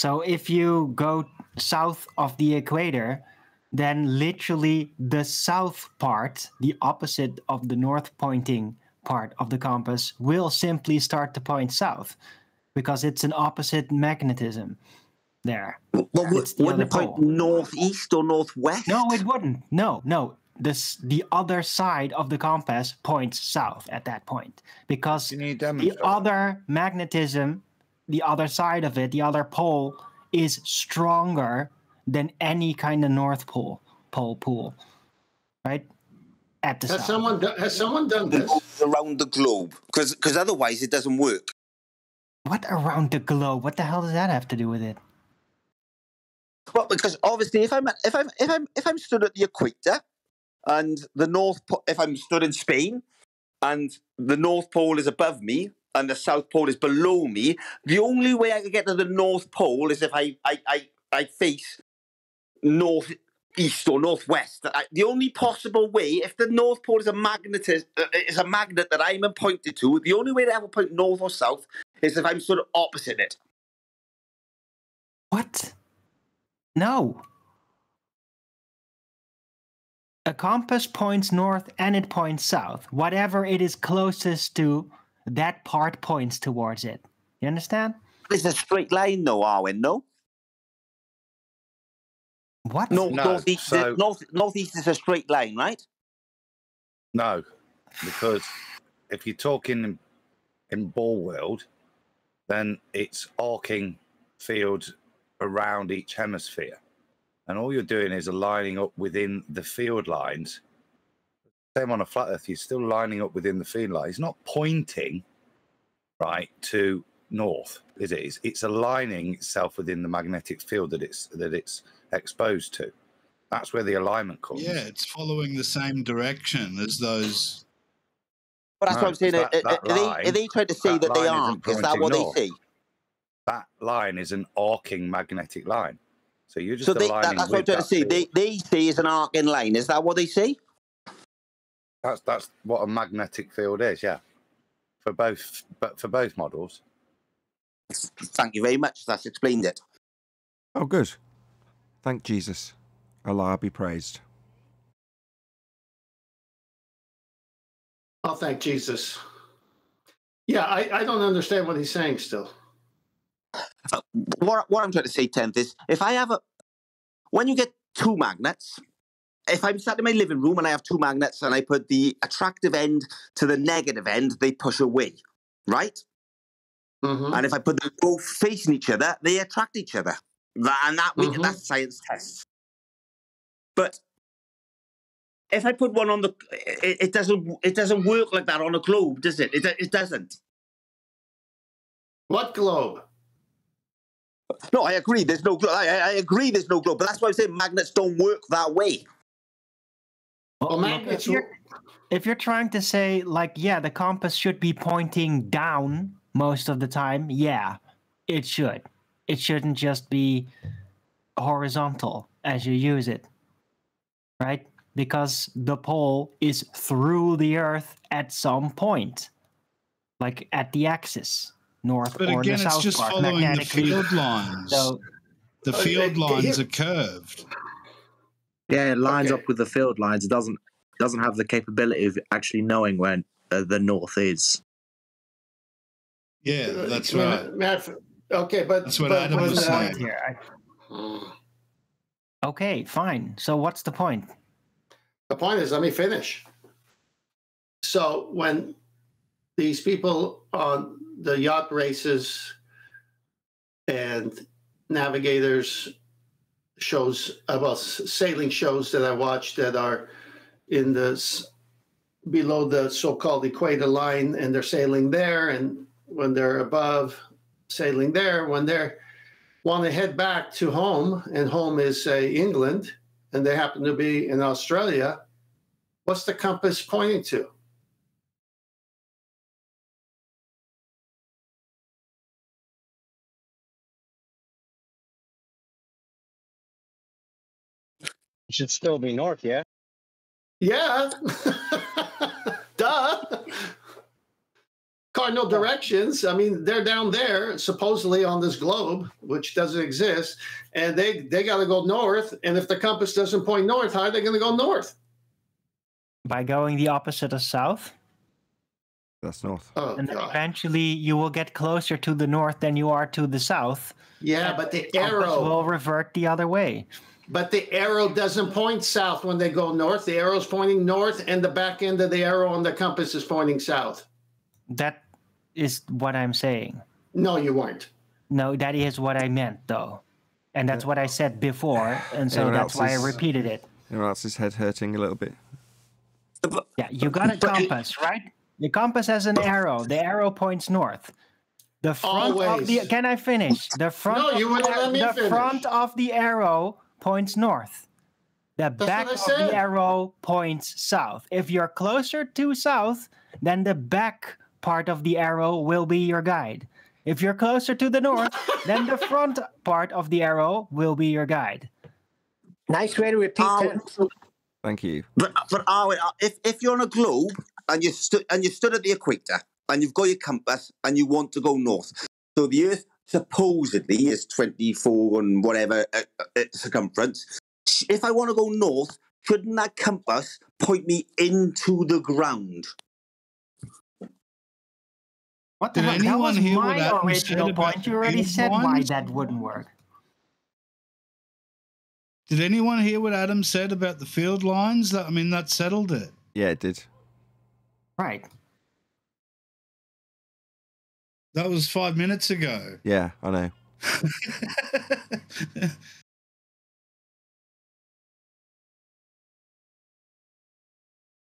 So if you go south of the equator, then literally the south part, the opposite of the north pointing part of the compass, will simply start to point south because it's an opposite magnetism there. Well, wouldn't it point northeast or northwest? No, it wouldn't. No, no. This, the other side of the compass points south at that point because the other magnetism, the other side of it, the other pole is stronger than any kind of North Pole pool, right? At the south. Has someone done this around the globe? Because otherwise it doesn't work. What around the globe? What the hell does that have to do with it? Well, because obviously, if I'm stood at the equator and the North Pole, if I'm stood in Spain, and the North Pole is above me and the South Pole is below me, the only way I could get to the North Pole is if I face northeast or northwest. The only possible way, if the North Pole is a magnet that I'm pointed to, the only way to ever point north or south is if I'm sort of opposite it. What? No. A compass points north and it points south. Whatever it is closest to, that part points towards it. You understand? It's a straight line, though, Arwen, no? What? Northeast is a straight line, right? No, because if you're talking in ball world, then it's arcing fields around each hemisphere. And all you're doing is aligning up within the field lines. Same on a flat earth, you're still lining up within the field lines. It's not pointing, right, to north, is it? It's aligning itself within the magnetic field that it's exposed to. That's where the alignment comes. Yeah, it's following the same direction as those. But that's what I'm saying. Are they trying to say that they are? Is that what north? They see? That line is an arcing magnetic line. So you're just that's what I'm trying to see. They see is an arcing line. Is that what they see? That's what a magnetic field is. Yeah, for both models. Thank you very much. That's explained it. Oh, good. Thank Jesus. Allah be praised. I'll thank Jesus. Yeah, I don't understand what he's saying still. What I'm trying to say, Tenth, is if I have a... When you get two magnets, if I'm sat in my living room and I have two magnets and I put the attractive end to the negative end, they push away, right? Mm-hmm. And if I put them both facing each other, they attract each other. And that we, that's science tests. But if I put one on the, it doesn't work like that on a globe, does it? It doesn't. What globe? No, I agree. There's no globe. I agree. There's no globe. But that's why I'm saying magnets don't work that way. Well, magnets. If you're trying to say like, yeah, the compass should be pointing down most of the time, yeah, it should. It shouldn't just be horizontal as you use it, right? Because the pole is through the Earth at some point, like at the axis, north or the south. But again, it's just following the field lines. So, the field lines are curved. Yeah, it lines up with the field lines. It doesn't have the capability of actually knowing where the north is. Yeah, that's right. Okay, but that's what Adam was saying. Here. Okay, fine. So what's the point? The point is, let me finish. So when these people on the yacht races and navigators shows, well, sailing shows that I watch that are in the below the so-called equator line, and they're sailing there, and when they're above, sailing there, when they're want to head back to home, and home is, say, England, and they happen to be in Australia, what's the compass pointing to? It should still be north, yeah? Yeah. Duh. Cardinal directions. I mean, they're down there, supposedly on this globe, which doesn't exist, and they got to go north. And if the compass doesn't point north, how are they going to go north? By going the opposite of south. That's north. Oh, and eventually, you will get closer to the north than you are to the south. Yeah, but the arrow will revert the other way. But the arrow doesn't point south when they go north. The arrow's pointing north, and the back end of the arrow on the compass is pointing south. That is what I'm saying. No, you weren't. No, that is what I meant, though. And that's what I said before, and so that's why I repeated it. Anyone else's head hurting a little bit? Yeah, you got a compass, right? The compass has an arrow. The arrow points north. The front of the... Can I finish? The front front of the arrow points north. The back of the arrow points south. If you're closer to south, then the back part of the arrow will be your guide. If you're closer to the north, then the front part of the arrow will be your guide. Nice way to repeat that. Thank you. But if you're on a globe and you stood at the equator and you've got your compass and you want to go north, so the Earth supposedly is 24 and whatever circumference. If I want to go north, shouldn't that compass point me into the ground? What the hell? That was my original point. You already said why that wouldn't work. Did anyone hear what Adam said about the field lines? That, I mean, that settled it. Yeah, it did. Right. That was 5 minutes ago. Yeah, I know.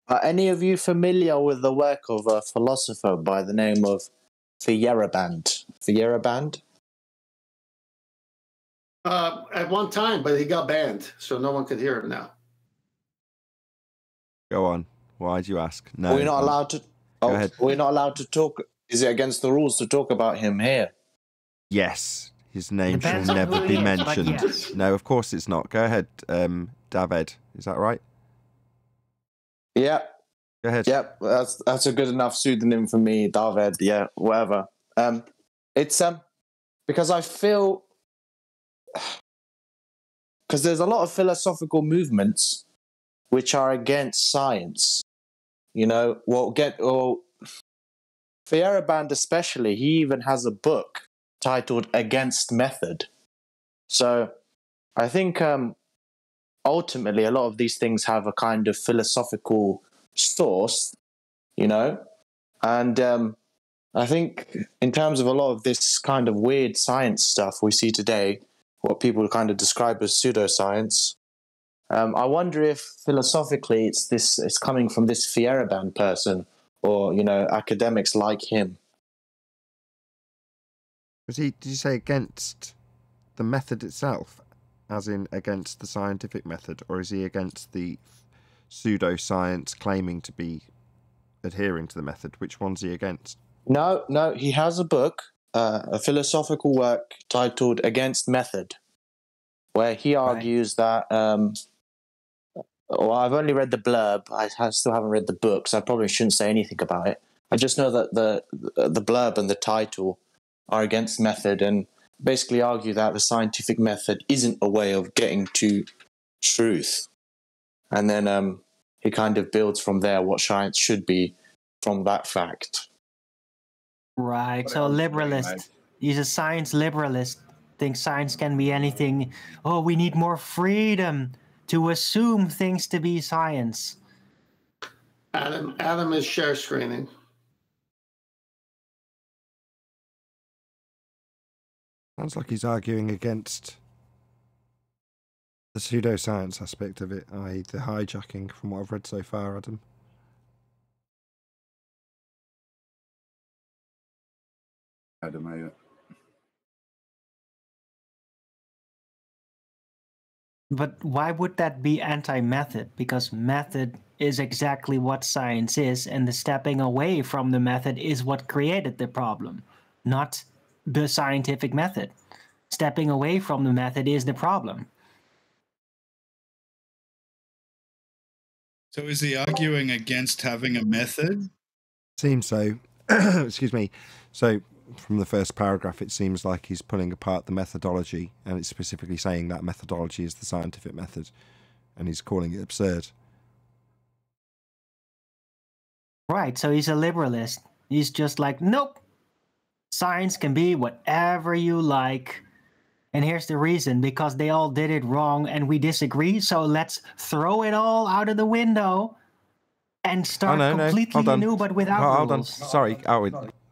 Are any of you familiar with the work of a philosopher by the name of Feyerabend? Feyerabend? At one time, but he got banned, so no one could hear him now. Go on. Why do you ask? No, we're not allowed to. Go ahead. We're not allowed to talk. Is it against the rules to talk about him here? Yes, his name shall never be mentioned. Yes. No, of course it's not. Go ahead, David. Is that right? Yeah. Go ahead. Yep, yeah, that's a good enough pseudonym for me, David. Yeah, whatever. It's because I feel there's a lot of philosophical movements which are against science. You know, Feyerabend especially, he even has a book titled Against Method. So I think ultimately a lot of these things have a kind of philosophical source, you know, and I think in terms of a lot of this kind of weird science stuff we see today, what people kind of describe as pseudoscience, I wonder if philosophically it's coming from this Feyerabend person, or, you know, academics like him. Did you say against the method itself, as in against the scientific method, or is he against the pseudoscience claiming to be adhering to the method? Which one's he against? No, no, he has a book, a philosophical work titled Against Method, where he argues that... well, I've only read the blurb. I still haven't read the book, so I probably shouldn't say anything about it. I just know that the blurb and the title are against method, and basically argue that the scientific method isn't a way of getting to truth. And then he kind of builds from there what science should be from that fact. Right, so liberalist. He's a science liberalist. Thinks science can be anything. Oh, we need more freedom to assume things to be science. Adam is share screening. Sounds like he's arguing against the pseudoscience aspect of it, i.e. the hijacking, from what I've read so far, Adam. But why would that be anti-method? Because method is exactly what science is, and the stepping away from the method is what created the problem, not the scientific method. Stepping away from the method is the problem. So is he arguing against having a method? Seems so. Excuse me. So from the first paragraph, it seems like he's pulling apart the methodology, and it's specifically saying that methodology is the scientific method, and he's calling it absurd. Right, so he's a liberalist. He's just like, nope, science can be whatever you like, and here's the reason, because they all did it wrong and we disagree, so let's throw it all out of the window and start completely new but without rules.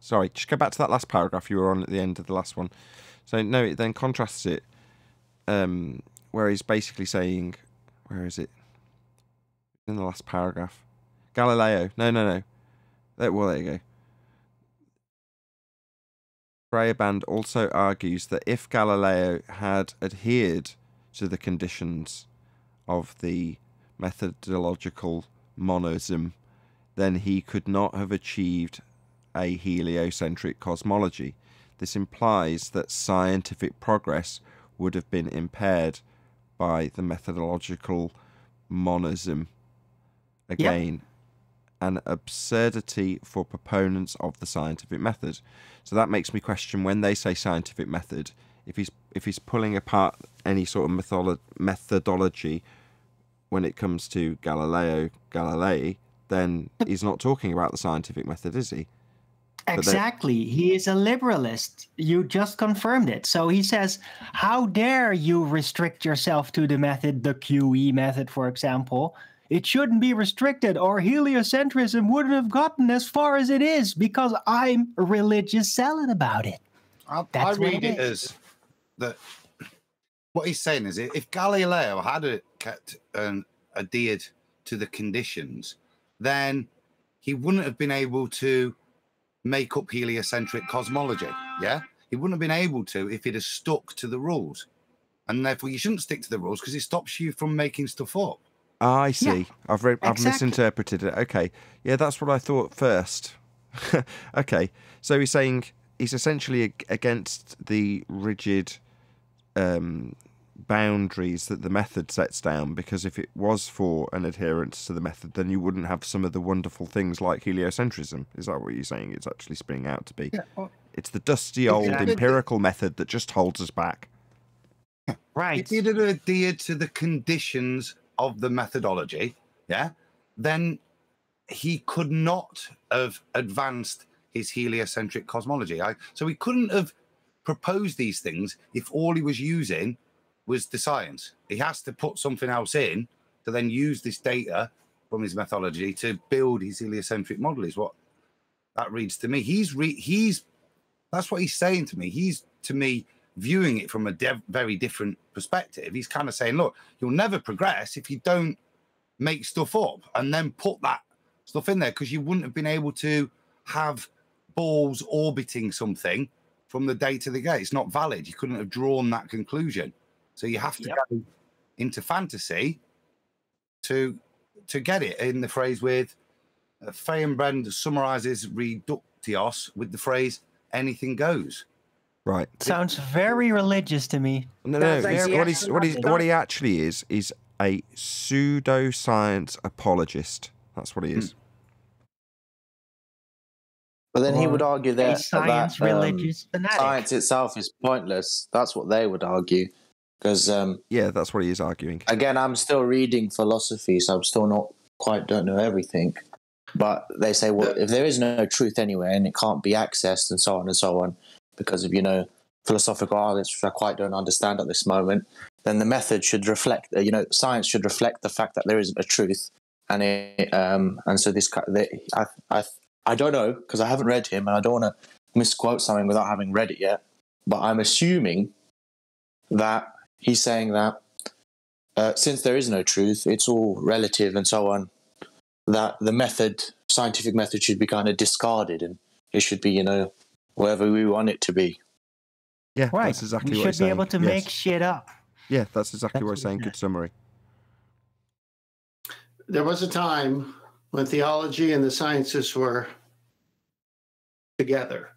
Sorry, just go back to that last paragraph you were on at the end of the last one. So, no, it then contrasts it, where he's basically saying, where is it? In the last paragraph. Galileo. No. Well, there you go. Feyerabend also argues that if Galileo had adhered to the conditions of the methodological monism, then he could not have achieved a heliocentric cosmology. This implies that scientific progress would have been impaired by the methodological monism. Again, an absurdity for proponents of the scientific method. So that makes me question, when they say scientific method, if he's pulling apart any sort of methodology when it comes to Galileo Galilei, then he's not talking about the scientific method, is he? Exactly. He is a liberalist. You just confirmed it. So he says, how dare you restrict yourself to the method, the QE method, for example. It shouldn't be restricted, or heliocentrism wouldn't have gotten as far as it is, because I'm a religious zealot about it. I read it as that what he's saying is, if Galileo had kept and adhered to the conditions, then he wouldn't have been able to make up heliocentric cosmology. Yeah, he wouldn't have been able to if he'd have stuck to the rules, and therefore you shouldn't stick to the rules because it stops you from making stuff up. Ah, I see. Yeah, I've misinterpreted it. Okay, yeah, that's what I thought first. Okay, so he's saying he's essentially against the rigid boundaries that the method sets down, because if it was for an adherence to the method, then you wouldn't have some of the wonderful things like heliocentrism. Is that what you're saying it's actually spinning out to be? Yeah, well, it's the dusty old empirical method that just holds us back. Right. If you did adhere to the conditions of the methodology, yeah, then he could not have advanced his heliocentric cosmology. So he couldn't have proposed these things if all he was using was the science. He has to put something else in to then use this data from his methodology to build his heliocentric model, is what that reads to me. That's what he's saying to me. He's, to me, viewing it from a very different perspective. He's kind of saying, look, you'll never progress if you don't make stuff up and then put that stuff in there, because you wouldn't have been able to have balls orbiting something from the day to the day. It's not valid. You couldn't have drawn that conclusion. So you have to go into fantasy to get it, in the phrase with Feyerabend summarizes reductios with the phrase anything goes. Right. Sounds very religious to me. No. What he actually is a pseudoscience apologist. That's what he is. But then he would argue that science itself is pointless. That's what they would argue. Because yeah, that's what he is arguing. Again, I'm still reading philosophy, so I'm still not quite don't know everything. But they say, well, if there is no truth anywhere and it can't be accessed, and so on because of philosophical arguments, which I quite don't understand at this moment, then the method should reflect, you know, science should reflect the fact that there isn't a truth. And it, and so this, I don't know, because I haven't read him, and I don't want to misquote something without having read it yet, but I'm assuming that he's saying that since there is no truth, it's all relative and so on, that the method, scientific method, should be kind of discarded, and it should be, you know, wherever we want it to be. Yeah, right. That's exactly what I'm saying. You should be able to make shit up. Yeah, that's exactly what I'm saying. Good summary. There was a time when theology and the sciences were together.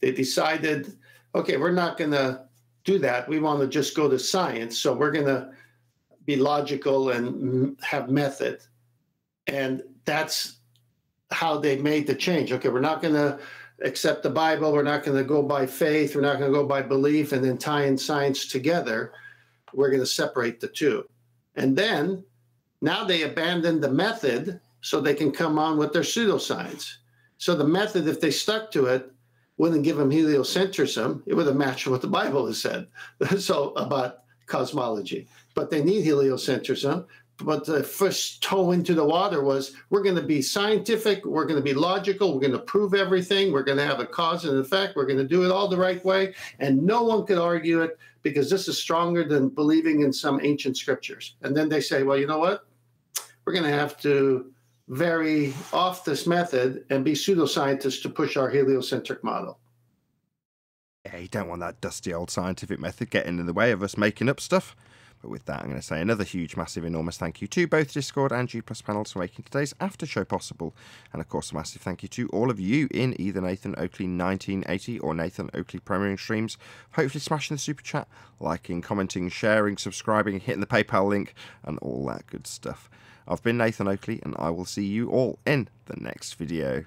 They decided, okay, we're not going to do that. We want to just go to science, so we're going to be logical and have method. And that's how they made the change. Okay, we're not going to accept the Bible. We're not going to go by faith. We're not going to go by belief and then tie in science together. We're going to separate the two. And then... now they abandon the method so they can come on with their pseudoscience. So the method, if they stuck to it, wouldn't give them heliocentrism. It would have matched what the Bible has said so about cosmology. But they need heliocentrism. But the first toe into the water was, we're going to be scientific. We're going to be logical. We're going to prove everything. We're going to have a cause and effect. We're going to do it all the right way. And no one could argue it, because this is stronger than believing in some ancient scriptures. And then they say, well, you know what? We're going to have to vary off this method and be pseudoscientists to push our heliocentric model. Yeah, you don't want that dusty old scientific method getting in the way of us making up stuff. But with that, I'm going to say another huge, massive, enormous thank you to both Discord and G+ panels for making today's after show possible. And of course, a massive thank you to all of you in either Nathan Oakley 1980 or Nathan Oakley premiering streams. Hopefully smashing the super chat, liking, commenting, sharing, subscribing, hitting the PayPal link and all that good stuff. I've been Nathan Oakley, and I will see you all in the next video.